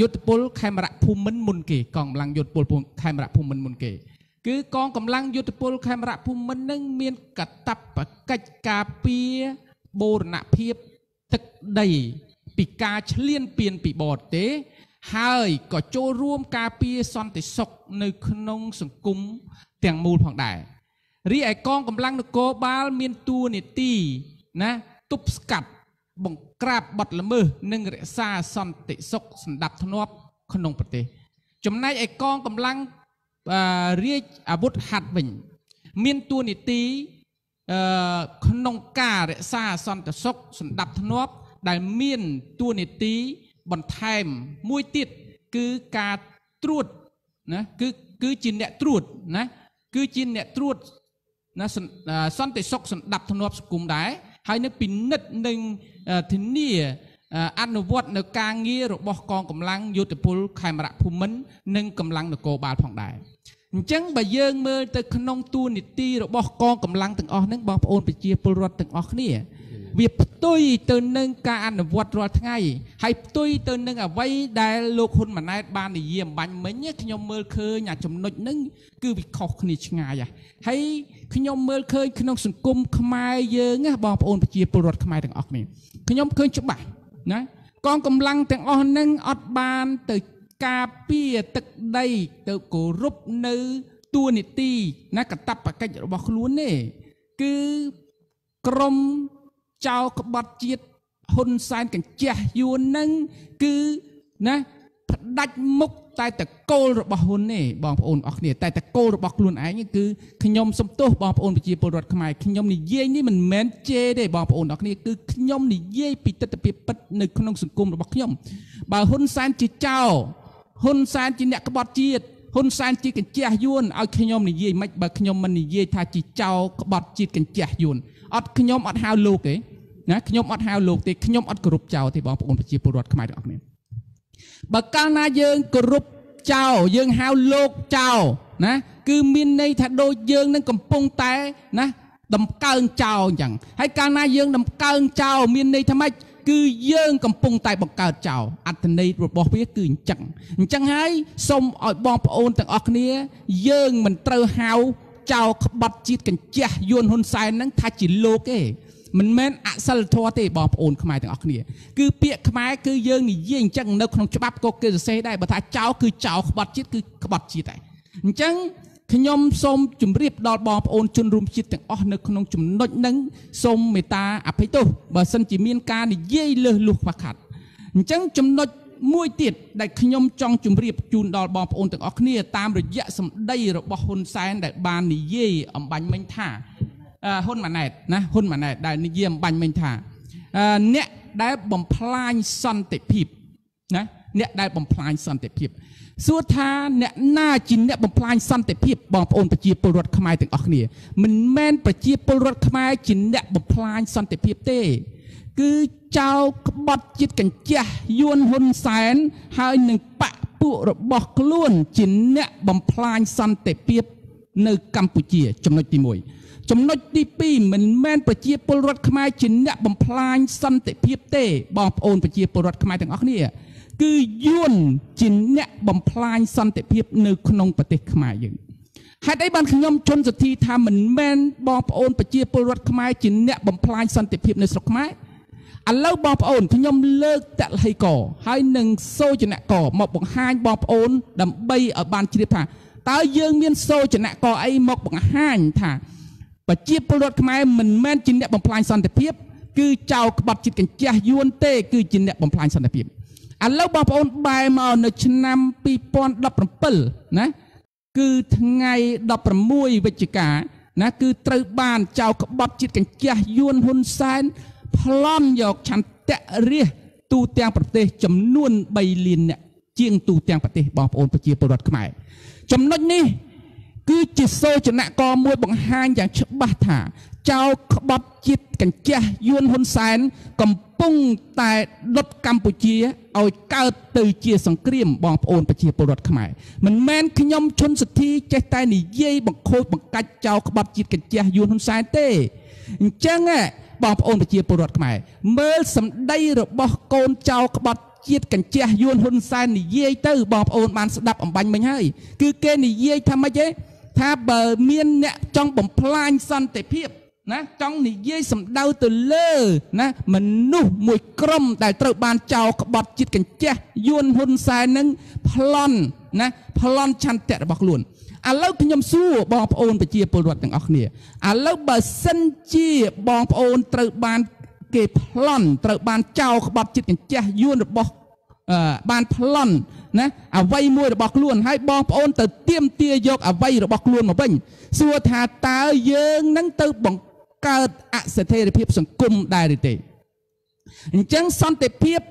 ยุทธพลไคมระภูมิมันมุนเกกองกำลังยุทธพลไคมระภูมิมันมุนเกคือกองกำลังยุทธพลไคมระภูมิมันนั่งเมียนกระตับปะกัดกาเปียบนเพียบตึกใดปีกาเฉลี่ยนเปลี่ยนปีบอดเตะหายก็โจร่วมกาเปียซอนติศกในขนมสังกุมเตียงมูลผ่องได้รีไอกองกำลังนโกบาลเมียนตัวนิตีนะตุบสกัดบังกราบบัดละมือนึ่งเรซาซอนติศกสันดับทนวบขนมปฏิจำนายไอกองกำลังเรียอาวุธหัดวิญเมียนตัวนิตีขนมกาเรซาซอนติศกสันดับทนวบได้เมียนตัวนิตีบนไทม์มวยติดคือการตรวจนะคือคือจินเนี่ยตรวจนะคือจินเนี่ยตรวจนะสันติศกสันดับธนวบสกุลได้ให้นึกปินนิดหนึ่งทีนี้อันวัดในการเงียบบกองกำลังยุติปุลไคมระภูมิมันหนึ่งกำลังในโกบาลผ่องได้จังบะเยิงเมื่อแต่ขนมตัวนิตีหรือบกองกำลังต่างออกนั่งบอกโอนไปเจียปุรดต่างออกเนี่ยเวียบตุยเตือนนึงการอันวัดรอดไงให้ตุยเตือนนึงเอาไว้ได้โลกคนมันในบ้านในเยี่ยมบ้านเหมือนเนี้ยขยมเมื่อเคยอยากจำนวนนึงคือวิเคราะห์นิชงายอ่ะให้ขยมเมื่อเคยขนมสังคมขมายเยอะเงี้ยบอกโอนไปเจียปุรดขมายต่างออกนี่ขยมเคยจุบบ่ายนะกองกำลังต่างออกนั่งอัดบ้านเตือนกาเปียตึกใดเติบโกรุบเนื้อตัวนิตีนักตับปะกันจะบอกล้วนเนี่ยคือกรมเจ้ากบฏจิตฮุนไซน์กันเจียยูนั่งคือนะดัดมุกแต่แต่โกรบะฮุนเนี่ยบอกโอนออกเนี่ยแต่แต่โกรบะล้วนไอ้นี่คือขยมสมโตบอกโอนไปจีบรดขมายขยมนี่เย่นี่มันแมนเจได้บอกโอนออกเนี่ยคือขยมนี่เย่ปิดตะตะเปียปัดในขนมสังคมบอกขยมบ่าวฮุนไซน์จิตเจ้าหุ่นแซนจีเนี่ยกบฏจีดหุ่นแซนจีกันเจียยวนเอาขยมนี่เย่ไม่บักขยมมันนี่เย่ทาจีเจ้ากบฏจีกันเจียยวนอดขยมอดฮาวลูกเลยนะขยมอดฮาวลูกตีขยมอดกรุบเจ้าที่บอกพระองค์พระจีปรดขมายดอกนี้บักการนาเยิงกรุบเจ้าเยิงฮาวลูกเจ้านะคือมินในถ้าโดยเยิงนั่งกำปงแต่นะดำเกินเจ้าอย่างให้การนาเยิงดำเกินเจ้ามินในทำไมคือเยื่อกำปงไตบังเกิดเจ้าอัตเนยรบบอกเพื่อคืนจังจังให้สมอดบองโอนต่างออกเนี้ยเยื่อมันเตอร์เฮาเจ้าขบัดจิตกันเจียยวนหุนไซนั่งทาจิโลกเอมันแม้นอัศลทอเตบองโอนขมายต่างออกเนี้ยคือเปียขมายคือเยื่อนี่เยื่อจังนึกของฉบับก็เกิดเสได้บัดท้ายเจ้าคือเจ้าขบัดจิตคือขบัดจิตไตจังขยมสมจุ่มเรียบดอดบองโอนจนรุมจิตแต่งอ้อนึกขนมจุ่มนดนั่งสมเมตาอภัยโตบ่สันจิมีนกาในเย่เลือลูกผักขัดจังจุ่มนดมวยติดได้ขยมจองจุ่มเรียบจูนดอดบองโอนแต่งอ้อเนี่ยตามระยะสมได้ระบะฮุนไซน์ได้บานในเย่อมบันเมนท่าฮุนมาแนดนะฮุนมาแนดได้ในเย่อมบันเมนท่าเนี่ยได้บ่มพลายสันติพิบนะเนี่ยได้บ่มพลายสันติพิบสุดท้ายเนี่ยหน้าจินเนี่ยบำพลายสันติพิบบอกโอนปจีปรดขมายถึงออกเนี่ยมันแม่นปจีปรดขมายจินเนี่ยบำพลายสันติพิบเต้ คือเจ้าขบจิตกันเจ้ายวนหุนแสนหายหนึ่งปะปุระบอกล้วนจินเนี่ยบำพลายสันเตเปียบในกัมพูชีจำนวนที่มวยจำนวนที่ปีเหมือนแม่นประเจียปรดขมายจินเนี่ยบำพลายสันเตเปียบเต้บอมโอนประเจียปรดขมายต่างอักเนี่ยคือยวนจินเนี่ยบำพลายสันเตเปียบในขนมประเทศขมายอย่างหากได้บรรขยมชนสัตย์ธรรมเหมือนแม่นบอมโอนประเจียปรดขมายจินเนี่ยบำพลายสันเตเปียบในสกมายอันเล่าบอมโอนพยมเลิกแต่ให้ก่อให้หนึ่งโซจนะก่อมาบอกให้บอมโอนดำใบเอาบานชีริพาตาเยื่อเมียนโซจนะก่อไอมาบอกให้ท่าปัจเจียปรดขมายเหมือนแม่นจินเนี่ยบำพลายสันติเพียบคือเจ้าขบัดจิตกันเจียยวนเต้คือจินเนี่ยบำพลายสันติเพียบอันเล่าบอมโอนใบมาในชนามปีปอนดับประเปิลนะคือทั้งไงดับประมวยเวจิกานะคือตรบานเจ้าขบัดจิตกันเจียยวนหุนแสนพลอมหยอกฉันแตะเรียตูเตียงประเทศจำนวนใบลินเนี่ยเจียงตูเตียงประเทศบอมโอนปัจเจียปรดขมายจำนวนนี้คือจิตโซจนะกอมวยบังหานอย่างฉบับถ่าเจ้าขบับจิตกันเจียยวนหุนแสนกำปุ้งแต่รถกัมพูชีเอาเกิดตือเจียสังเกรียมบอมโอนปัจเจียปรดขมายมันแมนขยมชนสุธีใจใต้หนีเย่บังโคบังกัดเจ้าขบับจิตกันเจียยวนหุนแสนเต้เจ้าไงบอมโอนปัจเจียปรดขมายเมื่อสำได้ระบอบโกนเจ้าขบับจิตกันเจียยวนหุนแสนหนีเย่เต้บอมโอนมันสดับอมบันไม่ให้คือเกณฑ์หนีเย่ทำไมเจ้ถ้าเบอร์เมียนเนี่ยจ้องบ่มพลายสันเตเพียบนะจ้องนี่เย่สำเดาตัวเล่นะมันนุ่มมวยกลมแต่ตระบานเจ้าขบัดจิตกันเจ้ายวนหุนแสนนั้นพลอนนะพลอนชันแต่บอกล้วนอ่ะแล้วพยมสู้บองโอนไปเจียปรวดต่างออกเนี่ยอ่ะแล้วเบอร์เส้นเจียบองโอนตระบานเกพลอนตระบานเจ้าขบัดจิตกันเจ้ายวนบอกบานพลอนนะเอาไว้มวยระบอกล้วนให้บองโอนเติเตี้ยมเตี้ยยกเอาไว้ระบอกล้วนมาเบ่งสัวทาตาเยิงนั่งเติบบังเกิดอเสถียรภาพสังคมได้หรือเต๋อจังสันติภาพ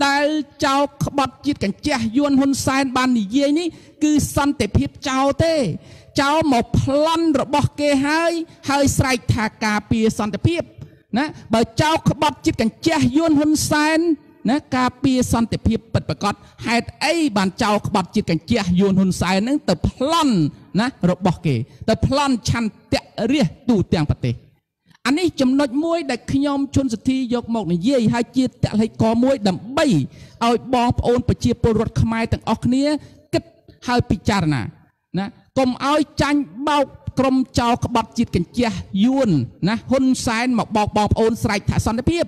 ได้เจ้าขบัดจิตกันเจ้ายวนหุนแสนบานนี่เย่นี่คือสันติภาพเจ้าเต้เจ้าหมอบพลันระบอกเกให้ให้ใส่ทากาเปียสันติภาพนะบ่เจ้าขบัดจิตกันเจ้ายวนหุนแสนนะกาปีสันติภาพเปิดประกอบเหตุไอ้บ้านเจ้าขบัดจิตกันเจียยวนหุนสายนั่งแต่พลันนะระบอกเกแต่พลันชันเตะเรียตูเตียงปฏิอันนี้จำนวนมวยได้ขยมชนสุธียกหมอกในเย่ให้เจียแต่ให้กอมวยดำใบเอาบองโอนไปเจียปรดขมายต่างออกเนี้ยก็ให้พิจารณานะกลมเอาจันเบากลมเจ้าขบัดจิตกันเจียยวนนะหุนสายหมอกบอกบองโอนใส่ถ่าสันติภาพ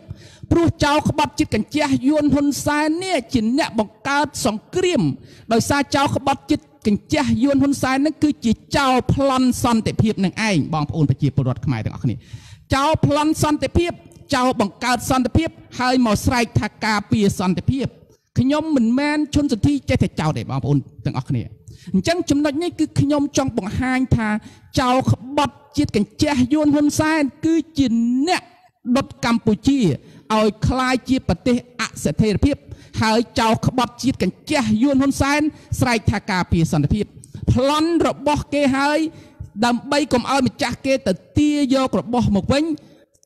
พระเจ้าขบัดจิตกันเจียยวนหุนแสนเนี่ยจินเนี่ยบอกเกิดสองเกรียมโดยซาเจ้าขบัดจิตกันเจียยวนหุนแสนนั่นคือจิตเจ้าพลันสันติภาพนั่งไอ้บองโอนไปเจียปรดขมายต่างออกนี้เจ้าพลันสันติภาพเจ้าบังเกิดสันติภาพให้หมอใส่ทากาเปียสันติภาพขยมเหมือนแมนชนสุธีใจแต่เจ้าได้บองโอนต่างออกนี้จังจำนวนนี้คือขยมจองบังหางทาเจ้าขบัดจิตกันเจียยวนหุนแสนคือจินเนี่ยดดกัมพูชีเอาคลายจีปฏิอเสถียรภาพหายเจ้าขบัดจิตกันเจียยวนหุนแสนใส่ทากาเปียสันติภาพพลันระบอกเกหายดำใบกลมเอาไปจากเกตเตี้ยโยกระบอกหมกเว้น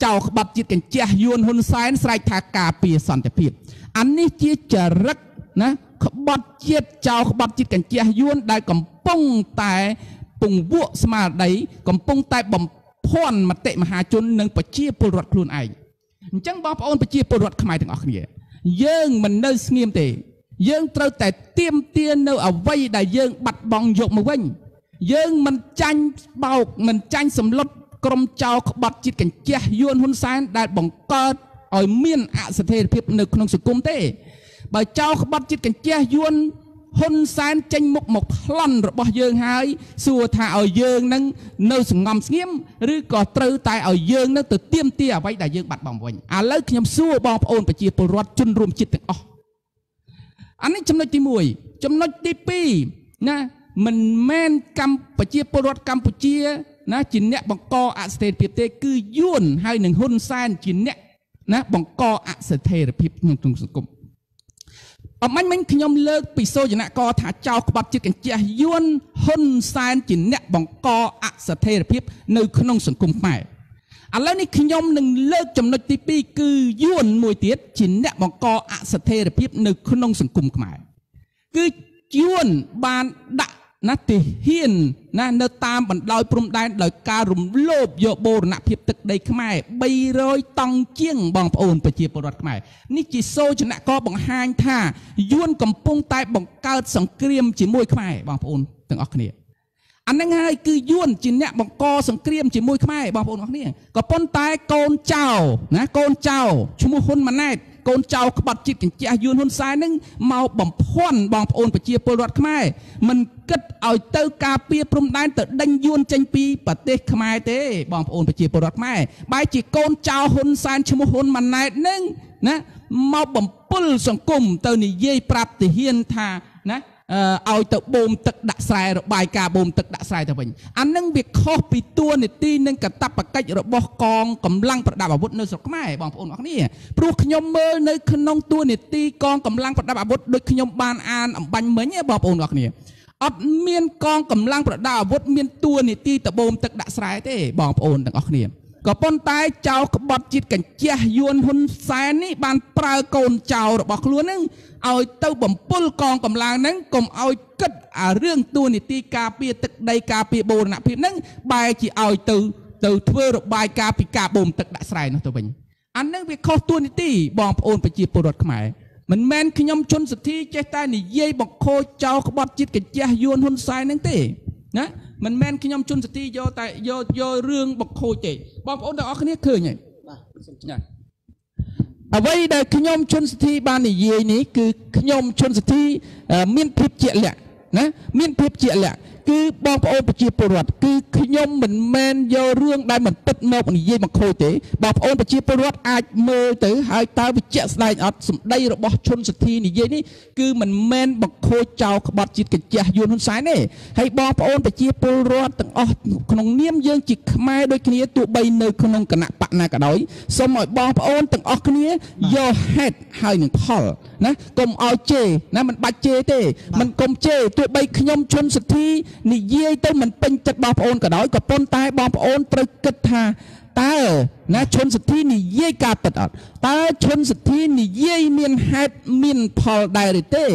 เจ้าขบัดจิตกันเจียยวนหุนแสนใส่ทากาเปียสันติภาพอันนี้จีจรักนะขบัดจิตเจ้าขบัดจิตกันเจียยวนได้กำปองแต่ปุ่งวัวสมาร์ได้กำปองแต่บ่มพ่นมาเตะมหาชนหนึ่งปัจเจียปรดครูนไอจังบอพระองค์ไปเจียปรดขมายถึงออกเนี่ยเยื่องมันเนื้อเงียมเตยเยื่องเต้าแต่เตี้ยมเตี้ยนเนื้อเอาไว้ได้เยื่องบัดบองโยกมาเว้นเยื่องมันจันเบามันจันสำลับกลมเจ้าขบัดจิตกันเจียยวนหุนแสนได้บ่งเกิดอ่อยเมียนอเสถียรภาพในขนมสุกุมเตยบ่เจ้าขบัดจิตกันเจียยวนหุนแสนจันมุกหมกพลันระบอบเยื่องหายสัวท่าเอาเยื่องนั้นเนื้อสงมเงียมหรือก่อเต้าตายเอาเยื่องนั้นตัวเตี้ยมเตี้ยไว้ได้เยื่องบัดบ่มวันอ่ะแล้วขยำสู้บองโอนไปจีปรวดจนรวมจิตต่างอ๋ออันนี้จำนวนที่มวยจำนวนที่ปีนะมันแม่นกำไปจีปรวดกำปุจีนะจินเนี่ยบังกออเสถียรภาพเตคือยวนให้หนึ่งหุนแสนจินเนี่ยนะบังกออเสถียรภาพในทุนสกุลมันมันขยมเลิกปีโซจนะกอถ้าเจ้าขบัดจิตกันเจียยวนหุนแสนจินเนี่ยบังกออเสถียรภาพในขนมสังคมใหม่ อันแล้วนี่ขยมหนึ่งเลิกจำนวนที่ปีคือยวนมวยเตี้ยจินเนี่ยบอกกออัศเทระพิบหนึ่งขนมสังกุมขมายคือยวนบานดะนัตติเฮียนนะเนตามบันลอยปรุงได้ลอยการุมโลบโยโบรณะพิบตึกได้ขมายใบรอยตองเจียงบองโอนประเจียปรวัติขมายนี่จีโซชนะกอบังหางท่ายวนกำปุงใต้บังเกิดสังเกรียมจีมวยขมายบองโอนตึงออกเนี่ยอันนั้นไงคือยวนจินเนี่ยบังกอสังเกรียมจีมวยขมายบองโอนออกเนี่ยก็ปนตายโกนเจ้านะโกนเจ้าชุมพลมันแน่โกนเจ้ากบจิตอย่างเจ้ายืนหุ่นซ้ายนั่งเมาบ่มพ่นบองโอนปะเจียปรวัติขมายมันกึดเอาเต้ากาเปียปรุงได้แต่ดันยวนจังปีปะเตขมายเต้บองโอนปะเจียปรวัติขมายใบจีโกนเจ้าหุ่นซ้ายชุมพลมันแน่นั่งนะเมาบ่มปุ่นสังคมเต้านี่เย่ปรับติเฮียนทานะเอาแต่บ่มตึกดักสายระบายกาบ่มตึกดักสายแต่เป็นอันนั่งเบียดข้อปีตัวในตีนั่งกระตับปะกัดระบอกกองกำลังประดับอาวุธในสกไม่บองพลบอกนี่ปลุกขยมเมย์ในขนมตัวในตีกองกำลังประดับอาวุธโดยขยมบานอานบันเหมือนเนี่ยบองพลบอกนี่อับเมียนกองกำลังประดับอาวุธเมียนตัวในตีแต่บ่มตึกดักสายเต้บองพลต่างออกนี่ก็ปนตายเจ้ากบจิตกันเจียยวนหุ่นแสนนี่บานปลาโกนเจ้าระบอกล้วนนึงเอาเต้าบ่มปุลกองกำลังนั้นกลมเอากึดอาเรื่องตัวนิติกาเปียตึกใดกาเปียโบนะพิมนั้นใบจีเอาเต้าเต้าเพื่อระบายกาปิกาบ่มตึกดักใส่นะตัวเองอันนั้นไปเข้าตัวนิติบองโอนไปจีปรดขมายมันแมนขยมชนสุดที่เจตานี่เย่บอกโคเจ้ากบจิตกันเจียยวนหุ่นแสนนั่นตีนะมันแม่นขยมชนสติโยแต่โยโยเรื่องบอกโคเจบองโอนแต่ออกนี้คือไงเอาไว้ได้ขยมชนสติบานนี่เยนี้คือขยมชนสติมีนพิบเจียแหละนะมีนพิบเจียแหละคือบองโอนปะจีปรวัติคือขยมเหมือนแมนโยเรื่องได้เหมือนตึ๊ดโนนี่เยบอกโคเจบองโอนปะจีปรวัติอาจมือถือหายตาวิเจสไลน์อัดสมได้ระบบชนสตินี่เยนี้คือเหมือนแมนบอกโคเจ้าขบัดจิตกิจยาโยนหุ่นสายนี่ให้บองโอนปะจีปรวัติต่างอ๋อขนมเนียมเยื่อจิกไม่โดยขี้ตัวใบเนยขนมกระหนักปะนากระดอยสมัยบองโอนต่างอ๋อขี้โยเฮดหายหนึ่งพอลนะกลมเอาเจนะมันบัดเจเต้มันกลมเจตัวใบขยมชนสตินี่เย่ต้มันเป็นจัดบองโอนก็ได้ก็ปนตายบองโอนตรึกกัดทาตานะชนสุดที่นี่เย่กาตัดอดตาชนสุดที่นี่เย่เมียนแฮดมินพอลไดริเต้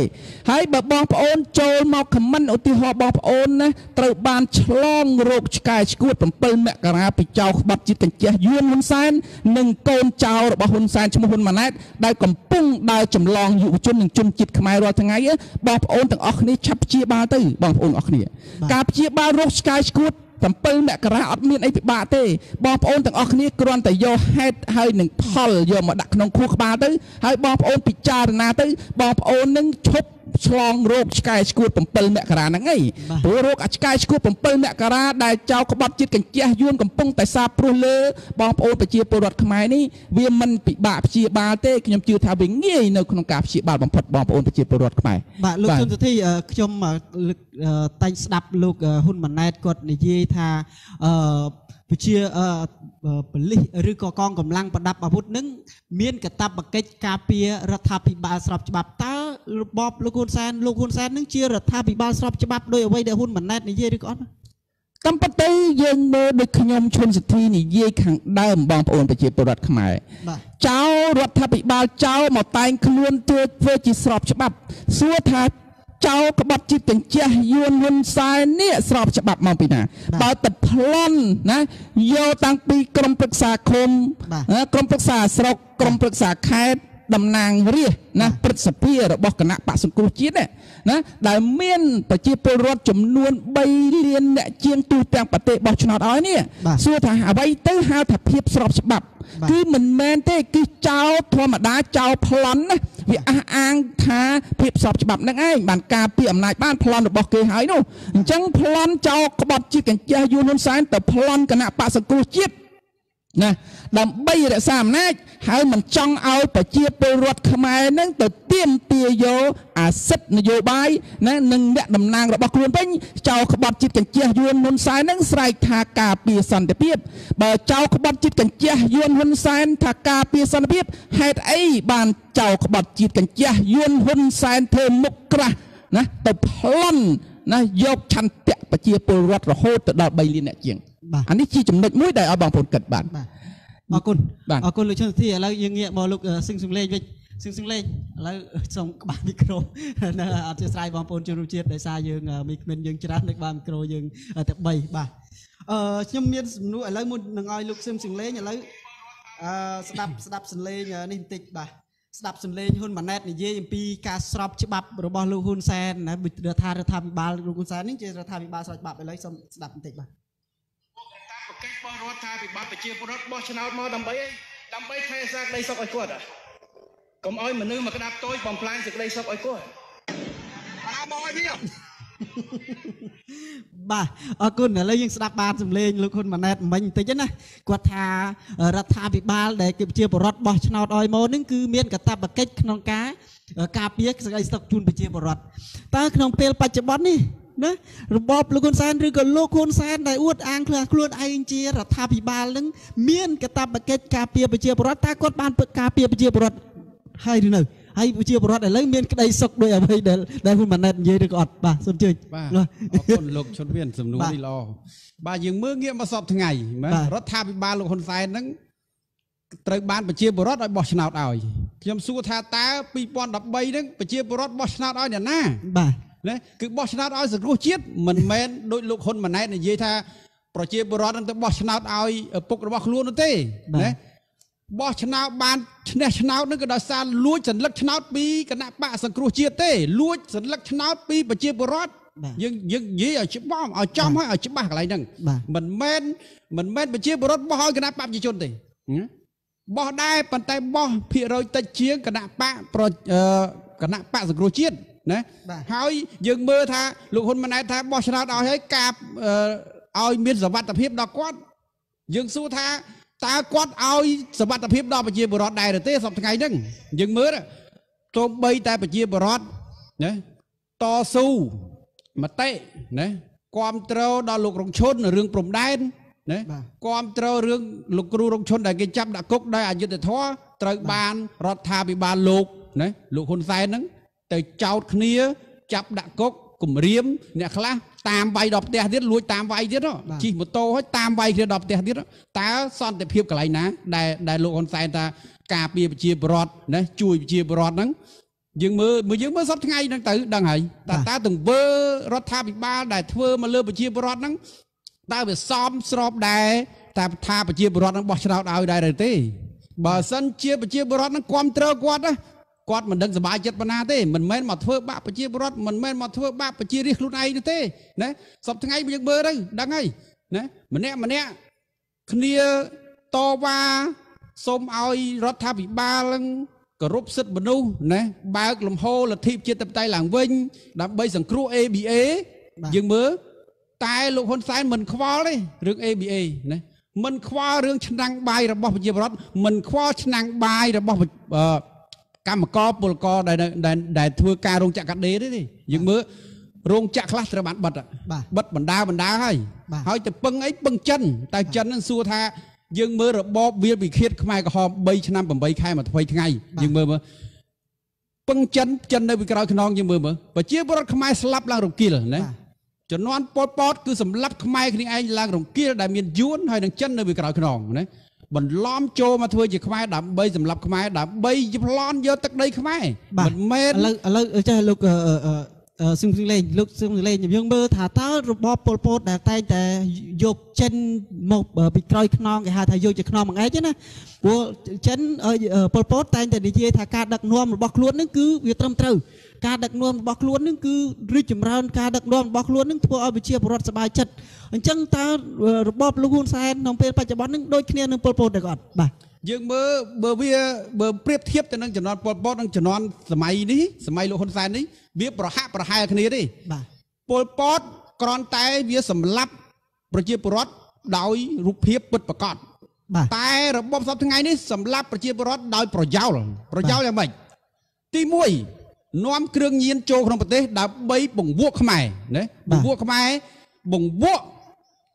ให้แบบบองโอนโจลมอขมันอติหอบองโอนนะตระบานฉลองโรคชกายชกูดผมเปิลแมกราปิเจ้าบัดจิตกันเจียยวนหุ่นแสนหนึ่งโกนเจ้าหรือบะหุ่นแสนชมหุ่นมาแนทได้กำปุ้งได้จำลองอยู่จนหนึ่งจนจิตขมายรอทั้งไงเอ๊ะบองโอนต่างออกนี่ชับเจียบาตื้อบองโอนออกนี่กาเจียบาโรคชกายชกูดจำเป็นแม่กระอัดมีนไอ้ปีบาเต้บองโอนต่างออกนี้กรอนแต่โยเฮดให้หนึ่งพอลโยมาดักน้องคู่ขบาเต้ให้บองโอนปิจารณาเต้บองโอนนั่งชกชลองโรคชกายสกูดผมเปิลแม่กระนั่งไงตัวโรคชกายสกูดผมเปิลแม่กระได้เจ้ากบจิตกันเจียยวนกับปุ้งแต่ซาปรุเล่บองโอนไปเจียปรดขมายนี่เวียมันปีบาปีบาเต้ขยมจืดทาวิงเงี้ยในขนมกาปีบาบังผดบองโอนไปเจียปรดขมายบะลูกชนสุดที่ขยมแต่ดับลูกหุ่นมันแนทกดในเยธาผู้เชี่ยวผลิตหรือกองกำลังประดับอาวุธนึงเมียนกระตับเกจกาเปียรัฐพิบาลสลับฉบับตาบอบลูกคนแซนลูกคนแซนนึงเชี่ยวรัฐพิบาลสลับฉบับโดยเอาไว้เดี๋ยวหุ่นมันแนทในเยดีก่อนกัมปติยังเมื่อโดยขยมชนสุดที่นี่เย่ขังได้บองโอนไปเจียปรวัติขมายเจ้ารัฐพิบาลเจ้าหมอตายขลุ่นเตือนเวจิสลับฉบับสัวทัดเจ้ากบจิตกันเจียยวนหุ่นทรายเนี่ยสอบฉบับมองปีน่ะต่อตัดพลอนนะโยตังปีกรมปรึกษาคมนะกรมปรึกษาสระกรมปรึกษาแคดดำนางเรียนะปรึกษาพี่ระบอกคณะปะสกุลจิตเนี่ยนะได้เมียนปะจีปรดจำนวนใบเรียนเนี่ยเจียงตูแตงปะเตะบอกชนอดอ้อยเนี่ยส่วนถ้าหาใบเต้าหาถ้าเพียบสอบฉบับคือเหมือนแมนเต้คือเจ้าธรรมดาเจ้าพลันนะวิอาอังท้าเพียบสอบฉบับนั่งไอ้บ้านกาเปี่ยมนายบ้านพลันระบอกเกยหายนู่นจังพลันเจ้ากบจิตกันเจียยูนนสายแต่พลันคณะปะสกุลจิตนะดำใบแต่สามนัดให้มันจ้องเอาปะเจี๊ยบไปรวดขมายนั่งแต่เตี้ยมเตียโยอาศัดนโยบายนั่งหนึ่งเนี่ยดำนางระบอกล้วนเป็นเจ้าขบัดจิตกันเจียยวนหุ่นสายนั่งใส่ทากาปีสันเตียบบ่เจ้าขบัดจิตกันเจียยวนหุ่นสายทากาปีสันเตียบให้ไอ้บานเจ้าขบัดจิตกันเจียยวนหุ่นสายเธอมุกกระนะตบพลันนะยกชันเตะปะเจี๊ยบไปรวดระโหดตะดาใบลีเนี่ยเจียงอันนี้ชี้จำนวนมุ้ยได้เอาบางผลเกิดบาน อกุลอกุลเลยช่วงที่เรายังเงี้ยบอลลูกซึ่งซึ่งเล่นไปซึ่งซึ่งเล่นแล้วส่งบางมิโครนะอาจจะใส่บอลปนจนรู้เจี๊ยบได้ใส่ยังมีมันยังชนะในบางมิโครยังแต่ใบบ่าเอ่อช่วงนี้นู้นแล้วมุนนางอ้อยลูกซึ่งซึ่งเล่นอย่างแล้วสตับสตับซึ่งเล่นอย่างนิ่งติดบ่าสตับซึ่งเล่นหุ่นมันแนทนี่เยี่ยมปีการสอบฉบับหรือบอลลูกหุ่นแซนนะบิดเดือดทาเดือดทาบิบาลลูกหุ่นแซนนี่เจอเดือดทาบิบาลสอบฉบับไปเลยสตับติดบ่าแก่ปรถทาปิดบัตรไปเชียร์ปรถบอชนาว์มาดำไปดำไปไทยซากได้สกอยกวดอ่ะกลมอ้อยเหมือนนึงมากระดับโต้ยปอมพลายสึกได้สกอยกวดมาบอยพี่บ่าอกุลเนี่ยเรายังสตาร์บาร์สำเร็จลูกคนมาแนทมันแต่ยันนะกวดทารัฐทาปิดบัตรได้เก็บเชียร์ปรถบอชนาว์อ้อยมาหนึ่งคือเมียนกระตับบักเก็ตขนมก้ากาเปียกสึกได้สกจุนไปเชียร์ปรถตาขนมเปลปัจจุบันนี่นะระบบลูกคนแซนหรือก็โลกคนแซนได้อวดอ้างเครือครัวไอเอ็นจีรัฐาพิบาลนึงเมียนกระตับบักเก็ตกาเปียไปเชียบรอดตากดบานเปิดกาเปียไปเชียบรอดให้ดูหน่อยให้ไปเชียบรอดได้แล้วเมียนได้สกด้วยอะไรได้ได้พูดมาแน่นเยอะก็อดป่ะสมชื่นป่ะคนลูกชนเวียนสมนุนนี่รอป่ะยังเมื่อเงี้ยมาสอบทั้งไงมั้ยรัฐาพิบาลลูกคนแซนนึงตรึกบานไปเชียบรอดได้บอชนาดเอายมสู้ทาตาปีปอนดับใบนึงไปเชียบรอดบอชนาดเอาเนี่ยนะป่ะเนี่ยคือบอชนาต์เอาสึกรู้ชีตเหมือนแม่โดยลูกคนเหมือนไหนเนี่ยยี่ท่าประเจียบรอดนั่นแต่บอชนาต์เอาปกระบอกล้วนนั่นเต้เนี่ยบอชนาต์บานเนี่ยชนาต์นั่นก็ได้สารล้วนสันลักชนาต์ปีกันนะปะสึกรู้ชีตเต้ล้วนสันลักชนาต์ปีประเจียบรอดยังยังยี่เอาชิบบ้าเอาจอมให้เอาชิบบ้าอะไรนั่งเหมือนแม่เหมือนแม่ประเจียบรอดบ่อยกันนะปะจีชนเต้บ่ได้ปันไตบ่อเพียเราตะเชียงกันนะปะประเอ่อกันนะปะสึกรู้ชีตนะหายยังเมื่อท่าลูกคนมันไหนท่าบอชนาเอาให้กาบเอาเมียนสวัสดิภาพดอกก้อนยังสู้ท่าตาก้อนเอาสวัสดิภาพดอกไปเจียบรอดได้หรือเต้สอบทั้งไงนั่งยังเมื่อตัวใบตาไปเจียบรอดนะต่อสู้มาเตะนะความเตาดอกลูกรงชนเรื่องปมได้นะความเตาเรื่องลูกครูรงชนได้กินจับดักกกได้อายุแต่ท้อไตรบานรอดทาบีบานลูกนะลูกคนใส่นั่งแต่เจ้าเนี้ยจับดักกกลุ่มเรียมเนี่ยคลาตามใบดอกเตะทิศลุยตามใบทิศเนาะชีมโตให้ตามใบเรือดอกเตะทิศเนาะตาซ่อนแต่เพียบกับไรนะได้ได้ลูกคนใส่ตากาเปียบจีบรอดนะจุยจีบรอดนั้นยังมือมือยังมือซับทั้งไงนั่งตื่นดังไห้ตาตาตึงเบอร์รถทาบิบ้าได้เทอร์มาเลือบจีบรอดนั้นตาไปซ้อมสอบได้ตาทาไปจีบรอดนั้นบอกชาวดาวได้เลยที่บ่อสันเชียบจีบรอดนั้นความเตอะกว่านะกอดมันดังสบายจัดปนาเต้มันแม่นมาเทือกบ้าปจีบรอดมันแม่นมาเทือกบ้าปจีริคลุนไอ้เต้นะสอบทั้งไงมันยังเบอร์ได้ดังไงนะมันเนี้ยมันเนี้ยคดีตอว่าสมเอารถทับอีบ้าลังกระรบซึดบรรลุนะบาลมโฮละทีเจตับไตหลังเว้งดับใบสังครูเอบีเอยังเบอร์ตายลูกคนซ้ายมันคว้าเลยเรื่องเอบีเอนะมันคว้าเรื่องชนังใบระบบปจีบรอดมันคว้าชนังใบระบบกรรมกรปุลกรได้ได้ได้ทัวการโรงจักรกันเดชดิยิ่งเมื่อโรงจักรคลาสระบาดบัดบัดบรรดาบรรดาให้เขาจะปังไอ้ปังจันแต่จันนั้นสู้ท่ายิ่งเมื่อระบบเวียนไปเครียดขึ้นมาก็หอบใบชนะผมใบใครมาไปทั้งไงยิ่งเมื่อปังจันจันได้ไปกระไรขนองยิ่งเมื่อเมื่อปัจเจียบรถขึ้นมาสลับล่างโรงกิลนะจนนอนปอดปอดคือสำลับขึ้นมาคือไอ้ล่างโรงกิลได้มีย้อนให้ดังจันได้ไปกระไรขนองนะบนล้อมโจมาทวยจีขมายดับใบสำหรับขมายดับใบจีพลอนเยอะตักได้ขมายบัดเม็ดแล้วแล้วใช่ลูกซึ่งซึ่งเล่นลูกซึ่งเล่นอย่างเมื่อถ้าเต้าบอปโปดแต่แต่แต่โยกเช่นหมกไปคล้อยขนองไงฮะถ้าโยกจะขนองมันไงใช่ไหมวัวเช่นปโปดแต่แต่ในที่ถ้าการดักนวมบอกล้วนนั่นคือวิตามเต้าการดักนวมบอกล้วนนั่นคือริจมรานการดักนวมบอกล้วนนั่นทั่วเอาไปเชียร์บอลสบายจัดจังตาระบบลูกหุ่นแซนน้องเป็นปัจจุบันนึงโดยเคียนนึงปโปดได้ก่อนบ่ายังเบอร์เบอร์เบียเบอร์เปรียบเทียบแต่นั่งจะนอนปอดปอดนั่งจะนอนสมัยนี้สมัยลูกคนแซนนี้เบียประหะประหายคนนี้ดิปอดปอดกรอนไตเบียสำลับประเจียบรอดดาวรูปเพียบปิดประกอบไตระบบสับทั้งไงนี่สำลับประเจียบรอดดาวประยาวประยาวอย่างไรตีมวยน้อมเครื่องเย็นโจของประเทศดาวใบบ่งวัวขมายเนี่ยบ่งวัวขมายบ่งวัว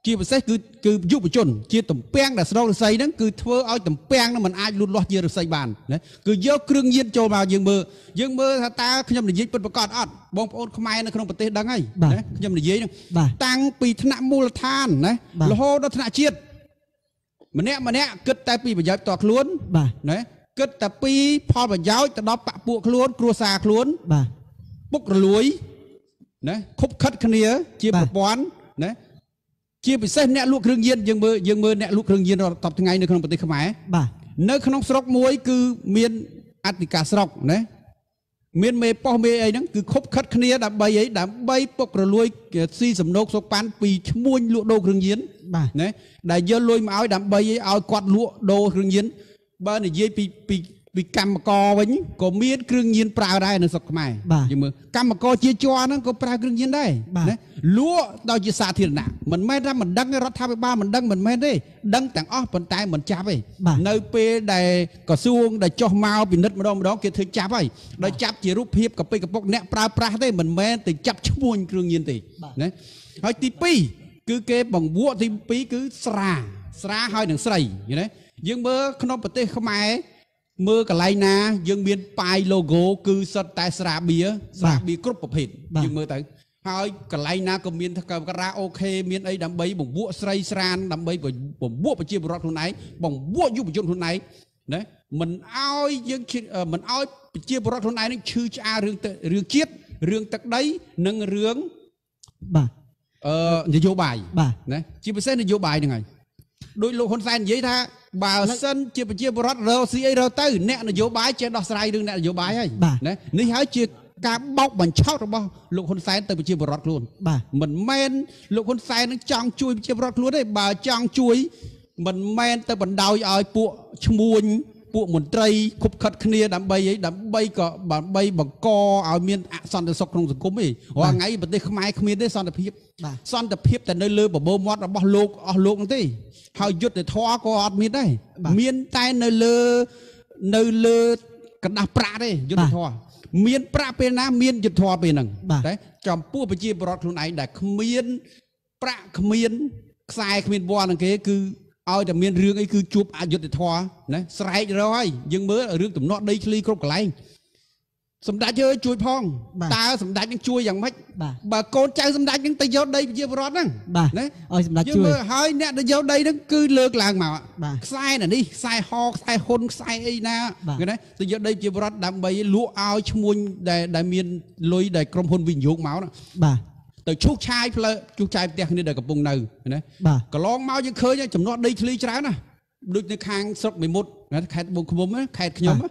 ชีวิตเซ็กคือคือยุบจนชีวิตต่ำแป้งแต่สโลว์ใส่นั้นคือเธอเอาต่ำแป้งนั้นมันอาจรุนแรงเยอะใส่บานนะคือเยอะเครื่องยืนโจมายืนมือยืนมือตาขยำหนึ่งยืนเป็นประกอบอัดบองโอนขมายนะขนมปฏิดังไงนะขยำหนึ่งยืนตั้งปีธนามูลธานนะโลหะธนาชีต มันเนี้ยมันเนี้ยกึศแต่ปีประหยัดต่อขลุ่นบ่เนี่ยกึศแต่ปีพอประหยัดแต่ดอกปะปูขลุ่นครัวซาขลุ่นบ่ปุ๊กรวยเนี่ยคบคัดคะเนียเจี๊ยบปอนเนี่ยเจี๊ยบไปเส้นเนี้ยลูกเครื่องเย็นยังเบอร์ยังเบอร์เนี้ยลูกเครื่องเย็นเราตอบทั้งไงในขนมปฏิขมายบ่ในขนมสก๊อกมวยคือเมียนอัติกาสก๊อกเนี่ยเมียนเมย์พ่อเมย์ไอ้นั่นคือคบคัดคะเนียดับใบไอ้ดับใบปุ๊กรวยซีสำนกสก๊อกปันปีชมวยลูกโดเครื่องเย็นบ่เนี่ยได้เยอะลอยมาเอาดับใบเอากอดลูกโดเครื่องเย็นบ้านไอ้เจี๊ยบปีปีปีกรรมกอไว้นี่ก็มีเครื่องยินปลาได้ในสก๊อกไม่ยังมือกรรมกอเจียจอนั่นก็ปลาเครื่องยินได้นะล้วดาวจีสาธิรน่ะมันไม่ได้มันดังรัฐบาลมันดังมันไม่ได้ดังแต่งอ้อปนตายมันจับไปในเปย์ได้ก็ซูงได้จ่อเมาปีนิดมาดองมาดองเกิดเธอจับไปได้จับจีรูปเพียบกับไปกับพวกเนี้ยปลาปลาได้มันแม่แต่จับชั่วโมงเครื่องยินตีนะไอ้ตีปีคือเก็บบังวัวตีปีคือสระสระหอยหนังใสอยู่นะยังมือขนมปฏิขมายเมื่อกะไรนะยังมีปลายโลโก้คือสไตล์สระเบียสระเบียกรุ๊ปประเภทยังเมื่อแต่หอยกะไรนะก็มีถ้าเกิดกระโอเคมีไอ้ดำใบบ่งบัวใส่สระดำใบบ่งบัวไปเชี่ยวรถทุนไหนบ่งบัวยุบไปจนทุนไหนเนี่ยมันเอายังมันเอาไปเชี่ยวรถทุนไหนนั่นชื่อชาเรื่องเรื่องเชียดเรื่องตักได้นั่งเรื่องบ่าเอ่อนโยบายบ่าเนี่ยชีวิตเส้นนโยบายยังไงโดยโลกคนแสนยิ่งท่าบ่าวเส้นเจียบเจียบรถเราซีเราเต้ยเนี่ยนโยบายเจดอสไลด์ดึงเนี่ยนโยบายให้นะนี่หายเจียการบล็อกบัญชาเราบ่โลกคนแสนเติมเจียบรถล้วนเหมือนแมนโลกคนแสนนั่งจังจุยเจียบรถล้วนได้บ่าวจังจุยเหมือนแมนเติมบันดาลอ้อยปวดชมวนปวดหมุนไตรคุบขัดเคลียดับใบดับใบก็บับใบบังกอเอาเมียนอ่ะสันแต่สกรงสกุมอีว่าไงประเทศขมายขมีได้สันแต่เพียบสันแต่เพียบแต่ในเลือบบ่มอดบ่โลกอ๋อโลกนั่นตีหายยุดแต่ท้อก็อดเมียนได้เมียนใต้ในเลือในเลือกระดาปลาได้ยุดแต่ท้อเมียนปลาเป็นนะเมียนยุดท้อเป็นหนึ่งได้จอมปู้ไปจีบรอดทุนไหนได้ขมีนปลาขมีนทรายขมีนบัวนั่นก็คือเอาแต่เมียนเรื่องไอ้คือจูบอายุติทอนะสไลด์เราให้ยังเมื่อเรื่องตุ่มนอดได้คลีครบกันเลยสมดาเจอช่วยพองตาสมดายังช่วยอย่างไม่บาโกนใจสมดายังตีเยอะได้เยอะร้อนนั่งนะยังเมื่อหายเนี่ยได้เยอะได้นั่งคือเลิกลางมาใส่หน่ะนี่ใส่หอกใส่คนใส่ไอ้นะก็นะตีเยอะได้เยอะร้อนดำไปล้วเอาชมวยได้ได้เมียนลอยได้กรมพลวิญญูเมาส์นะแต่ชุกชายเพลชุกชายเตียงนี่เด็กกับปงหนึ่งนะก็ลองเมายังเคยยังจำนวนได้คลีจ้านะดูในคางสกไม่หมดนะแขกบงขบมนะแขกขยมนะ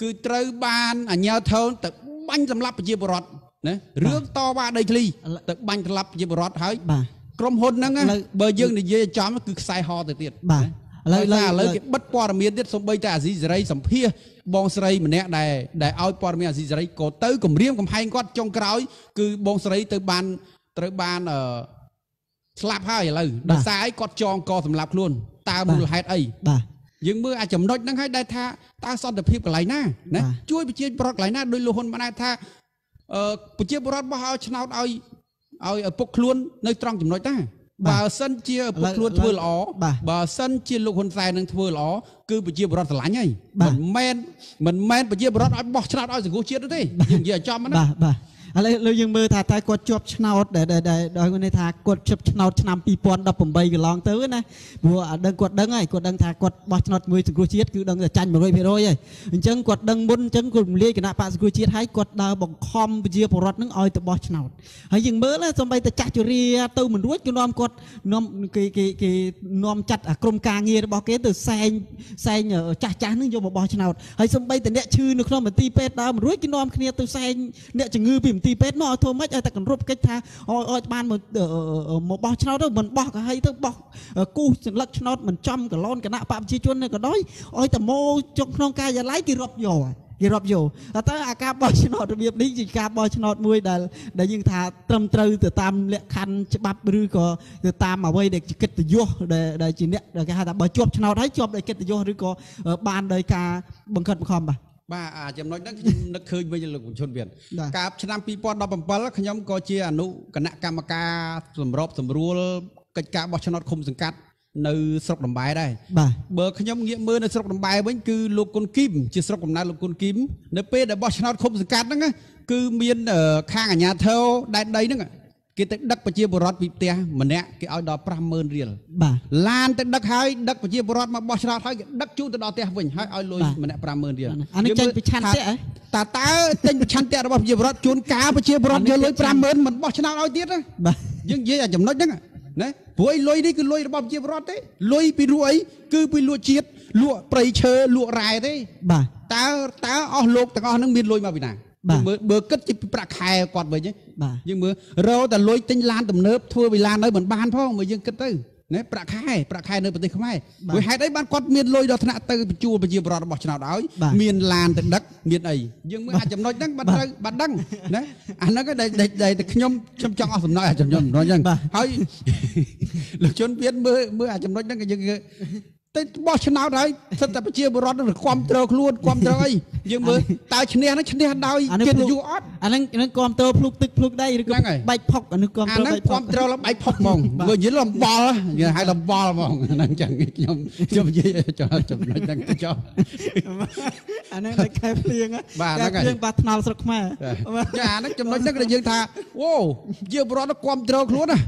คือเตยบานอันยาวเท่าแต่บันสำลับไปเจียบรอดนะเรื่องต่อว่าได้คลีแต่บันสำลับไปเจียบรอดหายกรมหนนั่งเบอร์ยังในเยจอมคือใส่หอเตียดเลยเลยเลยเก็บบัดปอร์เมียนที่สมบัยแต่อาศิรัยสัมเพียบองสไลมันเนี่ยได้ได้เอาปอร์เมียนอาศิรัยก็เติร์กมเรียมกมไฮก็จงกรอยคือบองสไลเติร์บานเติร์บานเอ่อสลับให้เลยด้านซ้ายก็จองก็สำหรับล้วนตาบุญหายไอ้ยังเมื่ออาจจะน้อยนั่งให้ได้ท่าตาซ่อนเดพิบกับไหลหน้านะช่วยไปเชียร์บล็อกไหลหน้าโดยโลหนมาได้ท่าเอ่อไปเชียร์บล็อกบ้าเอาชนะเอาเอาปกล้วนในตรองจำน้อยได้บ่าสันเชียร์พวกล้วนเทวลอ๋อบ่าสันเชียร์ลูกคนใส่นั่งเทวลอ๋อคือไปเชียร์บรัสลายไงเหมือนแมนเหมือนแมนไปเชียร์บรัสอ๋อบอกชนะอ๋อสิกูเชียร์ด้วยดิยังเยอะจอมมันนะอะไรเรายังมือถ่ายตายกดจบชนะอ๋อได้ได้ได้โดยคนในถ่ายกดจบชนะอ๋อชนะปีปอนดับผมใบก็ลองเต้อนะบัวดังกดดังไงกดดังถ่ายกดบอกชนะมือสิกูเชียร์คือดังจะจันแบบไรไปร้อยเลยจังกดดังบนจังกลุ่มเลี้ยกันนะป้าสิกูเชียร์ให้กดดาวบอกคอมไปเชียร์บรัสนั่งอ๋อแต่บอกชนะอ๋อไอ้ยังมือแล้วสมัยแต่จักจุรีเต้อเหมือนรู้จักน้อมกดน้อมกี่กี่กี่น้อมจัดกรมการเงินบอกเกิดตัวแซงแซงเออจ่าจ่านึกโยบอกบอกชนะอ๋อไอ้สมัยแต่เนี่ยชื่อนึกน้อมเหมือนตีเป็ดดาวเหมือนรู้จักน้อมเขียนตัวแซงเนี่ยจะงือปิ่มตีเป็ดมอโทมัดไอ้ตะกันรูปกิจท่าอ๋อบ้านมันเอ่อหมอบอกชนะด้วยมันบอกให้ต้องบอกกู้สังลักชนะมันจำกับร้อนกับหน้าปามชี้ชวนกับน้อยอ๋อแต่โมจงน้องกายอย่าไล่กี่รอบโย่กี่รอบโย่แต่อาการบอกชนะระเบียบนี้จิการบอกชนะมวยได้ได้ยิงท่าตรมตรึแต่ตามเลี้ยคันจะบับหรือก็แต่ตามมาไว้เด็กจิกิตโย่ได้ได้จีเนี้ยได้การแต่บอกจบชนะได้จบได้กิตโย่หรือก็บ้านได้การบังคับบังคับไปบ้าอาจจะน้อยนักนักเคยไม่ยังหลุดชนเวียนกับชนะปีปอนด์ดาวปมปัลขยมก็เชียนุคณะกรรมการสมรบสมรู้กิจการบอชนอตคมสังกัดในสระลำไยได้เบอร์ขยมเงี่ยมือในสระลำไยมันคือลูกคนกิมเชียสระลำไยลูกคนกิมในเป้ดบอชนอตคมสังกัดนั่นไงคือมีนข้างอัญญาเทวได้ได้นั่นไง กิตดักปะเจียบรอดปีเตียมันเนี้ยกิเอาดอกพระเมินเรียลลานติดักหายดักปะเจียบรอดมาบอชราหายดักจูติดอกเตียวิ่งหายเอาลอยมันเนี้ยพระเมินเรียลอันนี้จันปิชันเตะตาตาจันปิชันเตะระบบปะเจียบรอดจูนกาปะเจียบรอดเยอะเลยพระเมินมันบอชนาเอาเตี้ยนะยังเยอะจำน้อยยังนะป่วยลอยนี่คือลอยระบบปะเจียบรอดเต้ลอยไปรวยคือไปรวยเจี๊ยดรวยไปเชอรวยรายเต้ตาตาอ๋อโลกแต่ก็นั่งบินลอยมาปีนาเบอร์ก็จะประคายกอดไปเนี่ยยังเมื่อเราแต่ลอยติงลานต่ำเนิบทั่วไปลานเลยเหมือนบ้านพ่อเหมือนยังก็ตื้อเนี่ยประคายประคายเนิบปฏิขไม่ไปหายได้บ้านกอดเมียนลอยดอกธนาตื้อไปจูไปเยี่ยมรอดบอกชาวดาวเมียนลานแต่ดักเมียนไอยังเมื่ออาจจะน้อยดังบัดดังบัดดังนะอันนั้นก็ได้ได้แต่ขยมจำจองเอาสมน้อยอาจจะน้อยน้อยยังเฮ้ยหลังชนเพี้ยนเมื่อเมื่ออาจจะน้อยดังก็ยังแต่บอชนาไรสัตว์ปเจียบรอดนั่นความเตาคล้วนความเตาไอ้ยังเบอร์ตาชนีนั่นชนีดาวเกิดอยู่อัดอันนั้นอันนั้นความเตาพลุกตึกพลุกได้หรือก็ใบพอกอันนั้นความเตาความเตาแล้วใบพอกมองเบอร์ยืนลำบอลยืนหายลำบอลมองนั่งจังยมยมเยี่ยจอจมนั่งจังจออันนั้นแค่เพียงอะแค่เพียงปาถนาสักแม่อย่านั่งจมนั่งจังเลยยืนท่าโอ้เจียบรอดนั่นความเตาคล้วนอะ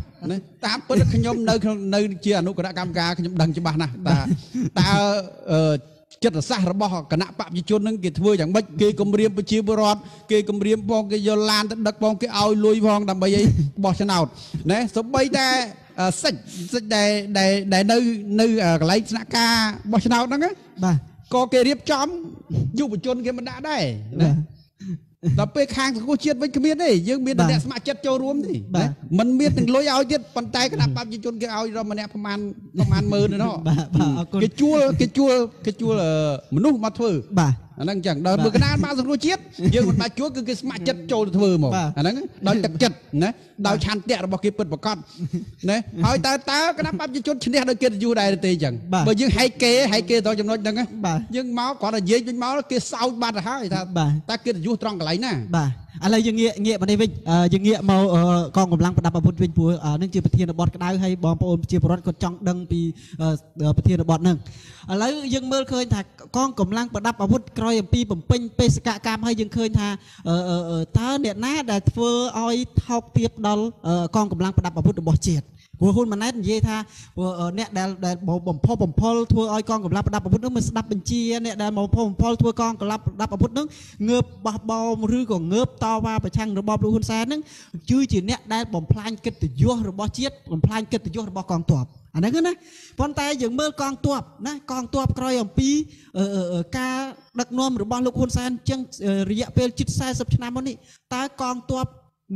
ตาเปิดขยมเนยเนยเชียนุกระดากามกาขยมดังจีบานะตาตาจัดสารบ่อกระนาปะยิจนนึงกิทเวอย่างไม่เกยกมเรียมไปชีบรอดเกยกมเรียมพองเกยลานดักพองเกยเอาลุยพองดำไปยัยบ่อชนาดเนี่ยสมัยแต่สักสักแต่แต่แต่เนยเนยอะไรนักกาบ่อชนาดนั่งก็เกยเรียบจอมอยู่ไปจนเกยมันได้ได้เราไปค้างสังคมเชียดไว้ก็มีได้ยังมีแต่สมาชิกโจรวมนี่มันมีถึงลอยเอาเจ็ดปันใจขนาดปั๊บยิงจนแกเอาเรามาเนี่ยประมาณประมาณมือเนาะแกจั่วแกจั่วแกจั่วมนุษย์มาถืออันนั้นจังโดยบุกนานมาสังคมเชียดยังมันมาจั่วคือสมาชิกโจรถือหมดอันนั้นโดยจัดจัดนะโดยชันเตะเราบอกกี่เปิดประกอบนะเอาตาตาขนาดปั๊บยิงจนชนิดเราเกิดอยู่ได้ตีจังเมื่อยังไฮเกย์ไฮเกย์ตอนจำนวนจังไงยังเมาก่อนเราเย็นยังเมาแล้วเกย์เศร้าบ้าหายตาเกิดอยู่ตรงกันบ่าอะไรยังเงี้ยเงี้ยมาในวิ่งยังเงี้ยมากองกำลังประดับประพุทธวิ่งปัวนั่งจีบเทียนบอดก็ได้ให้บอมปอนจีบรอดก็จ้องดังปีเทียนบอดนั่งแล้วยังเมื่อเคยถ้ากองกำลังประดับประพุทธกรอยปีผมเป็นเปสกะกามให้ยังเคยถ้าตาเนี่ยน้าแต่เฟอร์ออยทอกเทียบดอลกองกำลังประดับประพุทธบอดเจียดหัวหุ่นมันนั่นเย่ท่าเนี่ยเดาเดาบ่มพ่อบ่มพ่อทัวร์อ้อยกองกับรับประดับประพุทธนึกมันสนับเป็นเชียเนี่ยเดาบ่มพ่อบ่มพ่อทัวร์กองกับรับประดับประพุทธนึกเงือบบะบอมหรือก็เงือบต่อว่าประชังระบอบรูหุ่นแสนนึกชื่อจีเนี่ยเดาบ่มพลานกิตติยศระบอบเชียดบ่มพลานกิตติยศระบอบกองตัวอันนั้นก็นะปนแต่อย่างเมื่อกองตัวนะกองตัวกรอยอย่างปีเอ่อๆกาดักนวมระบอบรูหุ่นแสนจังระยะเปรี้ยจิตแสนสับชนะมันนี่ตากองตัว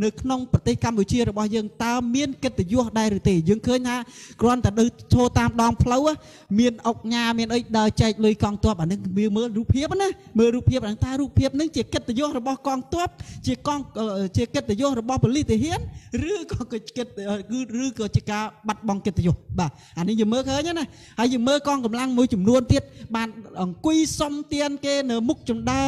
นึกน้องปฏิกรรมวิชีระบายยังตาเมียนกิตยุได้หรือตียังเคยนะกรอนแต่ดูโชว์ตามดองเพลวะเมียนออกงาเมียนไอ้ดาวใจเลยกองตัวแบบนึกมือมือรูเพียบนะมือรูเพียบหลังตารูเพียบนึกเจี๊ยกิตยุระบายกองตัวเจี๊ยกองเจี๊ยกิตยุระบายผลิตเฮียนหรือก็เกิดเกิดหรือเกิดจิกาบัดบองกิตยุบ่าอันนี้ยังมือเคยนะไอ้ยังมือกองกำลังมือจุ่มนวลเตี้ยบานกุยซอมเตียนเกนมุกจุ่มดา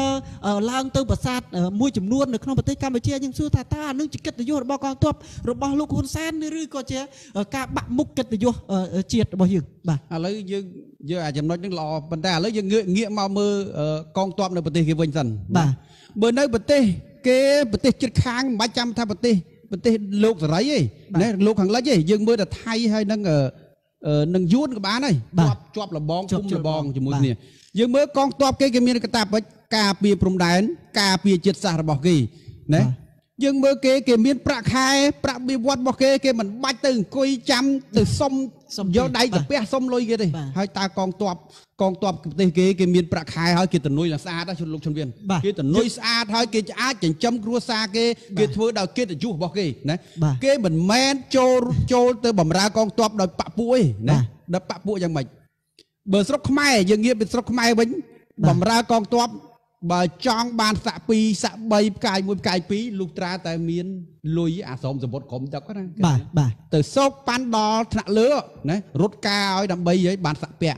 วลางตัวประสาทมือจุ่มนวลนึกน้องปฏิกรรมวิชียังสู้ตาตานึกจิตกิตยุระบกองทัพระบลูกคนแสนนี่รื้อก็เจ้าการบักมุกกิตยุเจียดบ่ยึงบ่าอะไรยึงยึงอาจจะน้อยนึงรอบรรดาแล้วยึงเงี้ยเงี้ยมาเมื่อกองทัพในประเทศกิเวนสันบ่าเมื่อในประเทศเกประเทศจิตค้างมาจำท่าประเทศประเทศโลกอะไรยี่เนี่ยโลกขังไรยี่ยึงเมื่อแต่ไทยให้นั่งนั่งยุ่นกับบ้านนี่จวบจวบระบองคุ้มระบองจมูกเนี่ยยึงเมื่อกองทัพเกก็มีกระตับไปกาเปียพรมแดนกาเปียจิตสารบอกกีเนี่ยยังเมื่อเกเกมีประคายประบิวัดบอกเกเกมันบัดตึงกุยจำตึงส้มเยอะได้แต่เปียส้มลอยเกเลยให้ตากองตัวกองตัวเกเกเกมีประคายให้เกตุนลุยหลังซาได้ชนลุกชนเวียนเกตุนลุยซาให้เกจะอาจังจำครัวซาเกเกทัวร์ดาวเกตุจูบอกเกนะเกมันแมนโจโจเตอบ่มรากองตัวดาวปะปุ้ยนะดาวปะปุ้ยยังไงเบอร์สกไม่ยังเงี้ยเป็นสกไม่เหมือนบ่มรากองตัวบ่จ้องบานสะปีสะใบกายมวยกายปีลูกตราแต่เมียนลุยอาสมสมบทขมจับก็ได้บ่บ่แต่โซกปันดอถนัดเลือดนะรถกาอ้อยดำใบยัยบานสะเปีย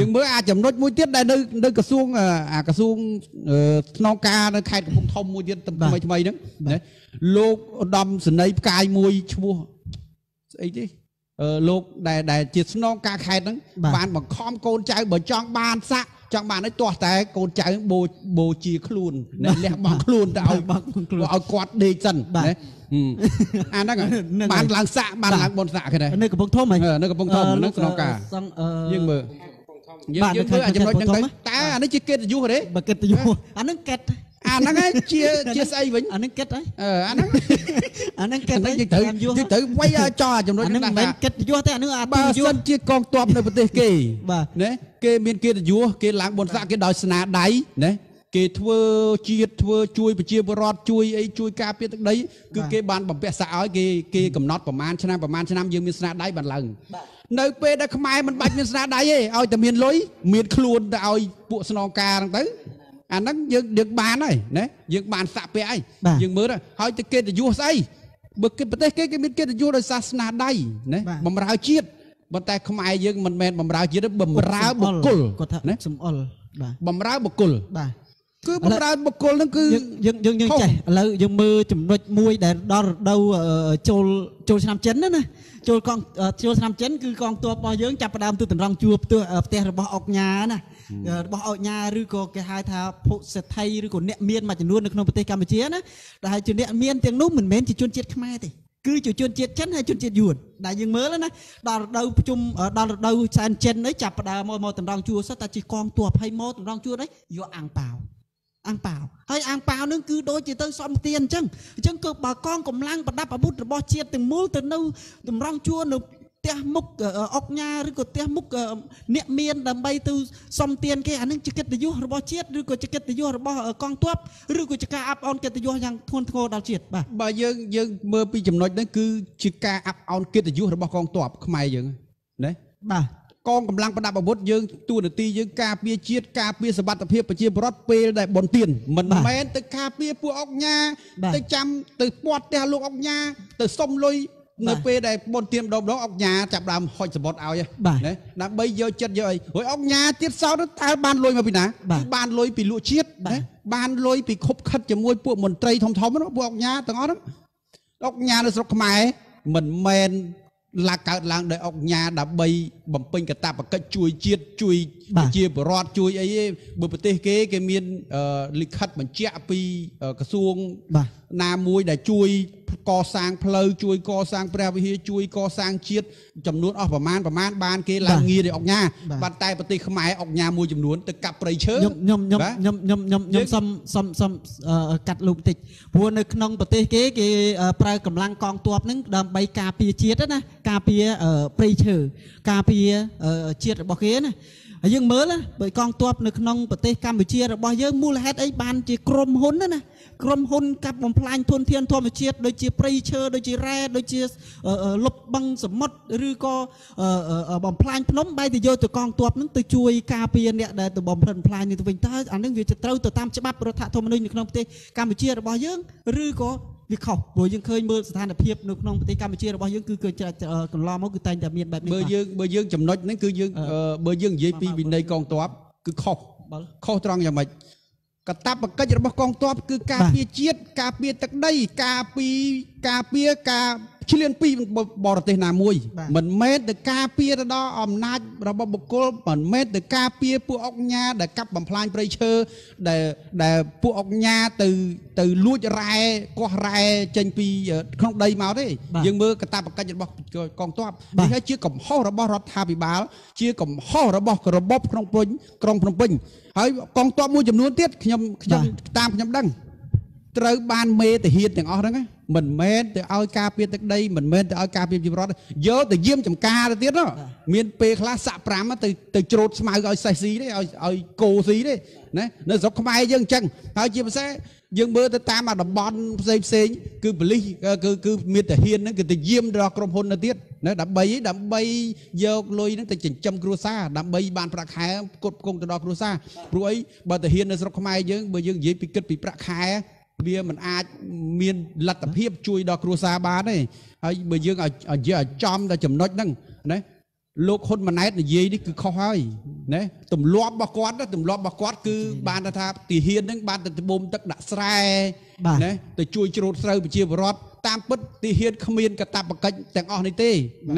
ยังเมื่ออาจจะรถมวยเตี้ยได้นึกนึกกระซุ่งอ่ากระซุ่งนองกาในใครกับพงทอมมวยเตี้ยทำไมทำไมนึกนะลูกดำสนัยกายมวยชัวไอ้ที่ลูกได้ได้จิตนองกาใครนึกบานบ่คอมโกนใจบ่จ้องบานสะจังบ้านนี่ตัวแต่โกนใจโบโบจีคลูนเนี่ยเรียกบังคลูนแต่เอาเอากอดเดชันเนี่ย อันนั้นบานหลังสะบานหลังบนสะคืออะไรในกระพงท่อมไหมในกระพงท่อมนักสนองกายิ่งเบอร์ยิ่งเบอร์อาจจะน้อยจังเลยตาอันนี้จะเกตอยู่เหรอบักเกตอยู่อันนั้นเกตอันนั้นเชียเชียไซวิ่งอันนั้นเกตไออันนั้นอันนั้นเกตไอที่ถือที่ถือไว้จอจำนวนอันนั้นเกตอยู่แต่อันนั้นบ้าสันเชียกองตัวในประเทศเกย์เนี่ยเกย์เมียนเกตอยู่เกย์หลังบนสะเกย์ดอยสนาไดเนี่ยเกทัวชีดทัวช่วยไปเชียบรอดช่วยไอช่วยกาเปียตั้งได้คือเกบานแบบเปะสาวเกเกกับน็อตประมาณชนะประมาณชนะยืมมีสนาได้บันหลังในเปได้ขมายมันบัดมีสนาได้เอาแต่เมียนล้อยเมียนครูนเอาปวดสนองกาตั้งแต่อันนั้นยืมยืมบานเลยเนี่ยยืมบานสะเปไอยืมมือเลยเอาแต่เกจะยูใส่เบอร์เกประเทศเกเมียนเกจะยูโดยศาสนาได้เนี่ยบำราชีดบันแต่ขมายยืมมันแมนบำราชีดบำราบุกลเนี่ยสมอลบำราบุกลคือบรรดาบุคคลนั่นคือยังยังยังใจแล้วยังมือจุ่มมวยแต่ดอดาวโจลโจลสนามเจนนั่นนะโจลกองโจลสนามเจนคือกองตัวปอเยิ้งจับประดามตัวตึงรองจูบตัวเตะบอลออกยานะบอลออกยาหรือก็แค่หายท้าพุทธไทยหรือก็เนเมียนมาจากนู้นในขนมปฏิกรรมเชียนะได้จุดเนเมียนเตียงนู้นเหมือนเม้นจีจุนเจ็ดขึ้นมาติคือจุดจุนเจ็ดชั้นให้จุนเจ็ดหยุดได้ยังมือแล้วนะดอดาวจุ่มดอดาวสนามเจนได้จับประดามมอตึงรองจูบสัตติกองตัวไพ่มอตึงรองจูบได้อยู่อ่างเปล่าอ่างเปล่าเฮ้ยอ่างเปล่านั่นคือโดยจิตเตอร์ซ้อมเตียนจังจังเกิดบ่ากองกำลังประดับอาวุธระบอบเชียร์ตึงมูตึงนู้ตึงร่องชั่วหนึ่งเตี้ยมุกออกยาหรือก็เตี้ยมุกเนียเมียนดำใบตัวซ้อมเตียนแค่อันนั้นจะเกิดติยุระบอบเชียร์หรือก็จะเกิดติยุระบอบกองทัพหรือก็จะการอับออนเกิดติยุอย่างทวนโทดาวเชียร์บ่บ่ยังยังเมื่อปีจำนวนนั่นคือจะการอับออนเกิดติยุระบอบกองทัพขมายยังเนี่ยบ่กองกำลังประดับอาวุธยังตัวหนึ่งตียังกาเปียเชียดกาเปียสบัดตะเพียบประเชียบรอดเปย์ได้บนเตียนมันแม้นแต่กาเปียปูออกยาแต่จำแต่ปอดแต่ลูกออกยาแต่ส้มลอยเงยเปย์ได้บนเตียนดมดมออกยาจับดามหอยสบัดเอาอย่างนี้นะใบเยอะเจ็ดเยอะหอยออกยาเจ็ดสาวนั้นตาบานลอยมาปีไหนบานลอยปีลูกเชียดบานลอยปีคบคัดจมวยปูมนตรีทอมทอมมันปูออกยาต่างอ้อนั้นออกยาเลยสกหมายมันแมนหลักการหลังได้ออกยาดับใบบำเพ็ญกระตับกระจุยเจียดจุยเจียบรอดจุยไอ้บุปเตเกเกมีนลิขัดเหมือนเจ้าปีกระทรวงนามวยได้จุยก่อสร้างเพลย์จุยก่อสร้างแปรวิเฮจุยก่อสร้างเจียดจำนวนออกประมาณประมาณบานเกลังงีได้ออกยาปัตไตปฏิขมายออกยามวยจำนวนแต่กลับไปเชิญยมยมยมยมยมยมยมซ้ำซ้ำซ้ำกัดลุมติดวัวในขนมปฏิเกเกปลายกำลังกองตัวนึงดำใบกาปีเจียดนะกาเปียปรีเชอร์กาเปียเชียร์บอกเฮียนะยังเมื่อละใบกองตัวนึกน้องประเทศกัมพูชีเราบอกเยอะมูลเหตุไอ้บานจีกรมหุนนะนะกรมหุนกับผมพลายทนเทียนทอมเชียร์โดยจีปรีเชอร์โดยจีแร่โดยจีลบบังสมมติหรือก็ผมพลายพนมใบติโยตัวกองตัวนึกตัวช่วยกาเปียเนี่ยแต่ตัวผมพลายพลายนี่ตัวเป็นท้าอันนึงวิจิตรตัวตามฉบับประธานทอมนุนนึกน้องประเทศกัมพูชีเราบอกเยอะหรือก็วิเคราะห์บ่ยังเคยเมื่อสถานเพียบนุกน้องปฏิกรรมเชียร์เราบ่ยังคือเกิดจากการล้อมก็คือแต่แต่เมียนแบบนี้บ่ยังบ่ยังจำนวนนั่นคือยังบ่ยังยี่ปีบินในกองทัพคือข้อข้อตรองอย่างไรกระตับก็จะบอกกองทัพคือกาเปียเชียดกาเปียตักได้กาเปียกาเปียกาเชลียนปีมันบอร์เตนามวยเหมือนเม็ดแต่กาเปียระดออมนาจระบบบุคคลเหมือนเม็ดแต่กาเปียผู้ออกญาแต่กับบัมพลายประเชอแต่แต่ผู้ออกญาตื่นตื่นลุยไรก็ไรเจนปีของใดมาได้ยังเมื่อกระตาปากกาจะบอกกองทัพนี่แค่เชื่อกับห่อระบบรัฐทาบิบาลเชื่อกับห่อระบบระบบกรองปนกรองปนปนไอ้กองทัพมวยจำนวนเตี้ยขยำขยำตามขยำดังเติร์บานเมย์แต่เฮียนอย่างออกนั่นไงเหมือนเมย์แต่เอากาเปียตักได้เหมือนเมย์แต่เอากาเปียจีบรอดเยอะแต่เยี่ยมจำกาแต่เตี้ยเนาะเมียนเปคลาสสะปรามมาแต่แต่โจดสมัยเอาใส่สีได้เอาเอาโกสีได้นะเนื้อสกปรกยังจังเอาจีบเสยังเบอร์แต่ตามมาดับบอลเซนเซนคือผลิคือคือเมียแต่เฮียนนั่นคือแต่เยี่ยมรอกรมพลนั่นเตี้ยนะดับใบดับใบเยอะลอยนั่นแต่จิ๋งจำครัวซาดับใบบานประคายกดกงแต่รอกรัวซาปลุยเบอร์แต่เฮียนเนื้อสกปรกยังเบอร์ยังเยี่ยมปีกปีประคายเบียมันอาจเมียนหลักเพียบช่วยดอกครัวซาบาได้ไอ้เบย์ยังเอาเยอะจอมได้จำนวนนั่งนะโลกคนมันไหนนี่ยี่นี่คือข้อห้อยนะตุ่มล้อมบกอดนะตุ่มล้อมบกอดคือบานนะครับตีเฮียนนั่งบานแต่ตุ่มบมตักดักใส่นะแต่ช่วยโจรใส่ไปเชียบรอดตามปุ๊บตีเฮียนขมิ้นกระตับกระแต่งออกในเต้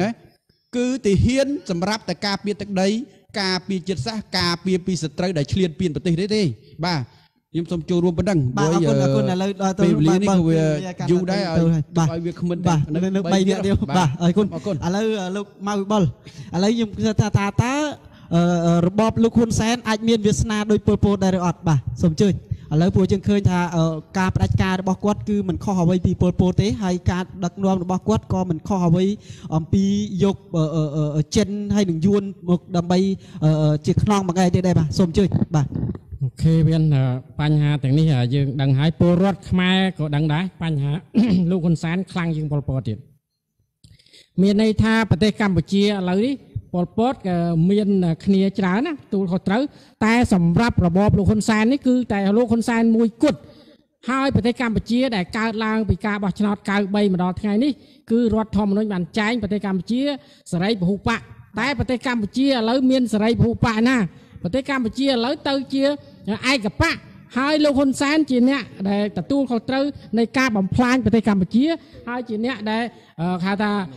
นะคือตีเฮียนสำหรับแต่กาเปียตักได้กาเปียจิตซะกาเปียปีสตรีได้เฉลี่ยเปลี่ยนปฏิเดเต้บ้า Yang som curu pedang, bah akun akun dalam atau beli ni kau judai, bah bah nak bay dia dia, bah akun akun, alau alau mau bal, alau yang kata kata Bob Lukun Sen, admin Vietnam doi perpo dari ot, bah som cuy, alau perjuang kerja kap raja Bob Kuat, kau menkau Hawaii perpo teh, hai kap dak nuam Bob Kuat, kau menkau Hawaii ampi yok chen hai deng juan muk dam bay cik nong bagai dia dah bah som cuy, bah Hãy subscribe cho kênh Ghiền Mì Gõ Để không bỏ lỡ những video hấp dẫn Ai gặp bác, hai lô khôn sáng chị nè, để tập tu khẩu trâu, nơi ca bóng plan, bởi tay cầm bởi chía, hai chị nè, để khá ta,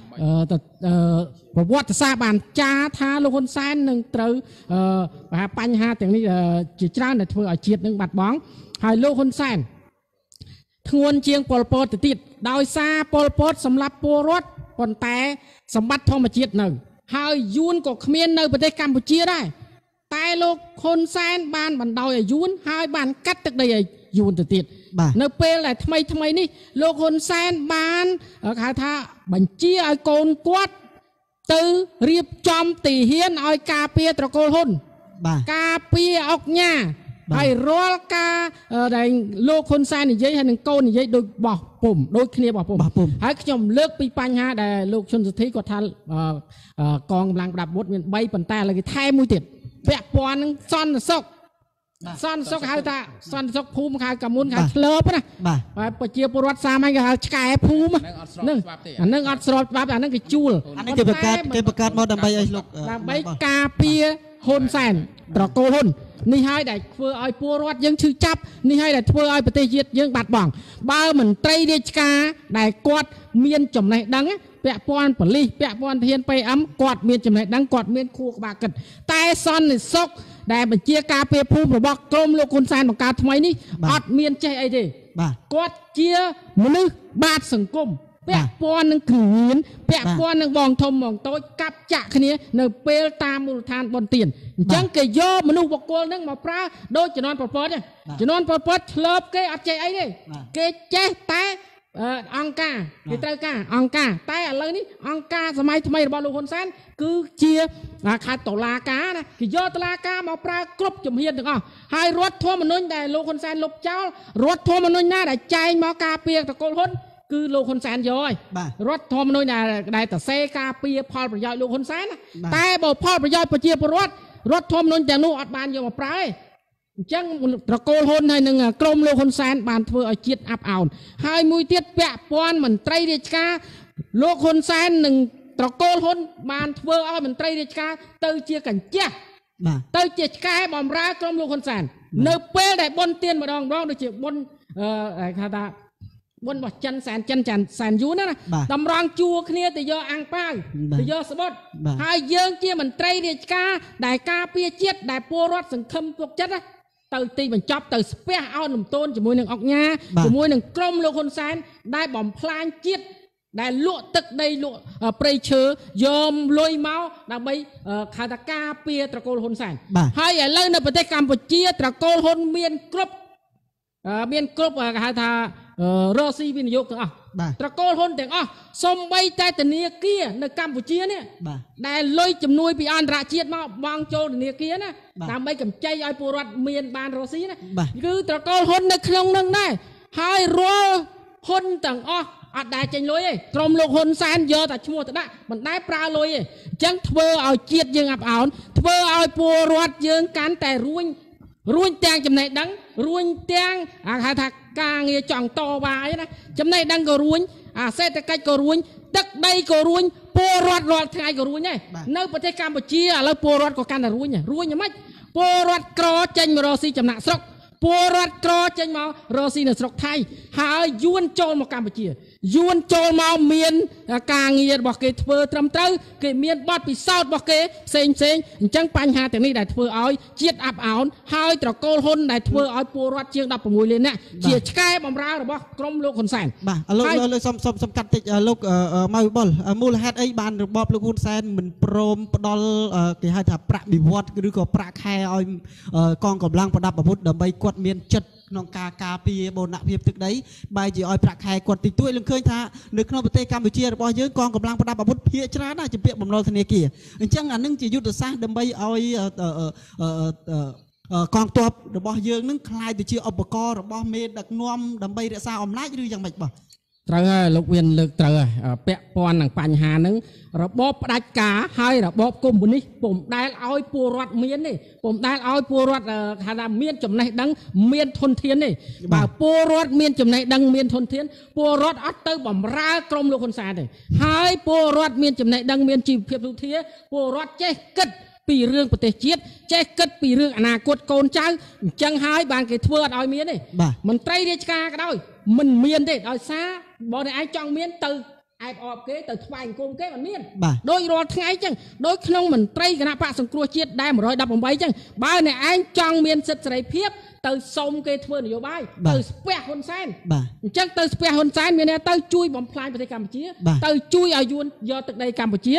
bởi bọt xa bàn cha, tha lô khôn sáng nâng trâu, và bánh ha tiếng này, chị trang để thua ở chiếc nâng bạc bóng, hai lô khôn sáng. Thương chiêng Pol Pot tự tịt, đòi xa Pol Pot xâm lạp bố rốt, còn té, xâm bắt thông ở chiếc nâng, hai dùn của khmiên nâng bởi tay cầm bởi chía đây. Tại lúc khôn sáng bàn bàn đòi ở dùn, hai bàn cắt tức đây ở dùn từ tiệt. Nơi bê lại thầm ấy thầm ấy ní, lúc khôn sáng bàn khá thà bánh chia ai con quát, tư riêng chom tỷ hiên ai ca bia trò cô hôn. Ca bia ốc nha, ai rôl ca lúc khôn sáng này dây hay nâng cô này dây đôi bỏ bùm, đôi kia bỏ bùm. Hãy chồng lước bí bánh ha, để lúc xuân dự thí có thà con làng đạp bốt bay bàn ta là cái thay mùi tiệt. Bẹ bò nâng son sốc Son sốc hào ta Son sốc phùm khá cầm môn khá lợp á Bà chìa bố rốt xa mấy khá chạy phùm Nâng ọt sọt bạp nâng cái chùl Cái bạc cát mô đàm bay ấy lúc Đàm bay ca bia hôn sàn Trò cô hôn Nhi hai đại phơ oi bố rốt dân chư chắp Nhi hai đại phơ oi bà tê diệt dân bạt bỏng Bao mình trây đi chá Đại quát miên chùm này đắng á Bẹ bọn bởi lý, bẹ bọn thiên bây ấm, quạt miên chùm này đăng quạt miên khu của bà cực. Tại son này sốc, để bà chia ca bê phùm rồi bọc trôm lô khôn sàn bằng cao thầm ấy ní, ọt miên chạy ấy đi. Quạt chia một nữ bát sừng cung, bẹ bọn nâng cử nghiến, bẹ bọn nâng bòng thông bòng tối cắp chạc cái này, nâng bê ta mù than bọn tiền. Chẳng kể dô một nữ bọc cô nâng màu pra, đôi chỉ non bọt bọt nha. Chỉ non bọt bọt lợp cái ọt chạy ấy đi, cái chết tái. Angka, kita angka, angka. Tapi alang ni angka, semai semai dapat lukun sen, kerja katolaka, kerja tolaka mau prakrup jemhian tengok. Hai rot tua menun dah lukun sen luk jauh, rot tua menun na dah cai mau kapir terkolon, kerja lukun sen joy. Rot tua menun dah dah terse kapir pol berjaya lukun sen. Tapi bawa pol berjaya pergi perut, rot tua menun dah nu atban jauh mau pray. Chẳng trò cô hôn hay nâng cơm lô hôn sáng bàn thơ ở chiếc áp ảo hai mươi tiết vẹn bọn mình trây đi chá lô hôn sáng nâng trò cô hôn bàn thơ ở mình trây đi chá tớ chia cảnh chá tớ chia chá bòm ra cơm lô hôn sáng nơi bê đại bôn tiên mà đoàn đoàn được chịu bôn bôn bọt chân sáng chân chán sáng dũ nữa tầm rong chua khá nia từ do ăn băng từ do sơ bốt hai dương chia mình trây đi chá đại ca bia chiếc đại bố rốt sừng khâm cuộc chất á Tàu ti bằng chóp tàu spé ao nằm tôn chỉ môi nương ọc nha, chỉ môi nương crom lô khôn sán, đai bỏm plan chiết, đai lụa tật đây lụa pressure, yom lôi máu, đam bay khai thác cà phê trà cô hôn sán. Hai ở lâu nè, bữa tây Campuchia trà cô hôn miền cướp, miền cướp khai thác Rosie miền Nhật nữa. Trà cô hôn tiếng ó, sông bay tai từ nia kia, nơi Campuchia nè, đai lôi chấm nuôi bị ăn rạ chiết máu, băng trôi từ nia kia nè. Tạm bây cầm chay ai bố rạch miền bàn rô xí nè Cứ trò cô hôn nè khăn nâng nè Hai rô hôn tầng ơ Ất đá chanh lối ấy Trông lục hôn sáng dơ ta chua ta đá Mình đá pra lối ấy Chẳng thơ ai chiết dương áp áo Thơ ai bố rạch dương cán tài ruinh Ruinh tàng chùm này đắng Ruinh tàng Hạ thạc ca nghe chọn to bà ấy nè Chùm này đắng có ruinh À xe ta cách có ruinh Tất đây có ruinh Bố rốt rốt thằng ai có ruôn nha Nơi bởi thế Campuchia là bố rốt có căn là ruôn nha Ruôn nha mách Bố rốt có chênh mà rô si chầm nạ sốc Bố rốt có chênh mà rô si nạ sốc thay Hãy dùn trôn một Campuchia ยูนโจมาเมียนกางเงียดบอกเกย์เพื่อทำเต้าเกย์เมียนบอดปีซอดบอกเกย์เซ็งเซ็งจังปัญหาแต่นี่ได้เพื่อเอาเจียดอับเอาหายตระกูลคนได้เพื่อเอาปูรัดเชียงดับปงวยเลยเนี่ยเจียดใกล้บอมราหรือบอกกรมโลกคนแสนบ่าโลกเลยสมสมสมกันติดโลกมาบอลมูลเหตุไอ้บานหรือบอบโลกคนแสนเหมือนโปรมปดอลเกย์ให้ถ้าประบิวต์หรือก็ประแค่เอากองกำลังประดับประพุทธเดิมไปกวดเมียนจัดนองกากาปีบนนักเพียบตึกได้ใบจีออยปลาไข่กวดติดตัวเรื่องเคยท่าเนื้อขนมเตยกัมพูชีบอยเยอะกองกำลังประดับอาวุธเพียชนะได้จะเปียบบ่มรอเสนเกียอันจังอันนึงจียุทธศาสตร์เดิมใบออยกองตัวเดิมบอยเยอะนึงคลายตัวเชียอุปกรณ์บอยเมดักนวมเดิมใบเดซ่าอมไลจะดูยังไงบ่ตระก้ลูกเวียนเลือกตระเปะปอนหนังปัญหาหนึ่งระบบราชการให้ระบบกลุ่มบุญนี้ผมได้เอาปูรัดเมียนนี่ผมได้เอาปูรัดขนาดเมียนจมในดังเมียนทนเทียนนี่บ่าปูรัดเมียนจมในดังเมียนทนเทียนปูรัดอัตเตอร์บ่มรากรมลูกคนสายนี่ให้ปูรัดเมียนจมในดังเมียนจีเพียบทุกเทียปูรัดเจ๊กึดปีเรื่องประเทศจีนแจ๊กเกิดปีเรื่องอนาคตโกนจังจังหายบางเกิดเพื่อเอาเมียนนี่มันไตรเดชกาก็ได้มันเมียนได้เอาซาบ่ได้ไอ้จ้องเมียนตื่นไอ้ออกเกยตื่นทวายโกงเกยมันเมียนโดยรอทั้งไอ้จังโดยขนมมันไตรคณะพระสังกัวจีนได้หมดเลยดับผมไปจังบ้านเนี่ยไอ้จ้องเมียนสัตย์ไรเพียบตื่นสมเกยเพื่ออยู่บ้านตื่นสเปียฮอนเซนจังตื่นสเปียฮอนเซนเมียนตื่นจุยบอมพลายประเทศกัมพูชีตื่นจุยอายุนยอตึกในกัมพูชี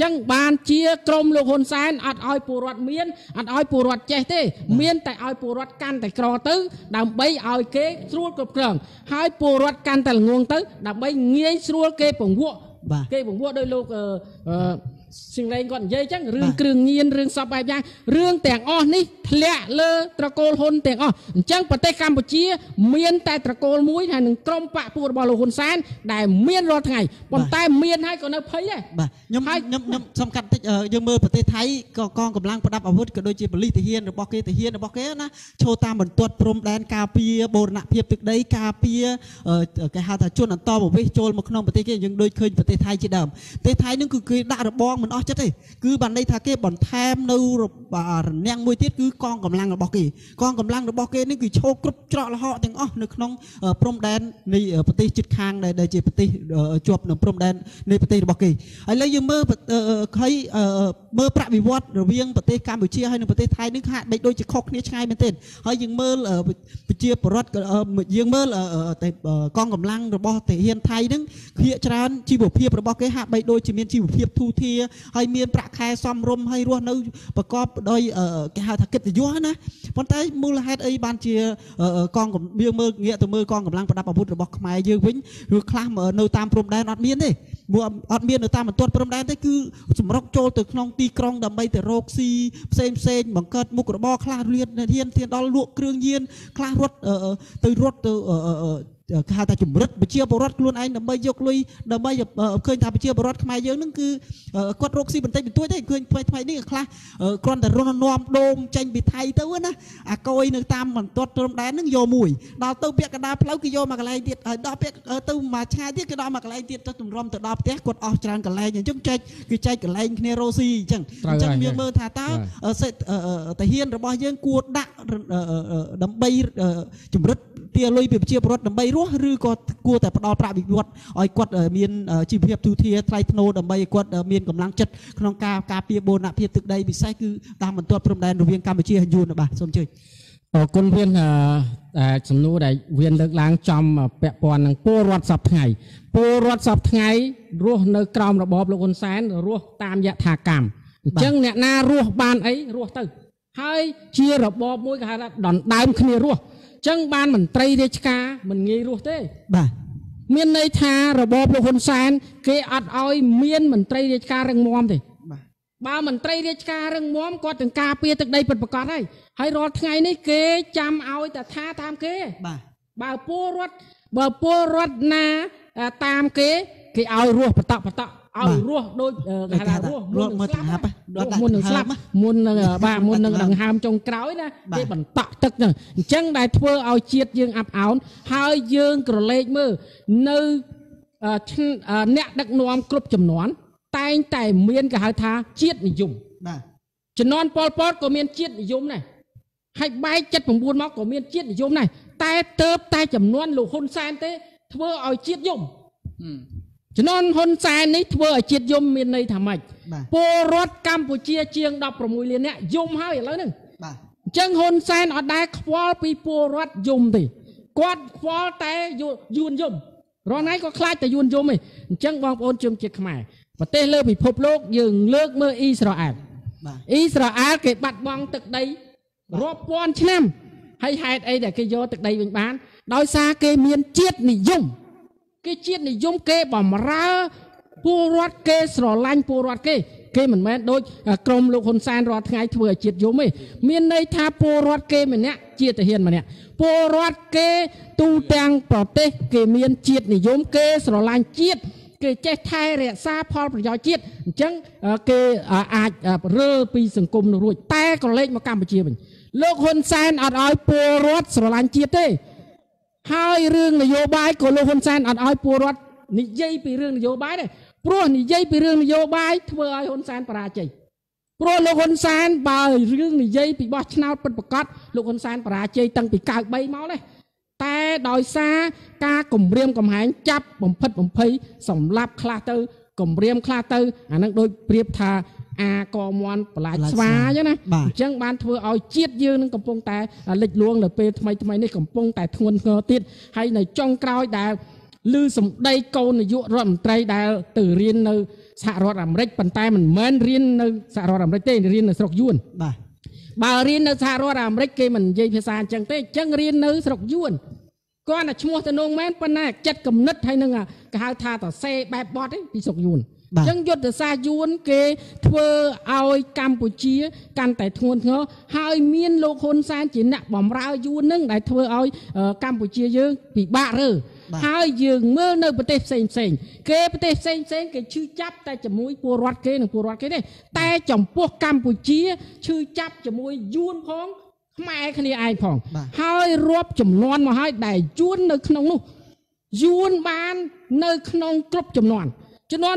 จังบานเชียกรมโลกฮอนเซนอัดอ้อยปูรอดเมียนอัดอ้อยปูรอดเจเต้เมียนแต่อ้อยปูรอดกันแต่กรอตื้อดำใบอ้อยเกยสรุปกลุ่มกลางให้ปูรอดกันแต่งวงตื้อดำใบเงี้ยสรุปเกยผงวัวเกยผงวัวโดยโลกสิ่งไรก่อนเยอะจังเรื่องกลึงเงียนเรื่องสบายยังเรื่องแต่งอ้อนี่เทะเลตระโกลคนแต่งอ้อจังประเทศกัมพูชีเมียนแต่ตระโกลมุ้ยหนึ่งกรมปะปูบอลคนแสนได้เมียนรอดไงปนแต่เมียนให้ก็นับเพี้ยยมยมยมสำคัญที่ยังเมื่อประเทศไทยก็กองกำลังประดับอาวุธก็โดยจีบลิตเฮียนหรือบอกเกตเฮียนหรือบอกเกนะโชว์ตามเหมือนตัวปรมแดนกาเปียโบนักเพียบตึกได้กาเปียแกหาแต่ชวนอันต่อบอกว่าโจลมาขนมประเทศยังโดยเคยประเทศไทยจีดำประเทศไทยนั่นคือคือด่าหรือบองมันอ้อจัดเลยคือบันไดทาเก็บบอลแทมนูรบแนงมวยเทียคือกองกำลังเราบอกกี่กองกำลังเราบอกกี่นี่คือโชว์กรุ๊ปเจาะละห่อแต่งอ้อในขนมพรมแดนในประเทศจุดคางในในจีประเทศจวบในพรมแดนในประเทศบอกกี่ไอ้เลยยังเมื่อใครเมื่อประวิวัติเวียงประเทศกัมพูชีให้ในประเทศไทยนึกหาไปโดยจะคอกนี่ใช่ไหมเต้นไอ้ยังเมื่อประเทศประวัติยังเมื่อกองกำลังเราบอกแต่เฮียนไทยนึกเฮียชานจีบเพียบเราบอกกี่หาไปโดยจะมีจีบเพียบทูเทียให้เมียนประแคร์ซ้อมรมให้รัวนู้ประกอบโดยแกหาถักเก็บแต่ยัวนะปนใต้มูลเหตุไอ้บานเชียกองกับเมียมือเงี้ยตัวมือกองกำลังประดับอาวุธบอกหมายยื้อวิ่งหรือคลำนู้ตามพรมแดนอัดเมียนดิบัวอัดเมียนนู้ตามมันตัวพรมแดนได้คือสมรกโจตึกนองตีกรองดำใบแต่โรคซีเซมเซนบังเกิดมุกระบอกคลาเรียนเทียนเทียนดอลลวกเครื่องเย็นคลารถตัวรถตัวข้าแต่จุ่มรถไปเชียบรถล้วนไอ้ดำใบยกลุยดำใบเคยทำไปเชียบรถขมายเยอะนั่นคือกวาดโรคซีบันเตยเป็นตัวได้เคยไปทำไมนี่คลาสกรอนแต่รอนนอมโดมใจบิดไทยเต้านะโกยหนึ่งตามมันตัวตรงแดนนั่งโยมุยดาวเต้าเปียกดาวเปล่ากิโยมากระไรเดียดดาวเปียกเต้ามาชาเดียดดาวมากระไรเดียดตัวตุ่มรอมตัวดาวเตะกวาดออกจานกระไรอย่างจังใจคือใจกระไรเนโรซีจังจังเมียเมืองท่าเต้าเสร็จแต่เฮียนระบายยังกวดดักดำใบจุ่มรถเตี้ยลุยไปเชียบรถดำใบรู้หรือก็กลัวแต่ปลอดปราบิวัดไอ้กวดเมียนจีเพียบทูเทียไทรโนดำใบกวดเมียนกำลังจัดขนมกากาเปียโบนักเพียตึกใดบิไซคือตามมันตัวพรมแดนเวียงกัมพูชีฮันยูนะบ่าสมเชยคนเวียนสมนุได้เวียนเลิกล้างจอมแปะปอนหนังปูรอดสับไงปูรอดสับไงรู้ในกรอมระบบโลกนแสนรู้ตามยถากรรมจังเนี่ยนารู้บานไอ้รู้ตึกให้เชียระบบมวยกาดอนได้มันคือรู้จังบ้านมันไตรเดชกามันงี้รู้เต้บ่าเมียนในทาระบบโลกคนแสนเกออัดอ้อยเมียนมันไตรเดชกาเร่งมอมเต้บ่ามันไตรเดชกาเร่งมอมก็ถึงกาเปียตึกใดเป็นประกอบได้ให้รอดไงนี่เกจำเอาแต่ท่าตามเกบ่าบ่าปูรถบ่าปูรถนาตามเกเกเอารู้ปะตะปะตะเอารั่วโดยขนาดรั่วรั่วมันสลับมันหนึ่งสลับมันหนึ่งบ้ามันหนึ่งหลังหามจงกร้อยนะได้บรรตะตึกเนี่ยจังได้เพื่อเอาเชียดยืงอับเอาหายยืงกระเลกมือนึกเนี่ยดักนวมกรุบจำนวนตายแต่เมียนกับหายทาเชียดนิยมจำนวนปอลปอลก็เมียนเชียดนิยมเนี่ยให้ใบจัดผมบูนม็อกก็เมียนเชียดนิยมเนี่ยแต่เติบแต่จำนวนหลูคนแซนเต้เพื่อเอาเชียดนิยม ฉะนั้นคนใจนี้เพื่อจิตยมมีในทำไมปวดรถกัมพูชีเชียงดอกประมุยเรียนเนี่ยยมห้าอย่างแล้วนึงจังคนใจอดได้คว้าปีปวดรถยมตีกวาดคว้าแต่ยุนยมร้อนไหนก็คล้ายแต่ยุนยมไอ้จังบางคนจมจิตขมายประเทศเลิกพิภพโลกยึงเลิกเมื่ออิสราเอลอิสราเอลเก็บบัตรบางตึกใดรบกวนชั้นให้หายไอ้แต่กิโยตึกใดเป็นบ้านโดยซาเกเมียนเจี๊ยดนิยมเกเจี๊ยดนิยมเกบ่มราปูรัดเกสระลังปูรัดเกเกเหมือนแม่โดยกรมลูกคนซานรอดไงเถื่อเจี๊ยดยมไอ้เมียนในท่าปูรัดเกเหมือนเนี้ยเจี๊ยดเฮียนมาเนี้ยปูรัดเกตูแดงปลอดเตเกเมียนเจี๊ยดนิยมเกสระลังเจี๊ยดเกเจไทยเรียกซาพอลประยอจิตจังเกอาจเรือปีสังคมรวยแต่ก็เล่นมาการประชีพมันโลกคนแซนอดอ้อยปูรถสลันจิตเต้ให้เรื่องนโยบายของโลกคนแซนอดอ้อยปูรถนิยัยไปเรื่องนโยบายเลยเพราะนิยัยไปเรื่องนโยบายเท่าไอ้คนแซนปราชัยเพราะโลกคนแซนบ่ายเรื่องนิยัยไปบอชนาวเป็นประกาศโลกคนแซนปราชัยตั้งปีกาใบเมาเลยแต่ดอยซากากลุ่มเรียมกลุ่มหายจับผมพัดผมเพยสำรับคลาเตอร์กลุ่มเรียมคลาเตอร์อันนั้นโดยเปรียบทาอากอมวันปลายสวาใช่ไหมจังบ้านเธอเอาเจี๊ยดยืนกำปองแต่เล็กลวงเลยเปทำไมทำไมในกำปองแต่ทวนเงาติดให้ในจ้องกล้อยดาวลือสมได้โกนในยุโรปไตรดาวตื่นเรียนในสหรัฐอเมริกาปันแต่มันเหมือนเรียนในสหรัฐอเมริกาเรียนในสหรัฐยุนบาเรียนในสหรัฐอเมริกามันเยี่ยพิศานจังเต้จังเรียนในสหรัฐยุนก็น่ะชั่วแต่นงแม่นปัญหาจัดกำนัดให้นึงอ่ะก็หาทาต่อเซแบบบอดไอ้ปีศกยูนยังยศแต่ซายูนเกเธอเอากัมพูชีกันแต่ทวนเขาหายเมียนโลคนซานจีนน่ะบ่มรายูนนึงแต่เธอเอากัมพูชีเยอะปีบ้าเร่อหายยืงเมื่อในประเทศเซนเซนเกประเทศเซนเซนเกชื่อจับแต่จมูกปูรัดเกหนึ่งปูรัดเกได้แต่จอมพวกกัมพูชีชื่อจับจมูกยูนของแม่คดีไอ้ผ่องให้รวบจำนวนมาให้ได้ยุนในขนมนู้ยุนบ้านในขนมกรบจำนวนจำนวน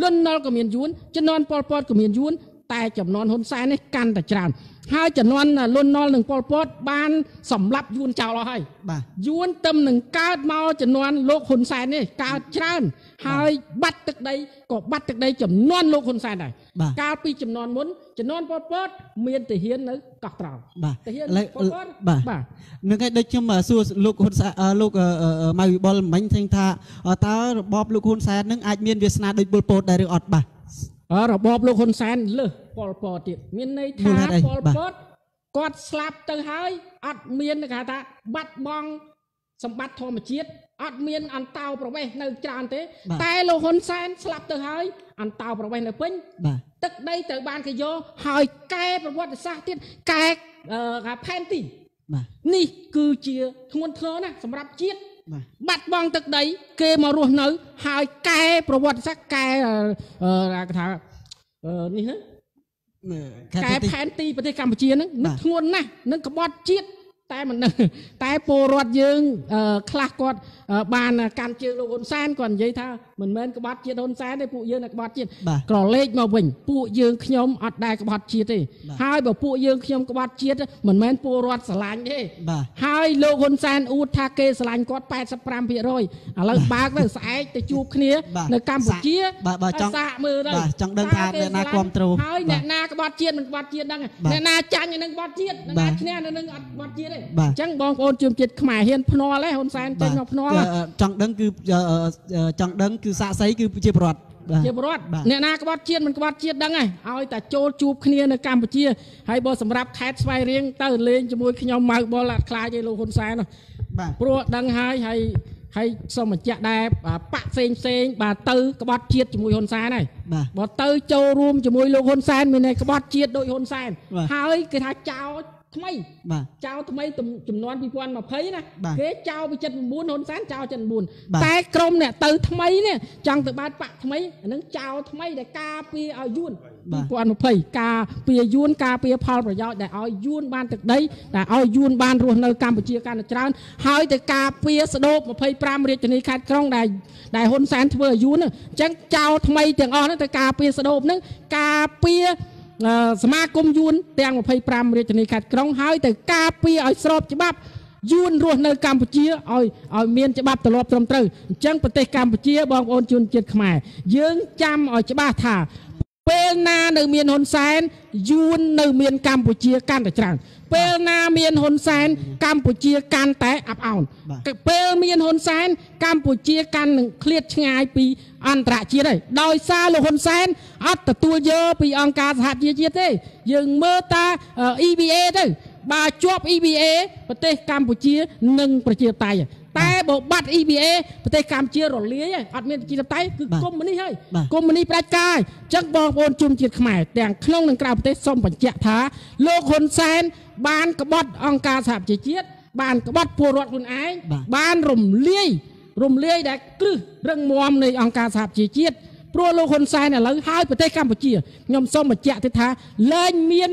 ล้นนอลก็มียุนจำนวนปอลปอดก็มียุนแต่จำนวนคนใส่ในกันแต่จานให้จำนวนล้นนอลหนึ่งปอลปอดบ้านสำรับยุนเจ้าเราให้ยุนเต็มหนึ่งกาดเมาจำนวนโลกคนใส่ในกาดจานให้บัตรตึกใดก็บัตรตึกใดจำนวนโลกคนใส่ได้กาปีจำนวนมุนจะนอนปอดปอดเมียนแต่เฮียนนึกกักตราวแต่เฮียนปอดปอดบ่านึกไงได้ชื่อมาสู้ลูกคนสายลูกมาบอลมันเทงท่าตาบอบลูกคนสายนึกไอเมียนเวียดนาโดยบอลปอดได้หรืออดบ่าอ๋อบบลูกคนสายเลยปอดปอดติดเมียนในท่าปอดปอดกอดสลับตึงหายอัดเมียนในขาตาบัดบองสมบัติทอมจีดอัดเมียนอันเตาประเวณในจานเตะแต่ลูกคนสายสลับตึงหายอันเตาประเวณในปิ้งตึกได้แต่บ้านก็โยหอยแก่ประวัติศาสตร์ที่แก่กับแพนตีนี่คือเชียร์ทวนเธอนะสำหรับเชียร์บัดบองตึกได้เกมารวมเนื้อหอยแก่ประวัติศาสตร์แก่กระถางนี่ฮะแก่แพนตีประเทศกัมพูชีนั่นนึกทวนนะนึกกบฏเชียร์แต่มันแต่ปูรอดยืงคลาดกอดบานการเจอโดนแซนก่อนยัยท่าเหมือนเหมือนกบฏเชียร์โดนแซนได้ปูยืงกบฏเชียร์กรอเล็กมาวิ่งปูยืงขยมอัดได้กบฏเชียร์ที่ให้แบบปูยืงขยมกบฏเชียร์เหมือนเหมือนปูรอดสลายที่ให้โดนแซนอูทาเกสลายกอดแปดสปรามพี่ร้อยแล้วบาร์ก็ใส่แต่จูบเนี้ยในกำบุเชียร์สะมือเลยจังเดินทางเนี่ยนากรมตรูให้เนี่ยนากบฏเชียร์มันกบฏเชียร์ดังเนี่ยนาจันยังกบฏเชียร์นาเนี้ยนั่งอัดกบฏเชียร์จังบองโอนจุ่มจิตขมายเห็นพนอแล้วคนแซนจังพนอจังดังคือจังดังคือสะใสคือเจ็บรอดเจ็บรอดเนี่ยนากบฏเชียดมันกบฏเชียดดังไงเอาแต่โจจูบเนียในกัมพูชีให้บอสำรับแคสไฟเรียงเตอร์เลนจมูกขยมมาบอลคลายใจโลคนแซนเนาะปลัวดังให้ให้ให้สมัยจะได้ปะเซงเซงบาเตอร์กบฏเชียดจมูกคนแซนนี่บอเตอร์โจรวมจมูกโลคนแซนมีในกบฏเชียดโดยคนแซนให้กระทาเจ้าทำไมเจ้าทำไมจุ่มนอนพิพวนมาเพยนะเก๋เจ้าไปจัดบุญหนสารเจ้าจัดบุญแต่กรมเนี่ยเติร์ทำไมเนี่ยจังเติร์บาดปะทำไมนั่งเจ้าทำไมแต่กาเปียเอายุ่นพิพวนมาเพยกาเปียยุ่นกาเปียพอลประยชน์แต่เอายุ่นบ้านตึกได้แต่เอายุ่นบ้านรวมในกัมพูชีการจัดการหายแต่กาเปียสะดบมาเพยปรามเรียนจะนิคัดกรองได้ได้หนสารเถื่อยุ่นจังเจ้าทำไมแต่เอาแต่กาเปียสะดบนั่งกาเปียสมาคมยูนเตียงมาพยายามเรียนจนิคัดกรองหายแต่กาปีไอ้สอบฉบับ ยืนรวมในกัมพูชีเอาเอาเมียนจะบับตลอดตรงตรึงจังประเทศกัมพูชีบางคนจุนเจ็ดขมายยืนจำเอาจะบ้าท่าเป็นนาในเมียนฮอนแซนยืนในเมียนกัมพูชีการแต่จังเป็นนาเมียนฮอนแซนกัมพูชีการแต่อับเอาเป็นเมียนฮอนแซนกัมพูชีการหนึ่งเครียดชงายปีอันตรายได้ดอยซาโลฮอนแซนอัตตัวเยอะปีอังกาสัตย์เยอะได้ยังเมตาอีบีเอได้บาจบ อี บี เอ ประเทศกัมพูชีหนึ่งประเทศไทยแต่บอกบัตร อี บี เอ ประเทศกัมพูชีหลอดเลี้ยงอัดเมียนจีนไทยคือกรมมันนี่ให้กรมมันนี่ประกาศจังบอกโอนจุ่มจีนขมายแต่งคล่องในกลางประเทศส้มปัญจท้าโลกคนแซนบานกบฏองค์การสหประชาชาติบานกบฏพลวัตคนไอ้บานรมเลี้ยรมเลี้ยได้กลือเรื่องมวมในองค์การสหประชาชาติพวกโลกคนแซนเนี่ยเราให้ประเทศกัมพูชียอมส้มปัญจท้าเลี้ยเมียน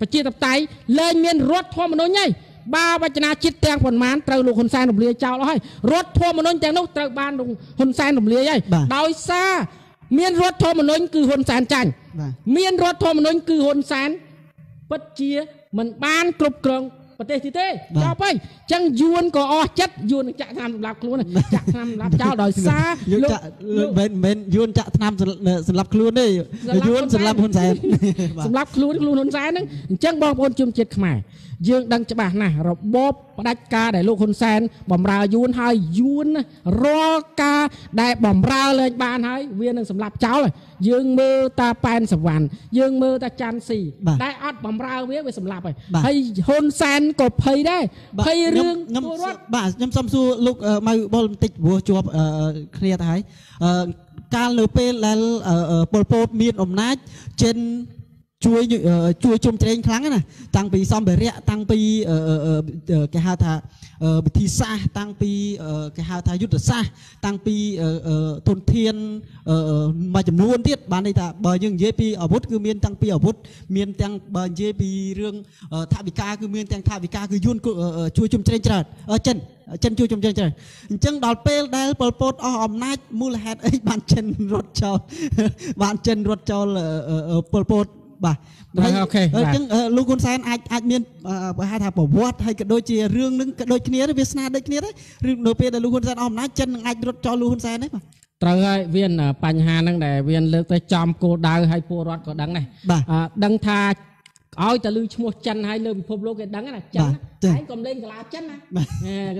ประเทศไทยเลยเมียนรถทัวร์มโนยัยบาวัจนาจิตแตงผลมันเตาลูกคนแซนหนุ่มเลี้ยเจ้าแล้วให้รถทัวร์มโนยแตงนกเตาบ้านหนุ่มคนแซนหนุ่มเลี้ยยัยดาวซาเมียนรถทัวร์มโนยคือคนแซนจันเมียนรถทัวร์มโนยคือคนแซนปัจเจียมันบ้านกรุบกรองประเทศที่เต้เจ้าไปจังยวนก็อจัดยวนจะทำหลับคลุ้นจะทำหลับเจ้าดอยซาเป็นเป็นยวนจะทำสลับคลุ้นได้ยวนสลับคนแสนสลับคลุ้นคลุ้นคนแสนนั่งจังบอกคนจุ่มจิตขมายยืนดังจะบ้านะเราบอบดักกาได้ลูกคนแสนบ่มรายุนให้ยุนรอกาได้บ่มราเลยบ้านให้เวียนหนึ่งสำหรับเจ้าเลยยืนมือตาแปนสวรรค์ยืนมือตาจันสีได้อัดบ่มราเวียนไปสำหรับไปให้คนแสนก็เพยได้เพยเรื่องตัวรถบ้านยำซ้ำสู้ลูกมาบอลติดบัวจวบเคลียร์ท้ายการเลือกเป็นแล้วปลดปลดมีอมนัดเจนช่วยช่วยชมเจนครั้งน่ะตั้งปีซ้อมเบรียตั้งปีแกฮาธาวิธีซาตั้งปีแกฮาธายุทธซาตั้งปีทนเทียนมาจำนวนที่บ้านในตาบ่ยังเย่ปีอาวุธคือเมียนตั้งปีอาวุธเมียนตั้งบ่เย่ปีเรื่องท่าวิกาคือเมียนตั้งท่าวิกาคือยุ่นช่วยชมเจนจัดเจนเจนช่วยชมเจนจัดจังดอลเปลได้ปลดปลดออมนัดมูลเหตุไอ้บ้านเจนรถเจ้าบ้านเจนรถเจ้าปลดปลดบ่ให้จังลูกคนแซนอาจอาจมีหาทางประวัติให้กับโดยเฉพาะเรื่องนึงกับโดยนี้เวียนนาโดยนี้เรื่องโดยเป็นลูกคนแซนอมนัดจันอาจรถจอลูกคนแซนได้ปะตราไอเวียนปัญหานั่งไหนเวียนเลือกแต่จอมโกดาวให้ผู้รอดก็ดังไหนดังทาเอาแต่ลืมชั่วจันให้ลืมพบโลกดังอะไรจันไอ้กลมเล่นกลาจันนะ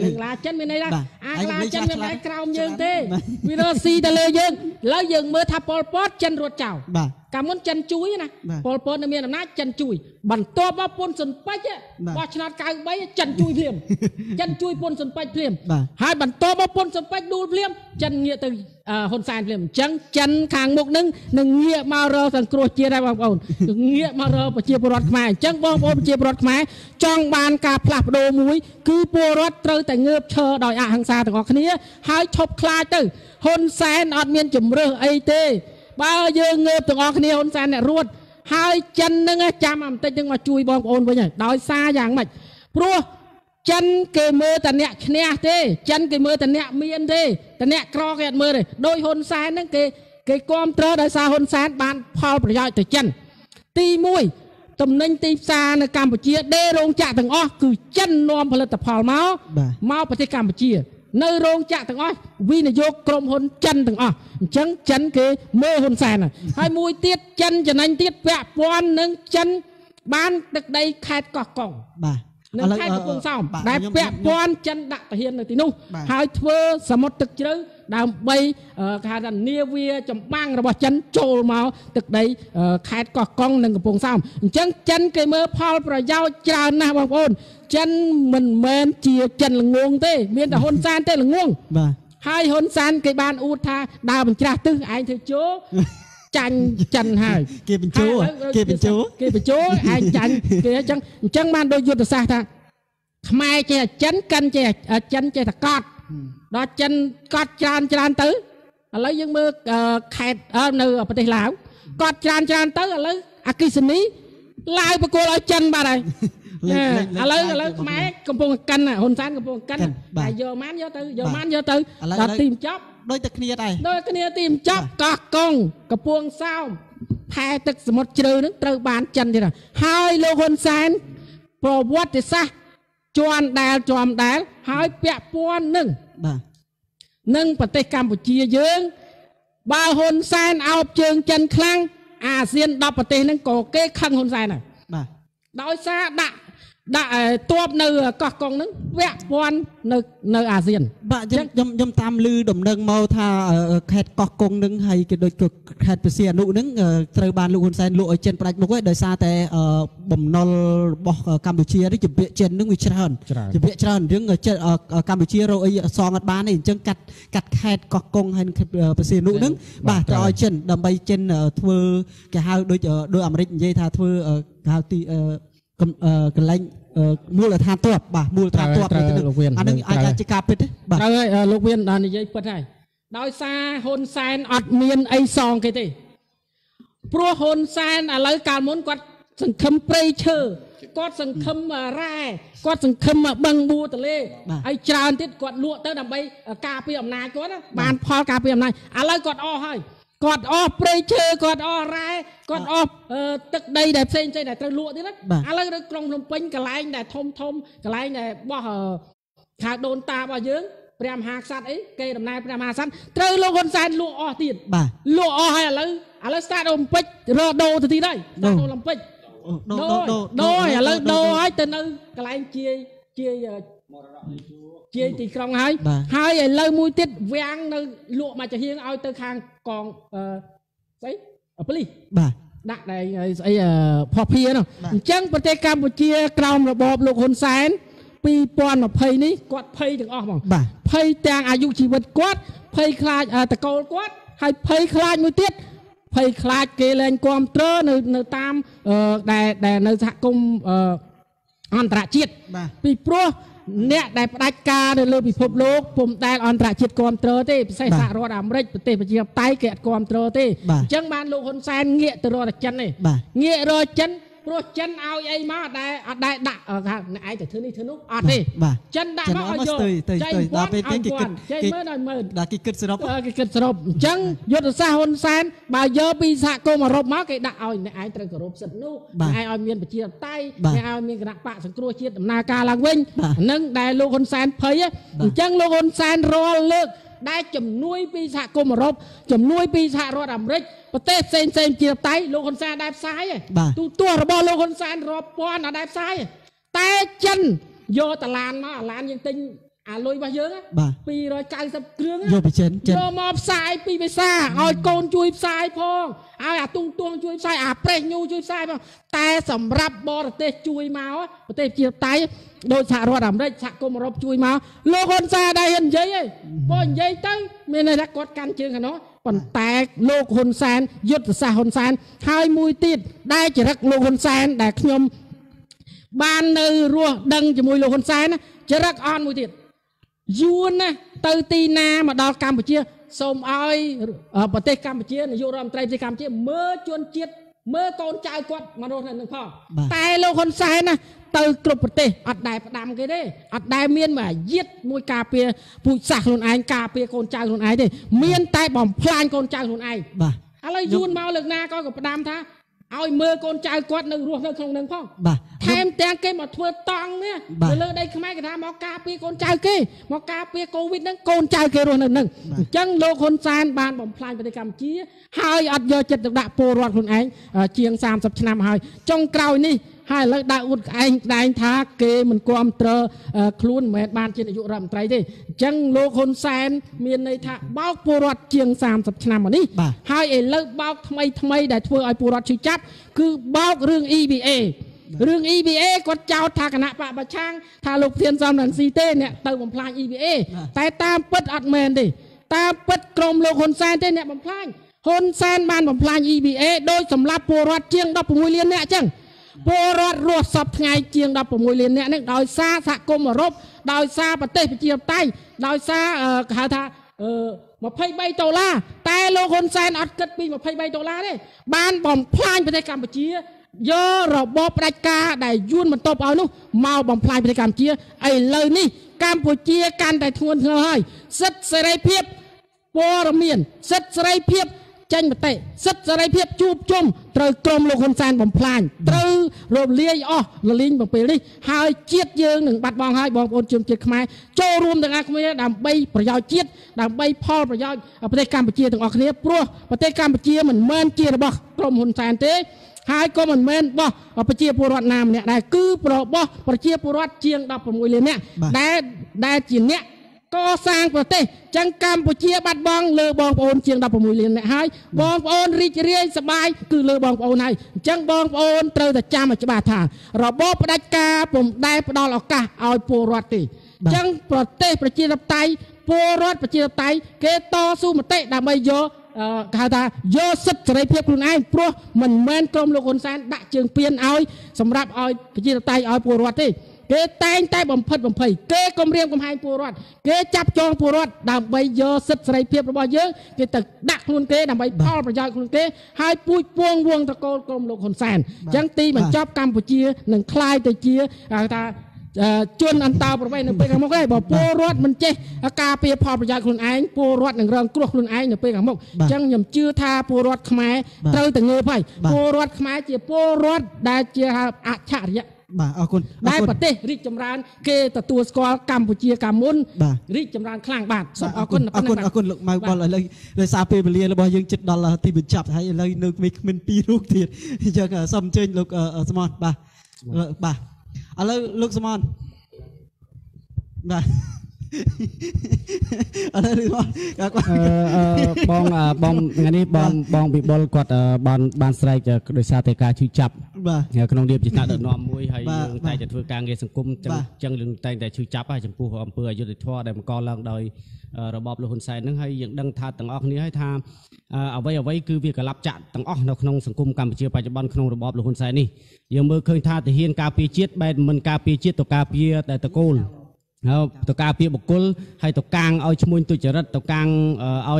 เล่นกลาจันเป็นไงล่ะอากลาจันเป็นไงกลาวเยิงเต้วิโรซีแต่เลยเยิงแล้วเยิงเมื่อทับปอลปอดจันรถเจ้ากำมันจันจุ้ยนะปอลปอดในเมียนน่าจันจุ้ยบันโตบ้าปนสนไปเจ้าวาชนาการไปจันจุ้ยเพียมจันจุ้ยปนสนไปเพียมหายบันโตบ้าปนสนไปดูเพียมจันเงียตึงฮอนไซน์เพียมจังจันขางมุกนึงหนึ่งเงียมาเราสังโกรเจียได้บางคนเงียมาเราปะเจียบรอดมาจังบางคนเจียบรอดมาจ้องบานกาพลับโดมุ้ยคือปูรถเตยแต่เงือบเชอดอยอ่างซาแต่ออกนี้หายชบคลายตึงฮอนไซน์อดเมียนจุ่มเรือไอเต้บ่าวยืงเงือบตัวออกนี้ฮอนไซน์เนี่ยรวดหายจันนึงจามอ่ำแต่ยังมาจุยบองโอนไปไงดอยซาอย่างไหมพรัวจันเกยมือแต่เนี่ยเนี่ยเต้จันเกยมือแต่เนี่ยเมียนเต้แต่เนี่ยกรอแกนมือเลยโดยฮอนไซน์นั่งเกยเกยก้อมเตอดอยซาฮอนไซน์บานพอประยอยแต่จันตีมุ้ยตำแหน่งตีซาในกัมพูชีได้โรงจ่าต่างอ้อคือจันนอมผลิตภัณฑ์เมาเมาประเทศกัมพูชีในโรงจ่าต่างอ้อวินโยกรมหนจันต่างอ้อจังจันเกยเมื่อหนแสนให้มวยเตี้ยจันจะนั่งเตี้ยแวะปอนหนึ่งจันบ้านตึกใดขาดกอกกองหนึ่งขาดกองสองได้แวะปอนจันดักตะเฮียนตีนุ่งหายเพื่อสมมติตึกเจอดาวใบขาดันเนียเวียจำบ้างระบบจันโจลมาตึกใดขาดกอกกองหนึ่งกับกองสองจังจันเกยเมื่อพอประยาวจานนะบางคนจันมันเมนเจียจันหลงงเต้เมียนแต่หนแสนเต้หลงงให้หนแสนเกยบานอูทาดาวมันจะตึ้งไอ้เธอโจจันจันให้เกยเป็นโจเกยเป็นโจเกยเป็นโจไอ้จันเกยจังจังมันโดยยุทธศาสตร์ทำไมเจ้าจันกันเจ้าจันเจ้าตะกอดดอจันกอดจานจานตื้อแล้วยังมือแขกเอาเนื้อประเทศลาวกอดจานจานตื้อแล้วอากิสนีลายประโกลจันมาเลยอะไรอะไรไม้กำปองกันน่ะหุ่นซานกำปองกันแต่โยมันโยตือโยมันโยตือเราตีมจับโดยตะเคียนใดโดยตะเคียนตีมจับกอกกงกำปองเศร้าแพ้ตึกสมุดเจริญนึกเติร์บานจันทีละให้โลหุ่นซานประวัติศาสตร์ จวนแดลจอมแดลหายเปียป้วนหนึ่งหนึ่งประเทศกัมพูชีเยื้องบาฮุนเซนเอาเชิงจันคลังอาเซียนดอกประเทศนั้นโกเก้ขังฮุนเซนน่ะดอยซาดะดะตัวเนื้อกอกองนั้นเปียป้วนเนื้อเนื้ออาเซียนบ่ยมยมยมตามลือดมเนื้อเมาท่าแขกกอกองนั้นให้โดยแขกประเทศนู้นนั้นเตยบานลูกฮุนเซนลูกไอเจนประเทศนู้นโดยซาแต่บ่มนอลบอกกัมพูชีได้จุดเบี้ยเจนนึกวิจารณ์จุดเบี้ยเจนเรื่องเจนกัมพูชีเราไอซองอัดบ้านนี่จังกัดกัดแขกกอกองให้ประเทศนู้นนั้นบ่าจะไอเจนดำไปเจนทัวร์แก่ฮาวโดยโดยอเมริกาเยธาทัวร์ฮาวตีกันกันไล่มูลธาตุตัวบ่ามูลธาตุตัวไปตัวหนึ่งอันนึงอาจจะกลับไปได้บ่าได้ลูกเวียนอันนี้ยังเปิดได้ดอยซาฮุนเซนอัดเมียนไอซองกี่ทีพวกฮุนเซนอะไรการม้วนกัดสังคมเปรย์เชื่อกัดสังคมแร่กัดสังคมบังบูตะเล่ไอจานที่กัดลวดเติมดำไปกาเปียมนายกัดนะบานพอกาเปียมนายอะไรกัดอ้อให้กอดออเปรย์เชื่อกอดออไรกอดออตึกใดแต่เส้นใจแต่ตะลุ่ยนี่นะอะไรเรากรงลมเป็นกระไรแต่ทมทมกระไรแต่บ่ขาดโดนตาบ่เยื้องเปรียมหาสัตว์ไอ้เกย์ดำนายเปรียมหาสัตว์เตยลงคนแสนลุ่ยออติดลุ่ยออให้อะไรอะไรสัตว์ลมเป็ดรอโดทันทีได้โดลมเป็ดโดโดโดอะไรโดไอ้เตนกระไรเจี๊ยเจี๊ยเจี๊ยตีกรงให้ให้เลยมุ้ยติดแหวงเลยลุ่ยมาจะเฮียงเอาเตยคางกองเออไซอปลีบ่าดักในไอเออพอเพียเนาะจังประเทศกัมพูชีกล่อมระบบลูกคนแสนปีปอนมาเพย์นี้กอดเพย์ถึงออกมองบ่าเพย์แตงอายุชีวิตกอดเพย์คลายเออตะโกนกอดให้เพย์คลายมือเตี้ยเพย์คลายเกเรนความเตอในในตามเออแต่แต่ในสังคมเอออันตรายจิตปีโปรเนี่ยได้ปฏิการในเรื่องพิภพโลกผมแต่อันตรายจิตความเตอที่ใส่สารดำเร็จประเทศประเทศไต้เกตความเตอที่จังบ้านลูกคนแสนเงี่ยตัวรอจันนี่เงี่ยรอจันรอจันเอาไอ้มาได้ได้ด่าไอ้แต่เธอนี่เธอนุ๊กอัดนี่จันด่ามาเอาโยใจบ้านเอาก่อนใจเมื่อหน่อยเมื่อด่ากิจสรบกิจสรบจังยศสาคนแสนบ่ายเยอะปีศาจโกมารบมาเกตด่าเอาไอ้ตระกรบสัตว์นุ๊กไอ้เอาเมียนประเทศไต้ไอ้เอาเมียนกระดักปะสังกรัวเชียดนาคาลังเว้นนั่งได้ลูกคนแสนเพย์จังลูกคนแสนรอเลิกได้จำนวนปีศาจโกมารบจำนวนปีศาจรอดอเมริกประเทศเซนเซนจีบไตโลคนแซนได้ซ้ายตัวตัวระบอโลคนแซนรอปอนได้ซ้ายแต่จันโยตะลานมาลานยังติงอ่ะลอยมาเยอะปีรอยกลางสับเครื่องโยไปเชนโยมอบสายปีไปซ่าเอาโกนจุยสายพองเอาอ่ะตุ้งตวงจุยสายอ่ะเปร่งยูจุยสายพองแต่สำหรับบอประเทศจุยมาวะประเทศจีบไตโดยชาโรดำได้ชะกมารบจุยมาโลคนแซนได้เห็นยัยพอยัยตั้งไม่ในรักกดกันเชิงกันเนาะปันแตกโลกคนแสนยุทธศาสตร์คนแสนไฮมุยติดได้จะรักโลกคนแสนแต่ขยมบานเนื้อรัวดังจะมุยโลกคนแสนนะจะรักอ่อนมุยติดยูนนะเตอตีนามาดอกกัมพูชีส่งอ้อยประเทศกัมพูชีในยุโรปไตรประเทศกัมพูชีเมื่อจวนเจี๊ยดเมื่อโกนใจกวดมาโดนหนึ่งพ่อแต่โลกคนแสนนะเตอกรุบประเทศอัดได้ประดามกันได้อัดได้เมียนมายึดมวยกาเปียผู้สักหนุนไอกาเปียโกนใจหนุนไอได้เมียนใต้บ่มพลานโกนใจหนุนไออะไรยูนมาเลือกนาก็กับประดามท่าเอาเมื่อโกนใจกวดหนึ่งรวมหนึ่งคงหนึ่งพ่อแถมแตงเกย์มาทัวตองเนี่ยเลือกได้ขมายกระทำมอกาเปียโกนใจเกย์มอกาเปียโควิดนั่งโกนใจเกย์รวมหนึ่งหนึ่งจังโลคนแซนบานบ่มพลานปฏิกรรมชี้หายอัดเยอะจัดดักโปรรอดหนุนไอเชียงสามสับชนามหายจงเกลานี่ให้แล้วได้อุดไอ้ได้ท้าเกมันความเตอคลุ้นแม่บ้านเชียงอายุรำไตรที่จังโลคนแสนมีในท่าบ้าปูรอดเชียงสามสัปดาห์วันนี้ให้เอเลิกบ้าทำไมทำไมได้ทัวร์ไอปูรอดชิจับคือบ้าเรื่อง อี บี เอ เรื่อง อี บี เอ ก็เจ้าทากนะปะปะช่างทาลุกเทียนซ้ำหนังซีเต้เนี่ยเติมบอมพลาย อี บี เอ แต่ตามเปิดอัดแมนดิตามเปิดกรมโลคนแสนเนี่ยบอมพลายคนแสนบ้านบอมพลาย อี บี เอ โดยสำหรับปูรอดเชียงดอกปุ่มวิเลียนเนี่ยจังโบราณรวดสอบไงเจียงดาวประมวยเรียนเนี่ยนั่งดาวซาสะกมารบดาวซาประเทศประเทศใต้ดาวซาเอ่อคาถาเอ่อมาไพ่ใบโตล่าแต่โลคนแซนอัดกัดปีมาไพ่ใบโตล่าเนี่ยบ้านบ่มพลายประเทศกัมพูชีเยอะระบบรายการได้ยุ่นมันตบเอานู้มาบ่มพลายประเทศกัมพูชีไอ้เลยนี่กัมพูชีการแต่ทวนเงยเสร็จเสรีเพียบโบราณเมียนเสร็จเสรีเพียบ เจนมาเตะสัตว์อะไรเพียบจูบจมเตยกลมลงคนแซนบ่มพลานเตยโรบเลี้ยอ้อละลิงบ่มไปลิหายเจี๊ยดเยิงหนึ่งบัดบองหายบองอนจุ่มเจี๊ยดขมายโจรวมต่างกันไม่ได้ดำใบประยอยเจี๊ยดดำใบพ่อประยอยประเทศกัมพูชีต่างออกเนี้ยปลัวประเทศกัมพูชีเหมือนเมืองเจี๊ยดบ่กลมคนแซนเตะหายก็เหมือนเมืองบ่ประเทศปูรัตนามเนี่ยได้กู้ปลอบ่ประเทศปูรัตเชียงดับปมวยเลยเนี่ยได้ได้จีนเนี่ยก็สร้างประเทศจังกัมพูชีบัดบองเลือบองโอนเชียงดับปมวยเลยเนี่ยหายบองโอนริจเรียสบายคือเลือบองโอนให้จังบองโอนเตอแต่จามจับาทาเราบ่ประดักกาผมได้ประดอลออกกาเอาปูรัตติจังประเทศประเทศไทยปูรัตประเทศไทยเกต่อสู้มาเตะดำไปเยอะคาตาโยสุดใจเพียบคุณไอ้พวกมันแมนกลมลงคนแซนดักเชิงเปลี่ยนเอาสำหรับเอาพิจิตรไตเอาปูรอดที่เกยแตงแตงบ่มเพิดบ่มเพยเกยกลมเรียงกลมหายปูรอดเกยจับจองปูรอดดำใบโยสุดใจเพียบระบายเยอะเกยตักดักคุณเกยดำใบพ่อประยอยคุณเกยหายปุยพวงวงตะโกนกลมลงคนแซนจังตีมันจับกำปูเจียหนึ่งคลายตะเจียคาตาจนอันตาประไปหนึ่งไปกับมกได้บอกปูรอดมันเจ๊อากาเปียพอประหยัดคนไอ้ปูรอดหนึ่งเรื่องกลัวคนไอ้หนึ่งไปกับมกจังหย่อมจื้อทาปูรอดขมายเตยแต่เงยไปปูรอดขมายเจี๊ยปูรอดได้เจี๊ยอาชาเนี่ยได้ปฏิริจำรานเกตตัวสกอลกัมพูชีกัมมุนริจำรานคลั่งบาทสอบเอาคนเอาคนเอาคนลงมาบอลเลยเลยซาเปเปเรียเลยบอลยังจิตดอลล์ที่บิดจับไทยเลยนึกมิกมันปีลูกทียังซ้ำเจนลูกสมอนบ่าบ่าอะไรลูกสมอนนะอะไรลูกสมอนบองบองงานนี้บองบองบิบบอลกอดบอลบอลสไลด์จะโดยซาเตกาชื่อจับเงาขนมเดียบจิตนาเดินนอมมวยให้แต่จะฟื้นการเงินสังคมจังหนึ่งแต่แต่ชื่อจับให้จังปูอำเภอยุติธรรมได้มากรลังโดยระบบลูกหุ่นใส่นั่งให้ยังดังทาต่างออกนี้ให้ทาเอาไว้เอาไว้คือวิกฤตจัดต่างออกเราขนมสังคมการเชื่อปัจจุบันขนมระบบลูกหุ่นใส่นี่ยังเมื่อเคยทาแต่เฮียนกาปีเจี๊ยดแบบมันกาปีเจี๊ยดตกกาปีแต่ตะโกนตกกาปีบกุลให้ตกกลางเอาชมุนตุจรัตตกกลางเอา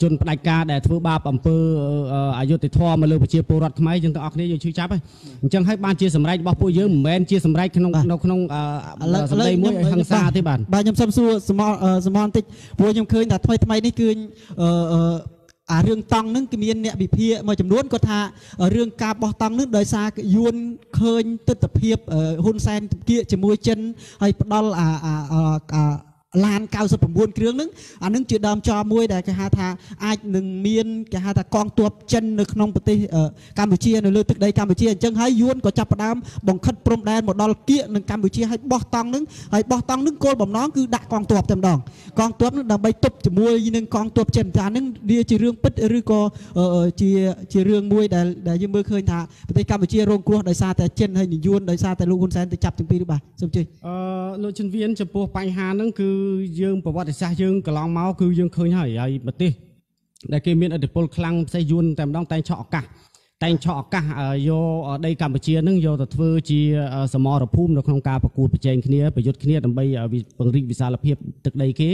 จนปลายกาแต่ฟื้นบาปอำเภออายุติธรรมมาเลยปัจเจียปูรัดทำไมจังต่างออกนี้ยังชื่อจับไปจังให้บ้านเชียสำไรบอกปูเยอะเหมือนเชียสำไรขนมเราขนมสำไรมุ้ยทางซาที่บ้านบ้านยำซ้ำซัวสมอสมอนติปูยำเคยแต่ทำไมทำไมนี่คือเรื่องตังนึงก็มีเนี่ยบีเพียมาจำนวนก็ท่าเรื่องการบอตังนึงโดยซาก็ยวนเคยติดตะเพียบหุ่นแซนเกี่ยจมวยเจนให้ดอลลานกาวสับผมบวนเครื่องนึงอันนึงจุดดำจอมวยแต่แกหาทาไอหนึ่งมีนแกหาทากองตัวเจนในขนมปฏิกัมพูชีในเลือดตึกใดกัมพูชีจังให้ยวนก็จับประดามบ่งคัดพรมแดนหมดดอลเกี่ยหนึ่งกัมพูชีให้บอตังนึงให้บอตังนึงโกลบ่มน้องคือดักกองตัวเต็มดองกองตัวนึงดำใบตบจมวยหนึ่งกองตัวเจนอันนึงเดียจีเรื่องปิดหรือก็จีจีเรื่องมวยแต่แต่ยังไม่เคยทาปฏิกัมพูชีโรงครัวโดยซาแต่เจนให้หนึ่งยวนโดยซาแต่ลูกคนแสนจะจับถึงปีหรือเปล่าสมจิตโลชันเวียนจะปูไปหานั่งคือยืมประวัติศาสตร์ยืมกลองเมาคือยืมเคยหายไอ้ปฏิได้เกมีนอดีตพลคลังใส่ยุนแต่ไม่ต้องแต่งเฉาะกะแต่งเฉาะกะโยได้กัมพูชีนึงโยตัดฟื้นจีสมอระพุ่มดอกนองกาประกูประเจงขี้ประยุทธ์ขี้ดำใบปังริวิสาลเพียบตึกใดขี้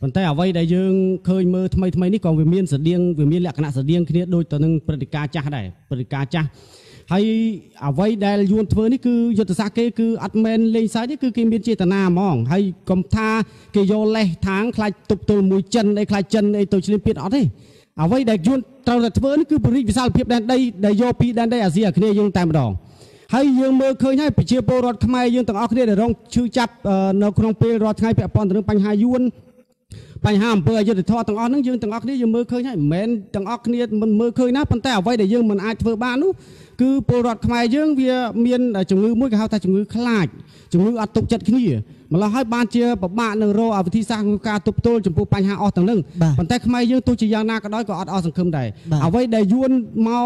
ปันแต่เอาไว้ได้ยืมเคยมือทำไมทำไมนี่กองเวียนเสดียงเวียนหลักขณะเสดียงขี้โดยตัวนึงปฏิกาจ้าได้ปฏิกาจ้าให้เอาไว้ได้ยวนเฟื่อนี่คือยุทธศาสตร์เกคืออัดเมนเลนซ้ายนี่คือกิมเบียนเจตนามองให้กมท่าเกโยเล่ทางคลายตุบตุลมวยจันไอคลายจันไอตัวชิลินเปียนออดให้เอาไว้ได้ยวนเตาเฟื่อนี่คือบริวิสาลเพียบแดนได้ได้โยปีแดนได้อาเซียคือยังตามดองให้ยังเมื่อเคยให้ไปเชียร์โปรรถทำไมยังต่างออกเนี่ยได้ร้องชื่อจับนกครองเปรรถไงไปปอนถึงปัญหายวนปัญหาเปลือยยืดทอต่างอ้อนั่งยืนต่างอ้อนี่ยังมือเคยใช่เหม็นต่างอ้อนี่มันมือเคยนะปันแต่เอาไว้เดี๋ยวยังมันอาจเฟื่อบ้านนู้คือโปรดขมายยังเวียเมียนจงมือมือเขาแต่จงมือคลาดจงมืออัดตกจัดขี้มันเราให้บ้านเชียร์แบบบ้านหนึ่งโรอาวิธีสร้างการตุบโตจมปูปัญหาอ้อต่างนึงปันแต่ขมายยังตัวจียานาก็ได้ก็อัดอ้อสังคมได้เอาไว้เดี๋ยวยวนเมา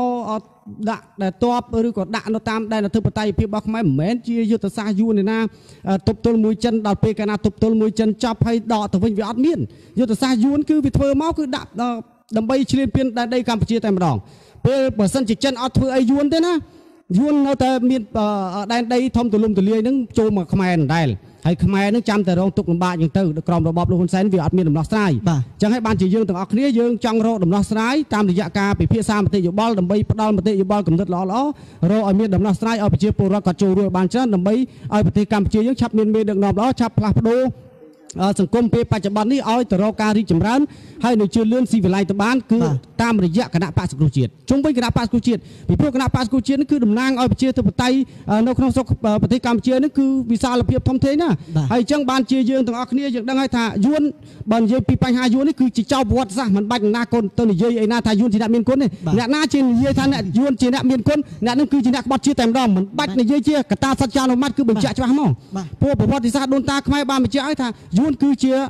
ด่าแต่ตบหรือก็ด่าเราตามได้เราถือปฏิพิบัติไม่เหม็นจียุทธศาสตร์ยูนี่นะตบตลมวยจันดาบเปกนาตบตลมวยจันจับให้ดอแต่เป็นวิอัดเมียนยุทธศาสตร์ยูนคือวิเทอร์เมาคือด่าดำใบชิลินเปียนได้กัมพูชีแต่มาดองเปิดเปิดสันจิจันอัดเพื่อไอยูนด้วยนะยูนเราแต่เมียนได้ได้ทำตุลุมตุเลียนั่งโจมกับขมายนั่นได้ให้ขมายนั่งจำแต่เราตุกลำบากอย่างเติร์กกรอมระบอบลูกคนแสนวิอัดเมียนดำลักสไลจังให้บ้านจียืนต่างอักเนี้ยยืนจังโรดำลักสไลตามระยะกาไปเพียซามติอยู่บอลดำใบปดอลติอยู่บอลกำลังล้อล้อโรเอาเมียนดำลักสไลเอาไปเชียร์ปูรักกัดโจรวยบ้านจันดำใบเอาปฏิกรรมจียืนชับเมียนเมียนดำล้อชับพลาดโด สังคมเปปัจจุบันนี้เอาแต่เราการริจมรันให้หน่วยเชื่อเลื่อนสีวิไลตะบ้านคือตามระยะคณะปาสกุลเจียดจงไปคณะปาสกุลเจียดมีพวกคณะปาสกุลเจียดนั่นคือดำนางเอาไปเชียร์ตัวปไตยนกนกสกปฏิกรรมเชียร์นั่นคือวิสาลเพียบทอมเทน่ะให้จังบานเชียร์เยือนต่างอักเนียอย่างดังให้ถ่ายยวนบันเยปีปัญหายวนนี่คือจีเจ้าบวชซะมันบังหน้าคนตัวนี้เยไอหน้าถ่ายยวนจีนักเมียนคนเนี่ยหน้าเชียร์เยท่านยวนจีนักเมียนคนนั่นนั่นคือจีนักบอดเชียร์แต่ดอมมันบังในเยเชียกตาสัจจานุมัติคือเบญจวัชมองพวกปฏิสัตโดนตาขมายบ้านไปเชียร์ให้ถ่ายยวนคือเชียร์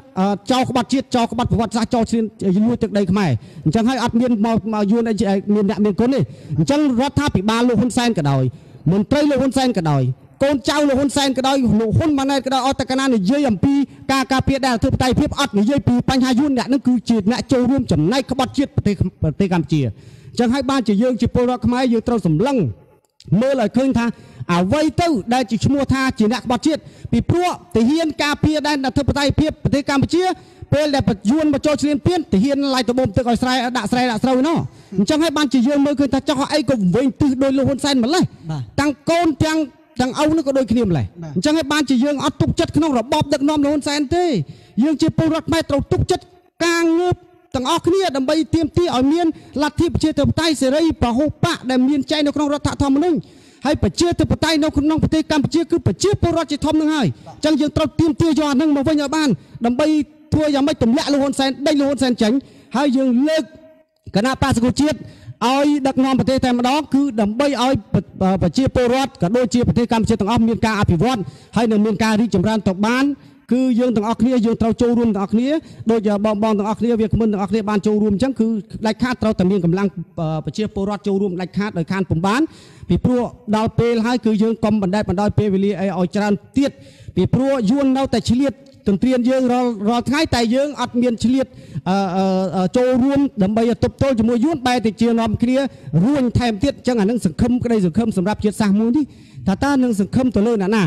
เจ้าขบัดเชียร์เจ้าขบัดประวัติศาสตร์เจ้าเชียร์ยืนมวยตึกใดขมายจังให้อัดเมียนมามาโยนไอ้เมียนเมียนคนนี่จังรัฐาปิบาลลูกคนแซนกระดอยมนตรีลูกคนแซนกระดอยโกนเจ้าลูกคนแซนกระดอยลูกคนมาในกระดอยอัตกานาเนี่ยเยี่ยมปีกากาเปียดาทุบไตเพียบอัดเนี่ยเยี่ยปีปัญหายุ่นเนี่ยนั่นคือจีนเนี่ยโจรร่วมจำในขบัดจีดปฏิปฏิกรรมจีจังให้บ้านจีเยื่อจีโปรักไม้เยื่อเต้าสมลังเมื่อไรเคยท่าเอาไว้เต้าได้จีชัวท่าจีนักบัดจีดปีพรั่วตีเฮียนกาเปียดาเนี่ยทุบไตเพียบปฏิกรรมจีเปลแต่ปัจจุบันมาโจเฉลี่ยเพี้ยนแต่เฮียนลายตะบมตะกอยสไลด์ด่าสไลด์ด่าสไลด์เนาะจังให้บ้านจีเยือนเมื่อคืนถ้าเจ้าไอ้ก็เว้นตื้อโดยลูกคนแซนหมดเลยตั้งโกนตั้งตั้งเอานึกก็โดยขี้เหนียมเลยจังให้บ้านจีเยือนอัดตุกจัดขนมระบอบดักนอมลูกคนแซนเต้เยือนจีปูรักไม่ตรงตุกจัดกลางเงือบตั้งออกเนี่ยดำไปเตรียมที่อ่อยเมียนลัดที่ประเทศเติมใต้เสรีปะโฮปะดำเมียนใจนกนกรัฐธรรมนึงให้ประเทศเติมใต้นกนกประเทศกัมพูชาคือประเทศปูรักจิตทอมนึงให้จังเยือนตรงเตรียมที่ยอนนึงมาไว้ในบ้านดำไปทัวยังไม่ตุ่มแหละลูกคนแซนได้ลูกคนแซนจังให้ยังเลิกคณะปาสกุลเจียดเอาดักนอมประเทศไทยมาดอกคือดับเบิลเอาประเทศโปรตุเกสกับโดยเชียประเทศกัมพูชาต่างอัฟริกาอภิวัตให้ในเมียนการริจมรันตกบ้านคือยังต่างอักเนียยังเตาโจรวมต่างอักเนียโดยจะบอมบอมต่างอักเนียเวียกมันต่างอักเนียบ้านโจรวมจังคือไล่ฆ่าเราแต่เมียนกำลังประเทศโปรตุเกสโจรวมไล่ฆ่าโดยการปุ่มบ้านปีพรั่วดาวเปลให้คือยังกรมบันไดบันไดเปรวิลีไอออยจานเตี้ยปีพรั่วยวนเราแต่เฉลี่ยตนเตรียมเยื่อรอรอท้ายแต่เยื่ออัดเมียนเฉลี่ยโจรวมดำไปตบโตจมูกยุ่นไปติดเชื้อนอมเคลียร่วนแทมเทียจังหันนั่งสังคมก็ได้สังคมสำหรับเชื้อสามมูลที่ถ้าต้านนั่งสังคมตัวเลื่อนหนา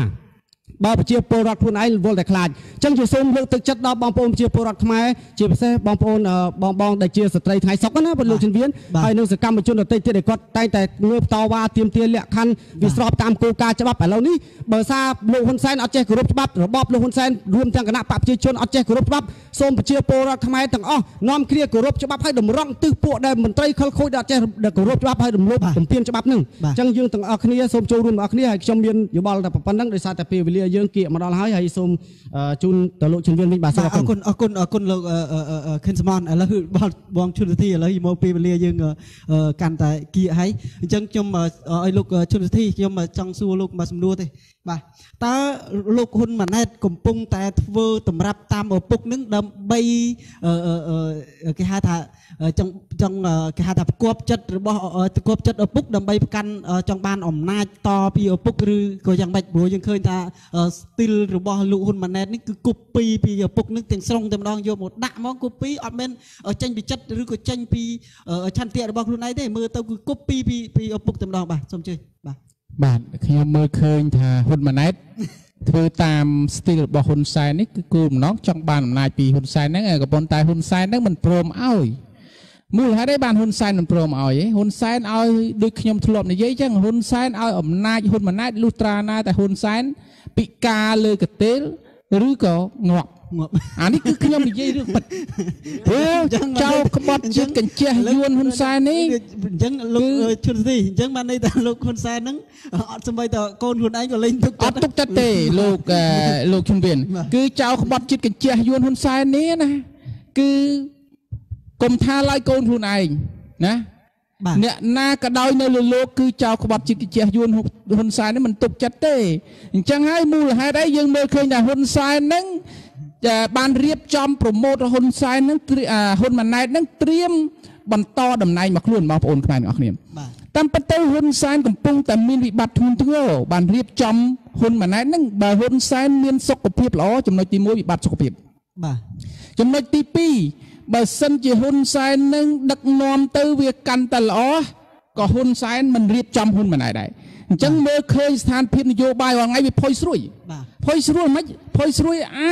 บ่าวเชียร์โปรตุเกสไอ้วอลเดคลาดจังจะส่งเรื่องตึกจัดดาวบางปอนเชียร์โปรตุเกสทำไมเชียร์เซ่บางปอนบางบางได้เชียร์สตรีไทยสองกันนะบนโลกชินเวียนไอ้หนึ่งสกัมเป็นชนตัวเตะเตะกอดแต่แต่เงือบต่อว่าเตรียมเตะเลี้ยคันวิสรอบตามโกกาฉบับแบบเหล่านี้เบอร์ซาโลฮุนเซนเอาเจกรุบฉบับหรือบอบโลฮุนเซนรวมทางคณะปราบเชียร์ชนเอาเจกรุบฉบับส่งเชียร์โปรตุเกสทำไมต่างอ้อน้อมเคลียร์กรุบฉบับให้ดมร่องตื้อปวดได้เหมือนไตรเขาโคดเอาเจกรุบฉบับให้ดมลบดมเพี้ยนฉบับหนึ่งจังยืนต่างอักเนียส่งโจรุนอักเนียให้ชมเมียนอยู่บอลแต่ปันนั่งโดยซาแต่เปวิเลียยืนเกี่ยมาดอลให้ให้สมจุนตลกชนเวียนมิบาสกุลคนคนคนเราขึ้นสมานแล้วคือบอลบอลชนที่แล้วอีโมปีเลียยังการแต่เกี่ยให้จังจมไอ้ลูกชนที่จมจังสู้ลูกมาสมดูที่มาตาลูกคนมันให้กำปงแต่เวอร์ตำรับตามเอาปุกนึงดำใบแค่หาทาจังจังแค่หาทากวบจัดหรือบ่กวบจัดเอาปุกดำใบกันจังบานอ่อมนาต่อปีเอาปุกหรือก็ยังแบบบัวยังเคยตาสติลหรือบอลลูกคนมันให้นี่คือกุปปีปีเอาปุกนึงแต่งทรงแต่ดองโยหมดด่ามองกุปปีออมเมนจังปีจัดหรือก็จังปีชันเตียหรือบอลคนไหนได้มือเต้าคือกุปปีปีปีเอาปุกแต่ดองบ่สมชื่อบ่บาทขยำมือเคยท่าหุ่นมันนัดเธอตามสติลบอกหุ่นไซนี่คือกลุ่มน้องจังบานนายปีหุ่นไซนั่งกับบอลตายหุ่นไซนั่งมันโปรมเอาอีมือหาได้บานหุ่นไซมันโปรมเอาอีหุ่นไซเอาดูขยำถล่มในเยอะจังหุ่นไซเอาอมนายหุ่นมันนัดลูตรานาแต่หุ่นไซปิกาเลยกระเตลหรือก็งอกอันนี้คือขยำในเยอะเรื่องปัดเฮ้ยเจ้าขบเชิดกันเชียร์ยวนหุ่นไซนี่ยังลูกชุดสิยังมันในแต่ลูกคนแซนนั้นสมัยแต่โกนหุ่นไอ้ก็เล่นทุกจัดทุกจัดเตะลูกลูกชุนเวียนคือเจ้าขบจิตกันเชียร์ยวนหุ่นไซนี้นะคือกรมท่าไล่โกนหุ่นไอ้นะเนี่ยหน้ากระดอยในลูกคือเจ้าขบจิตกันเชียร์ยวนหุ่นไซนี่มันทุกจัดเตะจังให้มูลให้ได้ยังเมื่อคืนแต่หุ่นไซนั้นบานเรียบจอมโปรโมทหุ่นไซนั้นหุ่นมันนายนั้นเตรียมบรรทอดำไนมาคลุ่นมาโอนขายออกเนี่ยตามประตูหุ่นไซน์กับปุ่งแต่มีวิบัติทุนทั่วบานเรียบจอมหุ่นมันนายนั้นบ่หุ่นไซน์มีสกปรกล้อจำนวนตีมวยวิบัติสกปรกจำนวนตีปีบ่สันจีหุ่นไซน์นั้นดักนอมเตอร์เวียกันแต่ล้อก็หุ่นไซน์มันเรียบจอมหุ่นมันนายได้จังเมื่อเคยสถานพิมพ์นโยบายว่าไงไปพอยสุ่ยพ พอยสรุยไหมพอยสรุยไอ้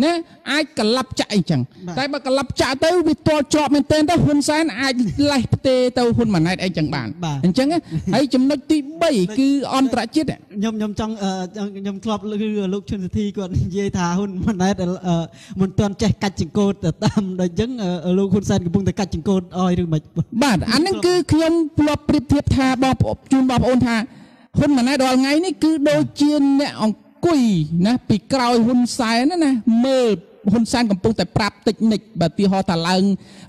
เนี่ยไอ้กลับใจจังแต่บักลับใจเต้าวิตัวจอบมันเต้นเต้าหุ่นแสนไอ้ไล่เตะเต้าหุ่นมันไอ้ไอ้จังบานจังไงไอ้จำนวนที่ใบคืออันตรายจิตเนี่ยยมยมจังเอ่อยมครอบคือลูกชนสตีก่อนเยธาหุ่นมันไอ้เอ่อมันตอนใจกัดจิงโกดแต่ตามโดยยังเอ่อลูกหุ่นแสนกับบุญแต่กัดจิงโกดอ้อยหรือไม่บาดอันนั้นคือขยมปลอบปริบเทียบธาบอบจูนบอบโอนธาหุ่นมันไอ้ดอนไงนี่คือโดยเจียนเนี่ยองกุยนะปีกราวหุ่นแสนนั่นนะเมื่อหุ่นแสนกับปุงแต่ปรับเทคนิคแบบที่ฮอตาลัง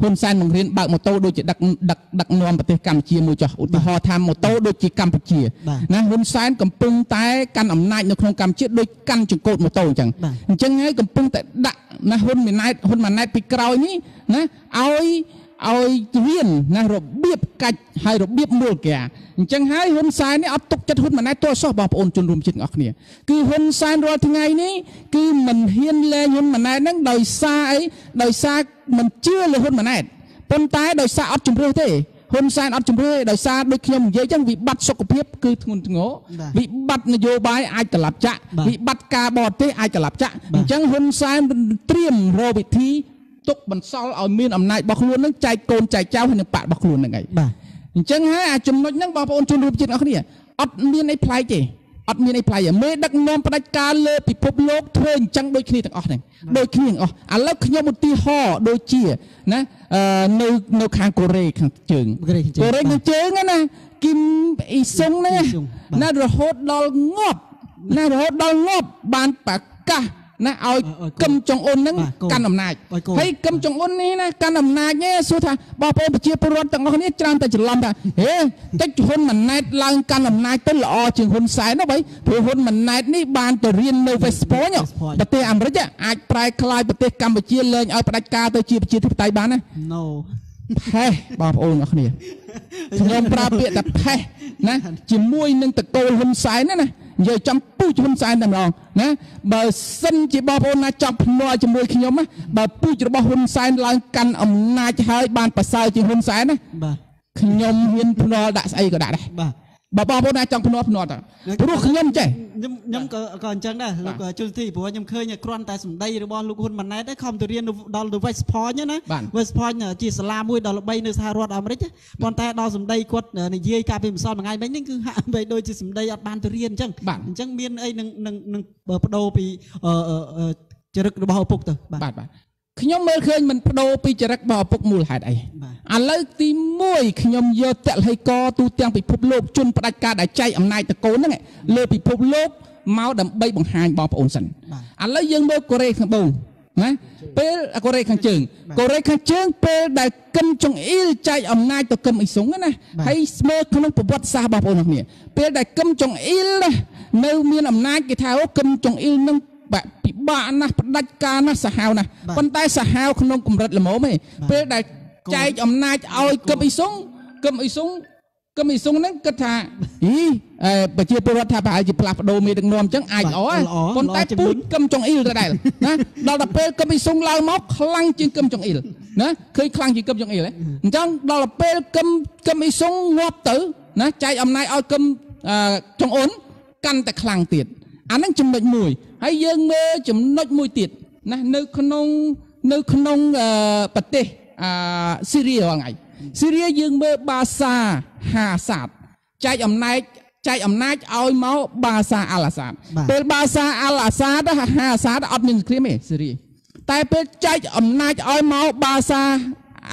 หุ่นแสนมองเห็นบางโมโต้โดยจะดักดักดักนวมปฏิกรรมเชียร์มือจ่ออุตหอทำโมโต้โดยจีกรรมเชียร์นะหุ่นแสนกับปุงแต่การอำนาจในโครงการเชียร์โดยการจุดโกดโมโต้จังจังไงกับปุงแต่ดักนะหุ่นมันนายหุ่นมันนายปีกราวนี้นะเอาเอาเรียนนะระเบียบกัดให้ระเบียบมือแก่จังไห้หุ่นทรายนี่อับตกจัดหุ่นมันได้ตัวซอกบอบโอนจนรวมจิตออกเนี่ยคือหุ่นทรายรอทั้งไงนี้คือมันเฮียนแลหุ่นมันได้นั่งโดยซาไอ้โดยซามันเชื่อเลยหุ่นมันได้ปนตายโดยซาอับจุ่มเรื่อยเต้หุ่นทรายอับจุ่มเรื่อยโดยซาโดยเขียมเยอะจังวิบัติสกปรกคือทุนโง่วิบัตินโยบายอาจจะหลับจะวิบัติกาบอดเต้อาจจะหลับจะจังหุ่นทรายเตรียมโรบิทีตกบันซอลเอาเมียนอำนาจบักล้วนนั่งใจโกนใจเจ้าให้หนึ่งปะบักล้วนยังไงจังฮะจมน้อยนั่งบอบอนจนรูปจิตเอาเขาเนี่ยอัดเมียนไอ้พลายเจอัดเมียนไอ้พลายอย่าเมื่อดักนอมประการเลยปิดพบโลกเทินจังโดยขี้ต่างออกเนี่ยโดยขี้ออกอันแล้วขยมุติห่อโดยเจี๋ยนะเอ่อในในคางโกเรคังเจิงโกเรคังเจิงนั่นนะกิมอีซงเนี่ยน่าจะโหดดอลงบน่าจะโหดดอลงบบานปากกะนะเอากำจงอนนั่งการอำนาจให้กำจงอนนี้นะการอำนาจเนี่ยสุดท้ายบอกไปเชียร์ปรดต่างคนนี้จามแต่จะลำแต่เฮ้แต่คนมันนายลังการอำนาจเป็นหล่อจึงคนสายนะไปเพื่อคนมันนายนี่บานแต่เรียนในเฟซบุ๊กเนี่ยแต่เตะอัมรัชอาจปลายคลายประเทศกัมพูชีเลยเอาประกาศตัวเชียร์เชียร์ที่ไต้บ้านนะเฮ้บอกโอนเอาคนนี้ขนมปลาเปียแต่เฮ้นะจิ้มมวยนึงตะโกนคนสายนั่นนะgiờ chăm pu cho con sai nằm lòng nè bà sinh chỉ bà bồn na chọc nồi cho môi khi nhom á bà pu cho bà hôn sai là căn ẩm na cho hai bàn bà sai chỉ hôn sai nè khi nhom hiền nồi đã sai cả đã đây bà bà bồn na chọc nồi nồi à lúc khi nhom chạy nhom nhom còn chẳng đây lúc chơi thì bố nhom khơi nhà con tại sầm đây rồi bò lúc hôn mà nay đấy không tự nhiên đào được Westpoint nhá nè Westpoint nhở chỉ slam mui đào bay nơi xa ruột ở đấy chứ còn tại đào sầm đây quật này dây cà phê soi mà ngay mấy những cứ hạ về đôi chỉ sầm đây ở ban tự nhiên chẳng chẳng miên ấy nâng nâng nâng bắt đầu bị chật được bao phục từ bạnขยมเมื่อคืนมันโดปีจรักบ่อปกมูลหายไออันเลิกตีมวยขยมเยอะแต่ให้กอตูเตียงไปพบโลกจนประกาศได้ใจอำนาจตะโกนนั่นไงเลยไปพบโลกเมาดำใบบังหายบ่อปอนสันอันเลิกยังเมื่อโกเรขังบุงนะเปิลโกเรขังเจิงโกเรขังเจิงเปิลได้กำจงอิลใจอำนาจตะกำอิสงนะให้เมื่อขนมปวัดซาบ่อปอนเนี่ยเปิลได้กำจงอิลนะในมีอำนาจกิทาวกำจงอิลนั่งแบบปิบ้านะปนัดการนะสหาวนะคนใต้สหาวขนมกุมรัดละโมไหมเพื่อได้ใจอำนาจเอากำไอสงกำไอสงกำไอสงนั้นกระทาอีเออปัจจัยประวัติธรรมอาจจะปรับโดมีดังนวมจังไออ๋อคนใต้พูดกำจงอิลก็ได้นะเราดับเปิลกำไอสงเราหมอกคลังจึงกำจงอิลนะเคยคลังจึงกำจงอิลเลยจังเราดับเปิลกำกำไอสงงบตื้อนะใจอำนาจเอากำจงอ้นกันแต่คลังติดอันนั้นจำนวนมวยให้เยอะเมื่อจำนวนมวยติดนะนึกขนมนึกขนมประเทศซีเรียว่าไงซีเรียเยอะเมื่อบาซาฮาซาดใจอำนาจใจอำนาจเอาเมาบาซาอัลซาดเป็นบาซาอัลซาดฮาซาดอับหนึ่งครีมซีเรียแต่เป็นใจอำนาจเอาเมาบาซา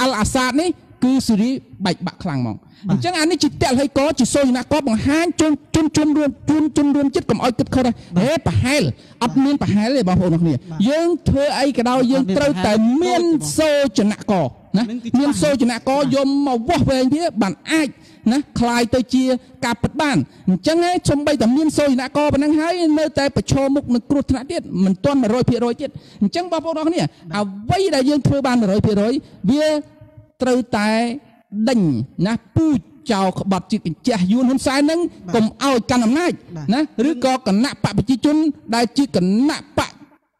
อัลซาดนี่คือซีเรียใบบักคลังมองจังอันนี้จิตเตะให้ก็จิตโซยนะก็บังฮันจนจนจนรวมจนจนรวมจิตกับอ้อยกึดเขาได้เฮ้ปะเฮลอัดเมียนปะเฮลเลยบางคนนี่ยังเธอไอ้กระดาวยังเต้าแต่เมียนโซจนะก็นะเมียนโซจนะก็ยมมาวอกไปที่บ้านไอ้นะคลายตัวเชียกาปัดบ้านจังไงชมใบแต่เมียนโซจนะก็บังฮันเมื่อแต่ประชดมุกนึกกรุธนาเด็ดมันต้นมาโรยเพียโรยเด็ดจังบางคนนี่เอาไว้ได้ยังเธอบ้านมาโรยเพียโรยเวียเต้าแต่ดังนะปูเจ้าบัดจิตเจียยูนหุ่นสายนั่งกลมเอาการอำนาจนะหรือก็กันนักปะปิจิจุนได้จิตกันนักปะ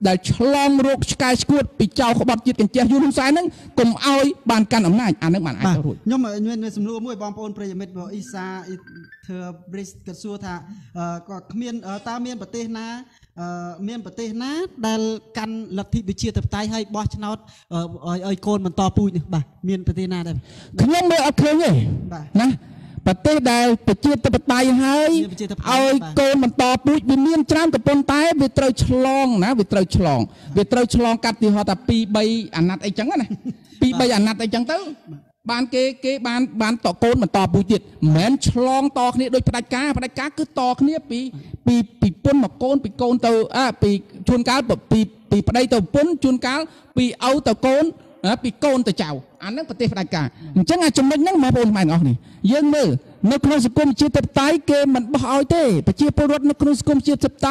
ได้ฉลองโรคสกายสกูดปีเจ้าบัดจิตกันเจียยูนหุ่นสายนั่งกลมเอาบานการอำนาจอันนั้นมันอันตรายย่อมเงินในสมรู้มวยบอมปอนประยมิตรบอกอิสาเธอบริสกัตซัวธาก็เมียนตาเมียนปฏิเทนะ เมียนประเทศนะได้การลัทธิวิเชียรตับไตให้บอชนอตเอ่อไอโคนมันต่อปุยเนี่ยบ่าเมียนประเทศนะได้ขย่มเบอร์อัพเคยเลยนะประเทศได้วิเชียรตับไตให้ไอโคนมันต่อปุยวิเมียนจามกับปนไตวิตรอยฉลองนะวิตรอยฉลองวิตรอยฉลองกัดที่หอตาปีใบอันนัดไอจังนะปีใบอันนัดไอจังเต้บ้านเก๋เก๋บ้านบ้านต่อโกนมันต่อปูจิตเหมือนฉลองต่อเนี่ยโดยปฏิกาปฏิกาคือต่อเนี่ยปีปีปีป้นมาโกนปีโกนเตออ่ะปีชวนก้าวแบบปีปีปฏิเตอป้นชวนก้าวปีเอาต่อโกนนะปีโกนต่อเจ้าอันนั้นปฏิปฏิกาจังไงจังนั้นนั่งมาบนมาเงาหนิเยื่อมือนักโนสกุลจิตตับไตเก๋มันบ่เอาเต้ปฏิปรดนักโนสกุลจิตตับไต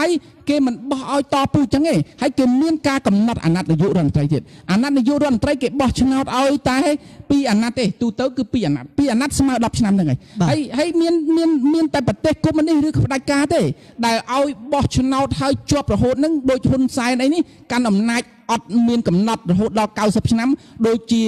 เก๋มันบ่เอาต่อปูจังไงให้เก๋เมียนกากำนัดอันนั้นในยุโรปไทยจิตอันนั้นในยุโรปไทยเก๋บ่ชนะเอาตายปีอันนั้นเตะตูเต้คือปีอันนั้นปีอันนั้นสมัยรับชนะยังไงให้ให้เมียนเมียนเมียนแต่ประเทศกูมันนี่หรือประกาศเตะได้เอาบอชนเอาไทยจวบระโหดนั่งโดยชนสายในนี้การอำนาจอดเมียนกำนัดระโหดเราเก่าสับชนะโดยเจีย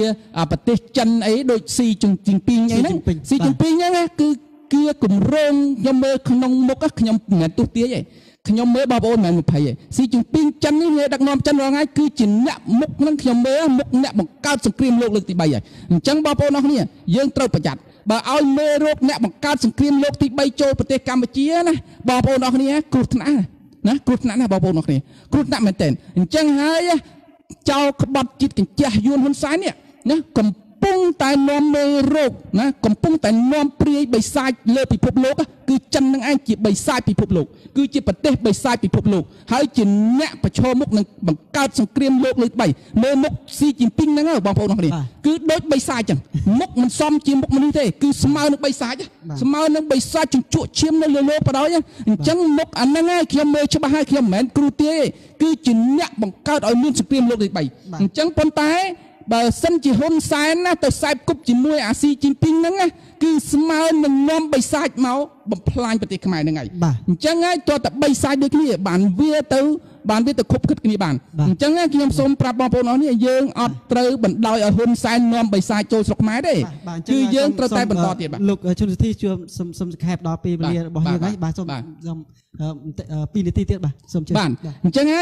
ประเทศจันไอ้โดยซีจึงจึงปีไงนั่งซีจึงปีไงคือเกลือกลุ่มโรงยมเมอขนมมกขยมเหมือนตุ๊ตี้ใหญ่ขยมเมอบาโอนเหมือนมุภัยซีจึงปีจันนี่เลยดักนอมจันรอไงคือจินเนะมกนั่งขยมเมอมกเนะมกก้าวสกรีมโลกเลือกตีใบใหญ่จังบาโอนน้องเนี่ยยังเต้าประหยัดบ่เอาเมอโรคเนะมกก้าวสกรีมโลกตีใบโจประเทศกัมพูชีนะบาโอนน้องเนี่ยกรุตนะนะกรุตนะนะบาโอนน้องเนี่ยกรุตนะเหมือนเต้นจังไห้เจ้าขบัดจิตกันเจ้ายูนหุ่นซ้ายเนี่ยนะกับปุ่งแต่นอมเมโรคนะกำปุ่งแต่นอมเปรียใบทรายเลือดปีพบโลกคือจันนังไอจีใบทรายปีพบโลกคือจีประเทศใบทรายปีพบโลกหายจีแนะประชามุกนั่งบังการสังเกตโลกเลยไปเมื่อมุกซีจิมปิ้งนั่งเอาบางพวกนั่งเลยคือโดยใบทรายจังมุกมันซ้อมจีมุกมันนี่เท่คือสมาร์นใบทรายจ้ะสมาร์นใบทรายจุดจุดเชื่อมนั่งเลยโลกไปแล้วจ้ะจังมุกอันนั่งไอเขียมเมย์ชบะไอเขียมแมนกรูเต้คือจีแนะบังการเอาเงินสังเกตโลกเลยไปจังปนตายบ่สันจีฮอนไซน์นะแต่ไซบกุบจีมวยอาซีจีนปิงนั่งไงคือสมาร์นน้อมใบไซด์เมาบ่พลายปฏิขมายนั่งไงจังไงตัวแต่ใบไซด์ด้วยนี่บานเวียเตอร์บานเวียเตอร์คบขึ้นนี่บานจังไงกิมสมปราบปองโปน้องเนี่ยเยิงอัดเตอร์บันดอยฮอนไซน์น้อมใบไซด์โจสกไม้ได้คือเยิงเตอร์แต่บันดอเตียบลูกชุนที่ชื่อสมสมแคบดอปีเรียบ่เฮียไงบ่สมปีนิติเตียบ่สมบ้านจังไง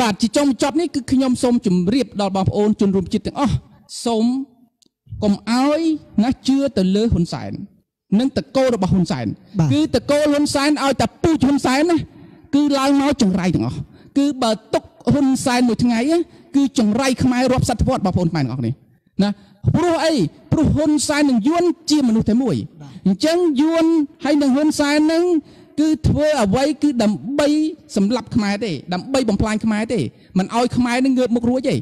บาดจิจงจอบนี่คือขยมสมจุ่มเรียบดอกบางโอนจุนรวมจิตแต่อ๋อสมกลมอ้อยนะเชื่อแต่เลือหุ่นสายนั่งตะโก้ดอกบางหุ่นสายคือตะโก้หุ่นสายเอาแต่ปูหุ่นสายนะคือลายน้อยจังไรถึงอ๋อคือบาดตกหุ่นสายหนุ่ยทั้งไงคือจังไรขมายรบสัตว์พอดบางโอนไปออกนี่นะพรูไอพรูหุ่นสายหนึ่งยวนจีมนุษย์แต่มวยจังยวนให้หนึ่งหุ่นสายหนึ่งคือเธอเอาไว้คือดำใบสำหรับขมายเต้ดำใบบ่มพลายขมายเต้มันเอาขมายนั่งเงือบมุกรัวใหญ่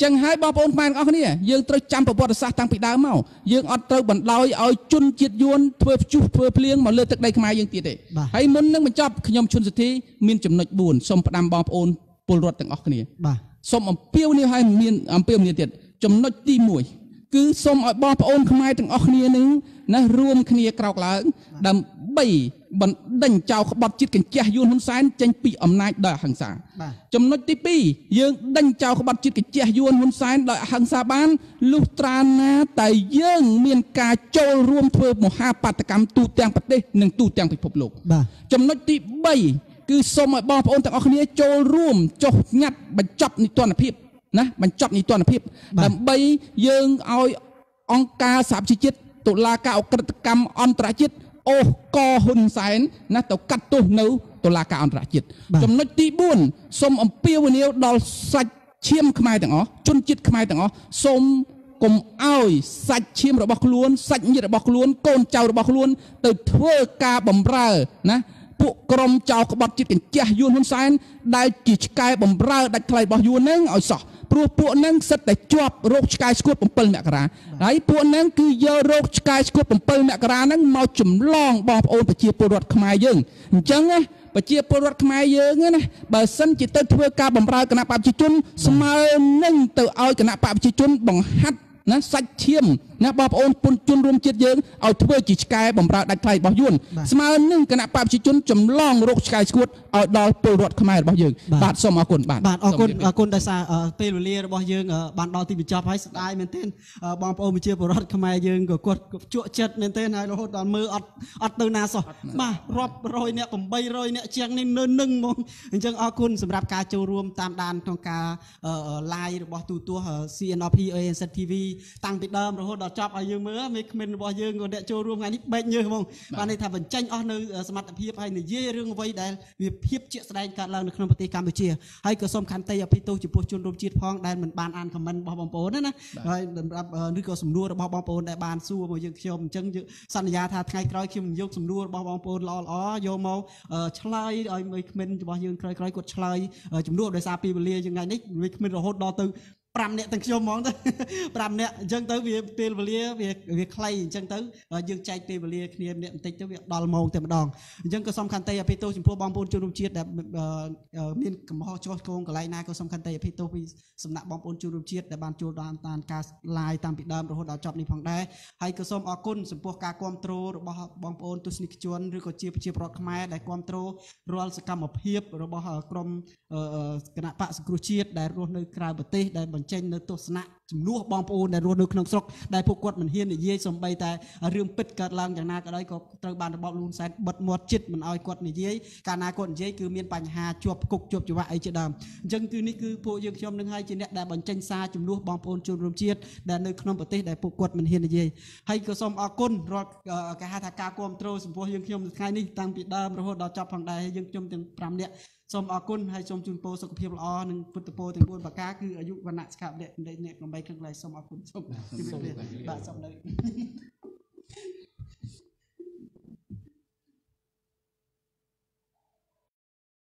จังให้บาปอนพลายเอาคนนี้ยังเตยจำประวัติศาสตร์ทางปีดาวเมายังอัดเตยบันลอยเอาจุนจิตยวนเธอจุเธอเพลียงมาเลือดตะไดขมายยังตีเต้ให้มุนนั่งมันจับขยมชนสิทธิมีนจำนวนบุญสมประดามบาปอนปูรดต่างเอาคนนี้สมอัมเปียวนี่ให้มีนอัมเปียวนี่เด็ดจำนวนตีมวยคือสมบาปอนขมายต่างเอาคนนี้นึงนะรวมคนนี้กล่าวกล่าวดำใบบันดังเจ้าขบัดจิตกันเจ้ายูนหุ่นสายจังปีอำนาจได้หังสาจำนวนที่ปียังดังเจ้าขบัดจิตกันเจ้ายูนหุ่นสายได้หังสาบ้านลูกตราหน้าแต่ยังมีการโจรวมเพื่อมหาปาตกรรมตูแตงประเทศหนึ่งตูแตงไปพบโลกจำนวนที่ใบคือสมัยบอลพระองค์แต่เอาคนนี้โจรวมโจงัดบรรจับในตัวนักพิบนะบรรจับในตัวนักพิบแต่ใบยังเอาองค์การสามสิบเจ็ดตุลาการกฤตกรรมอันตรจิตโอ้กอหุ่นสายนะแต่กัดตัวหนูตัวลากาอันตรจิตจำนวนที่บุญสมอมเปียววันนี้ดอลสัดเชี่ยมขมายต่างอ๋อจุนจิตขมายต่างอ๋อสมกลมอ้อยสัดเชี่ยมระบอกล้วนสัดยีระบอกล้วนโกนเจ้าระบอกล้วนแต่เทือกาบ่มเร่นะผู้กรมเจ้ากบฏจิตกันเจ้ายูนหุ่นสายได้จิตกายบ่มเร่ได้ใครบ่ยูนนั่งอ๋อสอพวกพวกนั้นสัตว์แต่จวบโรคกายสกุลปมเปิลแมกราไอ้พวกนั้นคือเยอะโรคกายสกุลปมเปิลแมกรานั้นมาจุ่มล่องบองโอนปะเจียปรดขมายยิงจังไงปะเจียปรดขมายยิงไงนะบ่สันจิตเตอร์เพื่อการบำราคณะปาปิจุนสมัยนั่งเตอเอาคณะปาปิจุนบังฮัดนะสัตเทียม นะบอบโอนปนจุนรวมเจ็ดเยอะเอาถ้วยจิตกายบ่มราดักไกลบ่ยุ่นสมาหนึ่งขณะปราบจิตจุนจำลองโรคกายสกุดเอาดอยปูรดขมายบ่ยุ่นบาดสมอกุลบาดบาดอกุลอกุลแต่สาเตลุเลียบ่ยุ่นบาดดอยตีบิจับให้สไตล์เหมือนเต้นบอมโอนเชียปูรดขมายยุ่นก็กดจุ่เจ็ดเหมือนเต้นให้เราตอนมืออัดอัดเตนาสอมารอบรอยเนี่ยผมใบรอยเนี่ยเชียงนี่เนินหนึ่งมองจึงอกุลสำหรับการจูรวมตามด่านทางการไลน์บ่ตูตัว ซี เอ็น อาร์ พี เอ เอ็น ซี ที วี ตั้งติดเดิมเราดจับอายุเมื่อไม่เมนบอยงได้โจรวมงานนี้เป็นเยอะมองวันนี้ถ้าเป็นจังออนสมัติเพียบให้ในเยื่อเรื่องไว้ได้เพียบเชื่อแสดงการเล่าในขนมปฏิกรรมเชียให้กระส้มขันเตยพิโตจุโปชนรวมจิตพ้องได้เหมือนบานอ่านคำมันบอบอมโปนั่นนะนึกก็สมรู้บอบอมโปได้บานสู้มวยยังชมจังสัญญาทาไทยคล้อยคิมยกสมรู้บอบอมโปล้อล้อโยมเอาชลายไอ้ไม่เมนบอยงคล้อยกดชลายจุดรู้โดยซาปีเลียยังไงนี่ไม่เมนเราโหดดอตึงปรำเนี่ยตั้งชั่วโมงตั้งปรำเนี่ยจังตั้งเวียเปลี่ยนเวียเวียใครจังตั้งยืนใจเปลี่ยนเวียเนี่ยเนี่ยติดตั้งเวียดอลมองแต่มาดองจังก็สำคัญแต่พิโตจิมพัวบางปูนจุลุมเชียดแบบมีกำหอโจกงกับลายนาก็สำคัญแต่พิโตพิสำนักบางปูนจุลุมเชียดแต่บางจุดานตานการลายตามปิดดามเราหัวดาวจับในพังได้ให้ก็สมอกุลสมพัวการความโตรบางปูนตุสนิกชวนหรือก็เชียบเชียบรถขมายได้ความโตรรอลสกัมอภิบเราบอกกรมคณะปะสกุลเชียดได้รวมในกลางประเทศได้เจนตัวสนะจำนวนบางปูนได้รวมในขนมสกได้พวกกวดมันเฮียนเยี่ยสมใบแต่เรื่องปิดการลังอย่างนาก็ได้ก็ตระบานบอลลูนใส่บดหมดจิตมันเอากวดในเยี่ยการนากวดเยี่ยคือมีปัญหาจวบกุกจวบจุวะไอเจดามจังคือนี่คือพวกยังชมหนึ่งให้จีเนี่ยได้บรรจัยซาจำนวนบางปูนจนรวมจิตได้ในขนมปฏิได้พวกกวดมันเฮียนเยี่ยให้กระสมอกุลรอการหาทางการความโตสมพวกยังชมให้นี่ตั้งปิดดามเราเราจับฝั่งใดยังชมถึงพรำเนี่ยสมอกุลให้ชมจุนโปสุขเพียบล้อหนึ่งพุทธโปถึงบุญปากกาคืออายุวันนักขับเด็กเด็กลงไปข้างในสมอกุลชมที่เป็นแบบสมเลย